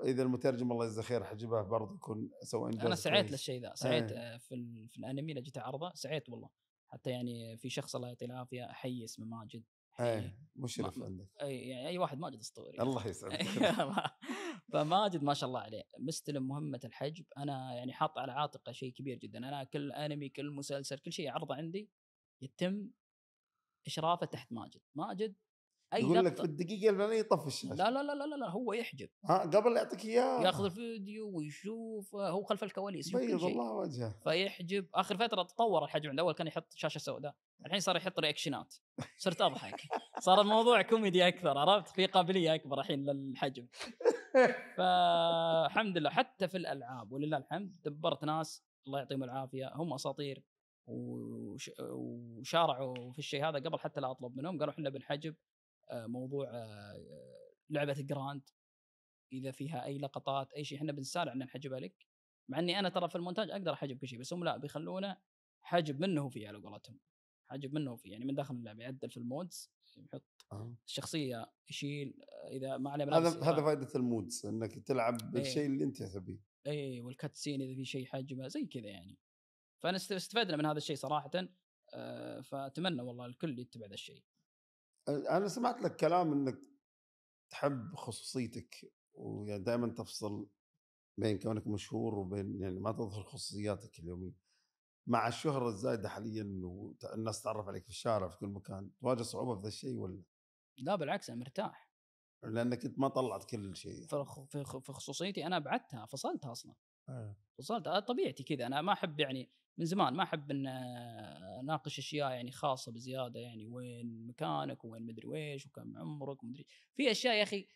اذا المترجم الله يجزاه خير حجبه برضه يكون سوى انجاز. انا سعيت للشيء ذا، سعيت. أيه. في الانمي اللي جيت اعرضه سعيت والله، حتى يعني في شخص الله يعطيه العافيه، احيي اسمه ماجد. اي مشرف عندك. اي يعني اي واحد ماجد اسطوري الله يسعدك. فماجد ما شاء الله عليه مستلم مهمه الحجب، انا يعني حاط على عاتقه شيء كبير جدا. انا كل انمي، كل مسلسل، كل شيء عرضه عندي يتم اشرافه تحت ماجد. ماجد اي يقول لك في الدقيقه الفلانيه يطفي الشاشه. لا لا لا لا لا، هو يحجب قبل يعطيك اياه، ياخذ الفيديو ويشوف، هو خلف الكواليس يشوف الله وجهه فيحجب. اخر فتره تطور الحجب، عند اول كان يحط شاشه سوداء، الحين صار يحط رياكشنات، صرت اضحك، صار الموضوع كوميدي اكثر، عرفت؟ في قابليه اكبر الحين للحجب. فالحمد لله حتى في الالعاب ولله الحمد دبرت ناس الله يعطيهم العافيه، هم اساطير وشارعوا في الشيء هذا قبل حتى لا اطلب منهم. قالوا احنا بالحجب موضوع لعبه جراند اذا فيها اي لقطات اي شيء احنا بنسارع ان نحجبها لك، مع اني انا ترى في المونتاج اقدر احجب كل شيء، بس هم لا، بيخلونا حجب منه فيه على قولتهم، حجب منه فيه يعني من داخل اللعبه، يعدل في المودز، يحط الشخصيه، يشيل اذا ما عليه ملابس. هذا فائده المودز، انك تلعب بالشيء اللي انت تبيه. اي والكاتسين اذا في شيء حجبه زي كذا يعني، فانا استفدنا من هذا الشيء صراحه. فاتمنى والله الكل يتبع هذا الشيء. انا سمعت لك كلام انك تحب خصوصيتك، ويعني دائما تفصل بين كونك مشهور وبين يعني ما تظهر خصوصياتك اليوميه. مع الشهرة الزايدة حاليا والناس تعرف عليك في الشارع في كل مكان، تواجه صعوبة في ذا الشيء ولا؟ لا بالعكس، انا مرتاح لانك انت ما طلعت كل شيء في خصوصيتي، انا بعدتها، فصلتها اصلا. فصلتها طبيعتي كذا. انا ما احب يعني من زمان ما احب ان اناقش اشياء يعني خاصة بزيادة، يعني وين مكانك وين مدري ويش وكم عمرك ومدري، في اشياء يا اخي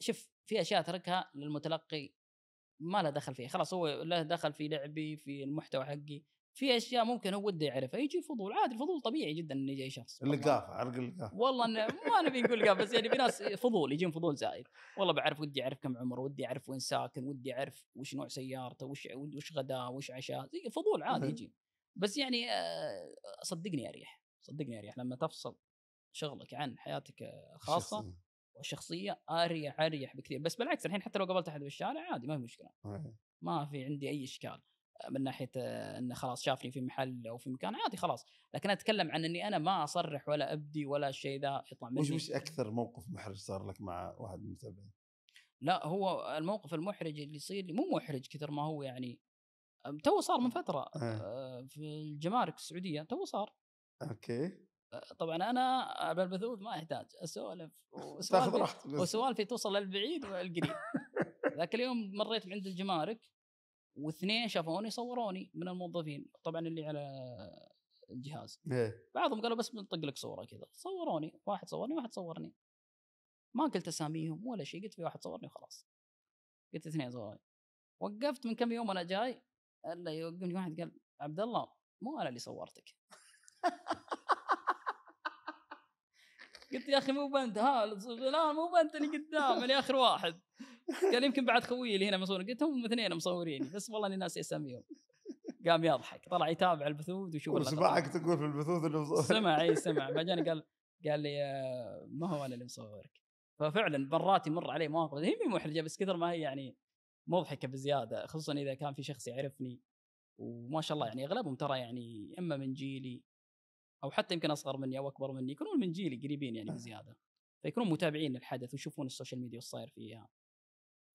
شوف، في اشياء اتركها للمتلقي ما له دخل فيها، خلاص هو له دخل في لعبي في المحتوى حقي. في اشياء ممكن هو وده يعرفها، يجي فضول عادي، الفضول طبيعي جدا انه يجي شخص اللقافه، عرق اللقافه والله، انه ما نبي نقول قاف، بس يعني في ناس فضول يجيهم فضول زايد والله. بعرف، ودي اعرف كم عمره، ودي اعرف وين ساكن، ودي اعرف وش نوع سيارته، وش غداه، وش عشاء، زي فضول عادي يجي. بس يعني صدقني اريح، صدقني اريح لما تفصل شغلك عن حياتك الخاصه والشخصيه، اريح بكثير. بس بالعكس الحين حتى لو قابلت احد بالشارع عادي، ما في مشكله، ما في عندي اي اشكال من ناحيه انه خلاص شافني في محل او في مكان عادي خلاص. لكن اتكلم عن اني انا ما اصرح ولا ابدي ولا شيء ذا يطلع مني. وش اكثر موقف محرج صار لك مع واحد من المتابعين؟ لا هو الموقف المحرج اللي يصير لي مو محرج كثر ما هو يعني تو صار من فتره في الجمارك السعوديه، تو صار. اوكي. طبعا انا بالبثوث ما احتاج اسولف وسوالفي توصل للبعيد والقريب. ذاك اليوم مريت من عند الجمارك واثنين شافوني صوروني من الموظفين طبعا اللي على الجهاز. بعضهم قالوا بس بنطق لك صوره كذا، صوروني، واحد صورني واحد صورني، ما قلت اساميهم ولا شيء، قلت في واحد صورني وخلاص، قلت اثنين صوروني. وقفت من كم يوم انا جاي، الا يوقفني واحد قال عبد الله مو انا اللي صورتك. قلت يا اخي مو بنت، ها لا مو بنت اللي قدام، اللي اخر واحد. قال يمكن بعد خويي اللي هنا مصور. قلت هم اثنين مصوريني بس والله اني ناسي اساميهم. قام يضحك، طلع يتابع البثوث ويشوف. سمعك تقول في البثوث انه سمع. اي سمع، بعدين قال قال لي ما هو انا اللي مصورك. ففعلا مرات يمر علي مواقف هي مو محرجه بس كثر ما هي يعني مضحكه بزياده، خصوصا اذا كان في شخص يعرفني، وما شاء الله يعني اغلبهم ترى يعني اما من جيلي او حتى يمكن اصغر مني او اكبر مني، يكونون من جيلي قريبين يعني بزياده، فيكونون متابعين للحدث ويشوفون السوشيال ميديا وش صاير فيها.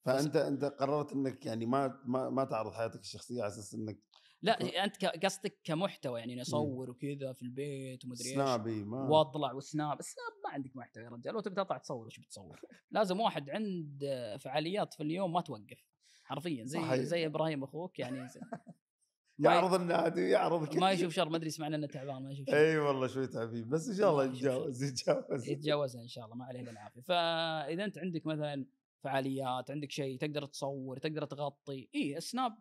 فانت انت قررت انك يعني ما تعرض حياتك الشخصيه على اساس انك لا انت قصدك كمحتوى يعني اصور وكذا في البيت ومدري ايش سنابي ما واطلع وسناب، السناب ما عندك محتوى يا رجال، لو تبي تطلع تصور وش بتصور؟ لازم واحد عند فعاليات في اليوم ما توقف حرفيا، زي ابراهيم اخوك يعني يعرض النادي ويعرض كذا ما يشوف شر، ما ادري سمعنا انه تعبان ما يشوف شر. اي والله شوي تعبين بس ان شاء الله يتجاوزها ان شاء الله ما عليه الا العافيه. فاذا انت عندك مثلا فعاليات، عندك شيء تقدر تصور تقدر تغطي، اي السناب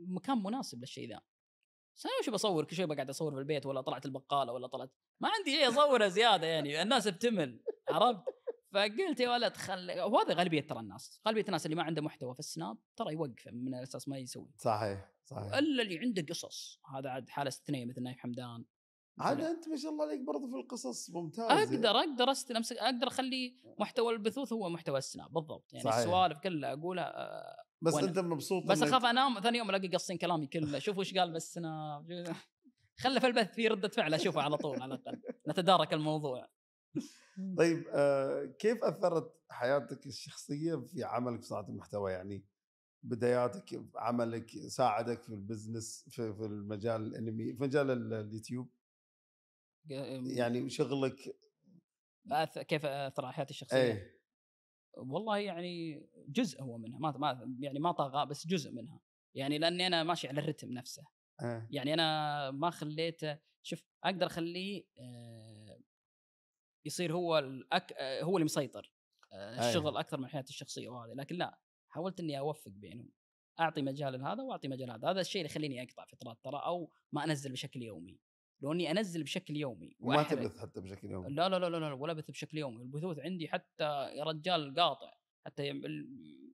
مكان مناسب للشيء ذا. بس انا وش بصور كل شيء بقعد اصور في البيت، ولا طلعت البقاله ولا طلعت ما عندي شيء اصوره زياده يعني الناس بتمل عرفت. فقلت يا ولد خل، وهذا غالبيه ترى الناس، غالبيه الناس اللي ما عنده محتوى في السناب ترى يوقفه من الاساس ما يسوي. صحيح صحيح. الا اللي عنده قصص، هذا عاد حاله استثنائيه مثل نايف حمدان. عاد انت ما شاء الله عليك برضه في القصص ممتاز. اقدر استلم، اقدر اخلي محتوى البثوث هو محتوى السناب بالضبط يعني. صحيح. السوالف كلها اقولها بس انت مبسوط، بس اخاف انام ثاني يوم الاقي قصين كلامي كله، شوف وش قال بالسناب، خله في البث في رده فعل اشوفها على طول على الاقل نتدارك الموضوع. طيب كيف اثرت حياتك الشخصيه في عملك في صناعه المحتوى؟ يعني بداياتك عملك ساعدك في البزنس في المجال الانمي في مجال اليوتيوب يعني شغلك كيف اثر على حياتي الشخصيه؟ أيه. والله يعني جزء هو منها ما يعني ما طغى بس جزء منها يعني، لاني انا ماشي على الرتم نفسه. أيه. يعني انا ما خليته، شوف اقدر اخليه يصير هو اللي مسيطر الشغل. أيه. اكثر من حياتي الشخصيه وهذه، لكن لا حاولت اني اوفق بينهم، اعطي مجال لهذا واعطي مجال هذا. هذا الشيء اللي يخليني اقطع فترات ترى او ما انزل بشكل يومي، لو اني انزل بشكل يومي وما تبث حتى بشكل يومي. لا لا لا لا ولا بث بشكل يومي، البثوث عندي حتى يا رجال قاطع حتى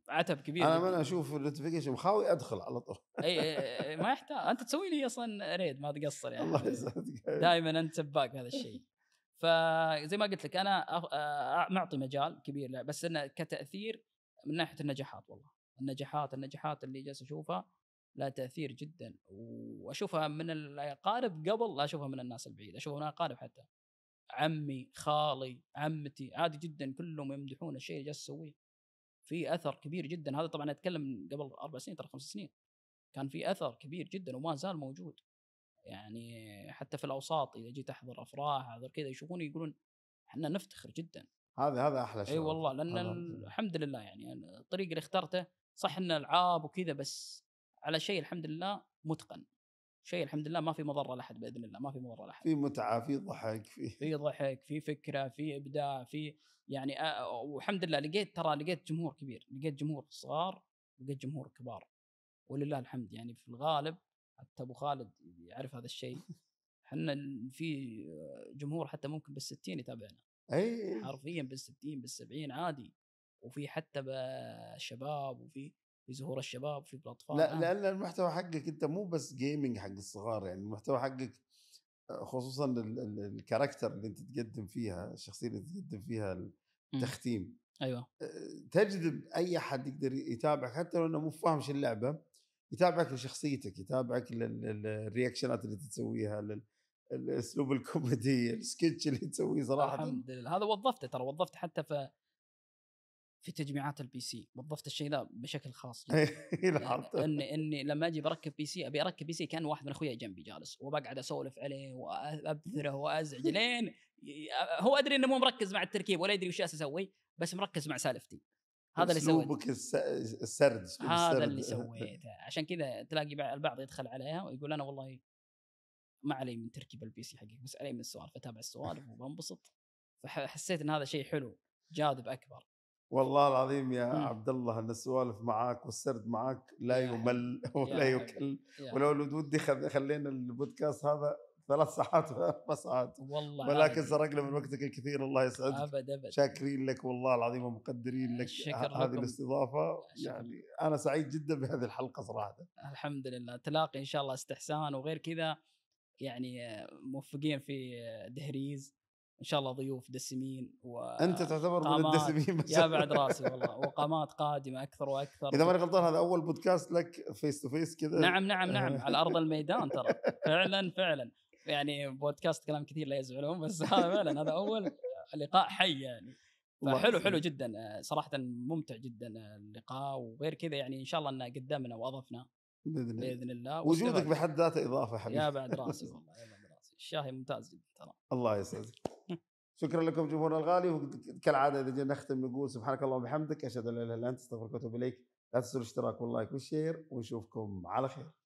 عتب كبير. انا من اشوف النوتيفيكيشن مخاوي ادخل على طول. اي ما يحتاج، انت تسوي لي اصلا ريد ما تقصر يعني. الله يسعدك، دائما انت سباق هذا الشيء. فزي ما قلت لك انا معطي مجال كبير، بس انه كتاثير من ناحيه النجاحات، والله النجاحات اللي جالس اشوفها لا تأثير جدا، واشوفها من الاقارب قبل لا اشوفها من الناس البعيده، اشوفها من الاقارب حتى عمي خالي عمتي عادي جدا كلهم يمدحون الشيء اللي جالس اسويه، في اثر كبير جدا. هذا طبعا اتكلم قبل 4 سنين ترى 5 سنين كان في اثر كبير جدا وما زال موجود يعني، حتى في الاوساط اذا جيت احضر افراح احضر كذا يشوفوني يقولون احنا نفتخر جدا. هذا احلى شيء. اي والله لان الحمد لله يعني الطريق اللي اخترته صح انه العاب وكذا، بس على شيء الحمد لله متقن، شيء الحمد لله ما في مضره لاحد باذن الله، ما في مضره لاحد، في متعه في ضحك في فكره في ابداع في يعني والحمد لله لقيت جمهور كبير، لقيت جمهور صغار لقيت جمهور كبار ولله الحمد يعني. في الغالب حتى ابو خالد يعرف هذا الشيء، احنا في جمهور حتى ممكن بال60 يتابعنا. اي حرفيا بال60 بال70 عادي، وفي حتى بالشباب وفي ظهور الشباب في بلاتفورم. لا لان المحتوى حقك انت مو بس جيمنج حق الصغار يعني، المحتوى حقك خصوصا الكاركتر اللي انت تقدم فيها، الشخصيه اللي تقدم فيها التختيم. ايوه تجذب اي حد يقدر يتابعك حتى لو انه مو فاهم شو اللعبه، يتابعك لشخصيتك، يتابعك للرياكشنات اللي تسويها، الاسلوب الكوميدي، السكتش اللي تسويه صراحه. الحمد لله هذا وظفته ترى، وظفته حتى في تجميعات البي سي، وظفت الشيء ذا بشكل خاص اني لما اجي بركب بي سي ابي اركب بي سي كان واحد من اخوياي جنبي جالس، وبقعد اسولف عليه وابثره وازعج لين هو ادري انه مو مركز مع التركيب ولا يدري وش اسوي، بس مركز مع سالفتي. هذا اللي سويته، السرد هذا اللي سويته. عشان كذا تلاقي البعض يدخل عليها ويقول انا والله ما علي من تركيب البي سي حقي بس علي من السوالف، اتابع السوالف وبنبسط. فحسيت ان هذا شيء حلو جاذب اكبر. والله العظيم يا عبد الله ان السوالف معاك والسرد معاك لا يمل ولا يكل، ولو ودي خلينا البودكاست هذا 3 ساعات و4 ساعات والله، ولكن سرقنا من وقتك الكثير. الله يسعدك. أبد. شاكرين لك والله العظيم ومقدرين لك هذه الاستضافه يعني، انا سعيد جدا بهذه الحلقه صراحه. الحمد لله تلاقي ان شاء الله استحسان وغير كذا يعني، موفقين في دهريز ان شاء الله ضيوف دسمين انت تعتبر من الدسمين بس يا بعد راسي والله، وقامات قادمه اكثر واكثر. اذا ماني غلطان هذا اول بودكاست لك فيس تو فيس كذا؟ نعم نعم نعم على ارض الميدان ترى فعلا فعلا، يعني بودكاست كلام كثير لا يزعلهم، بس هذا فعلا هذا اول لقاء حي يعني، فحلو حلو جدا صراحه، ممتع جدا اللقاء. وغير كذا يعني ان شاء الله انه قدمنا واضفنا باذن الله. وجودك بحد ذاته اضافه حبيبي يا بعد راسي والله، يا بعد راسي الشاهي ممتاز جدا ترى. الله يسعدك. شكرا لكم جمهورنا الغالي، وكالعاده اذا جينا نختم نقول سبحانك اللهم وبحمدك اشهد ان لا اله الا انت استغفرك واتوب اليك. لا تنسوا الاشتراك واللايك والشير، ونشوفكم على خير.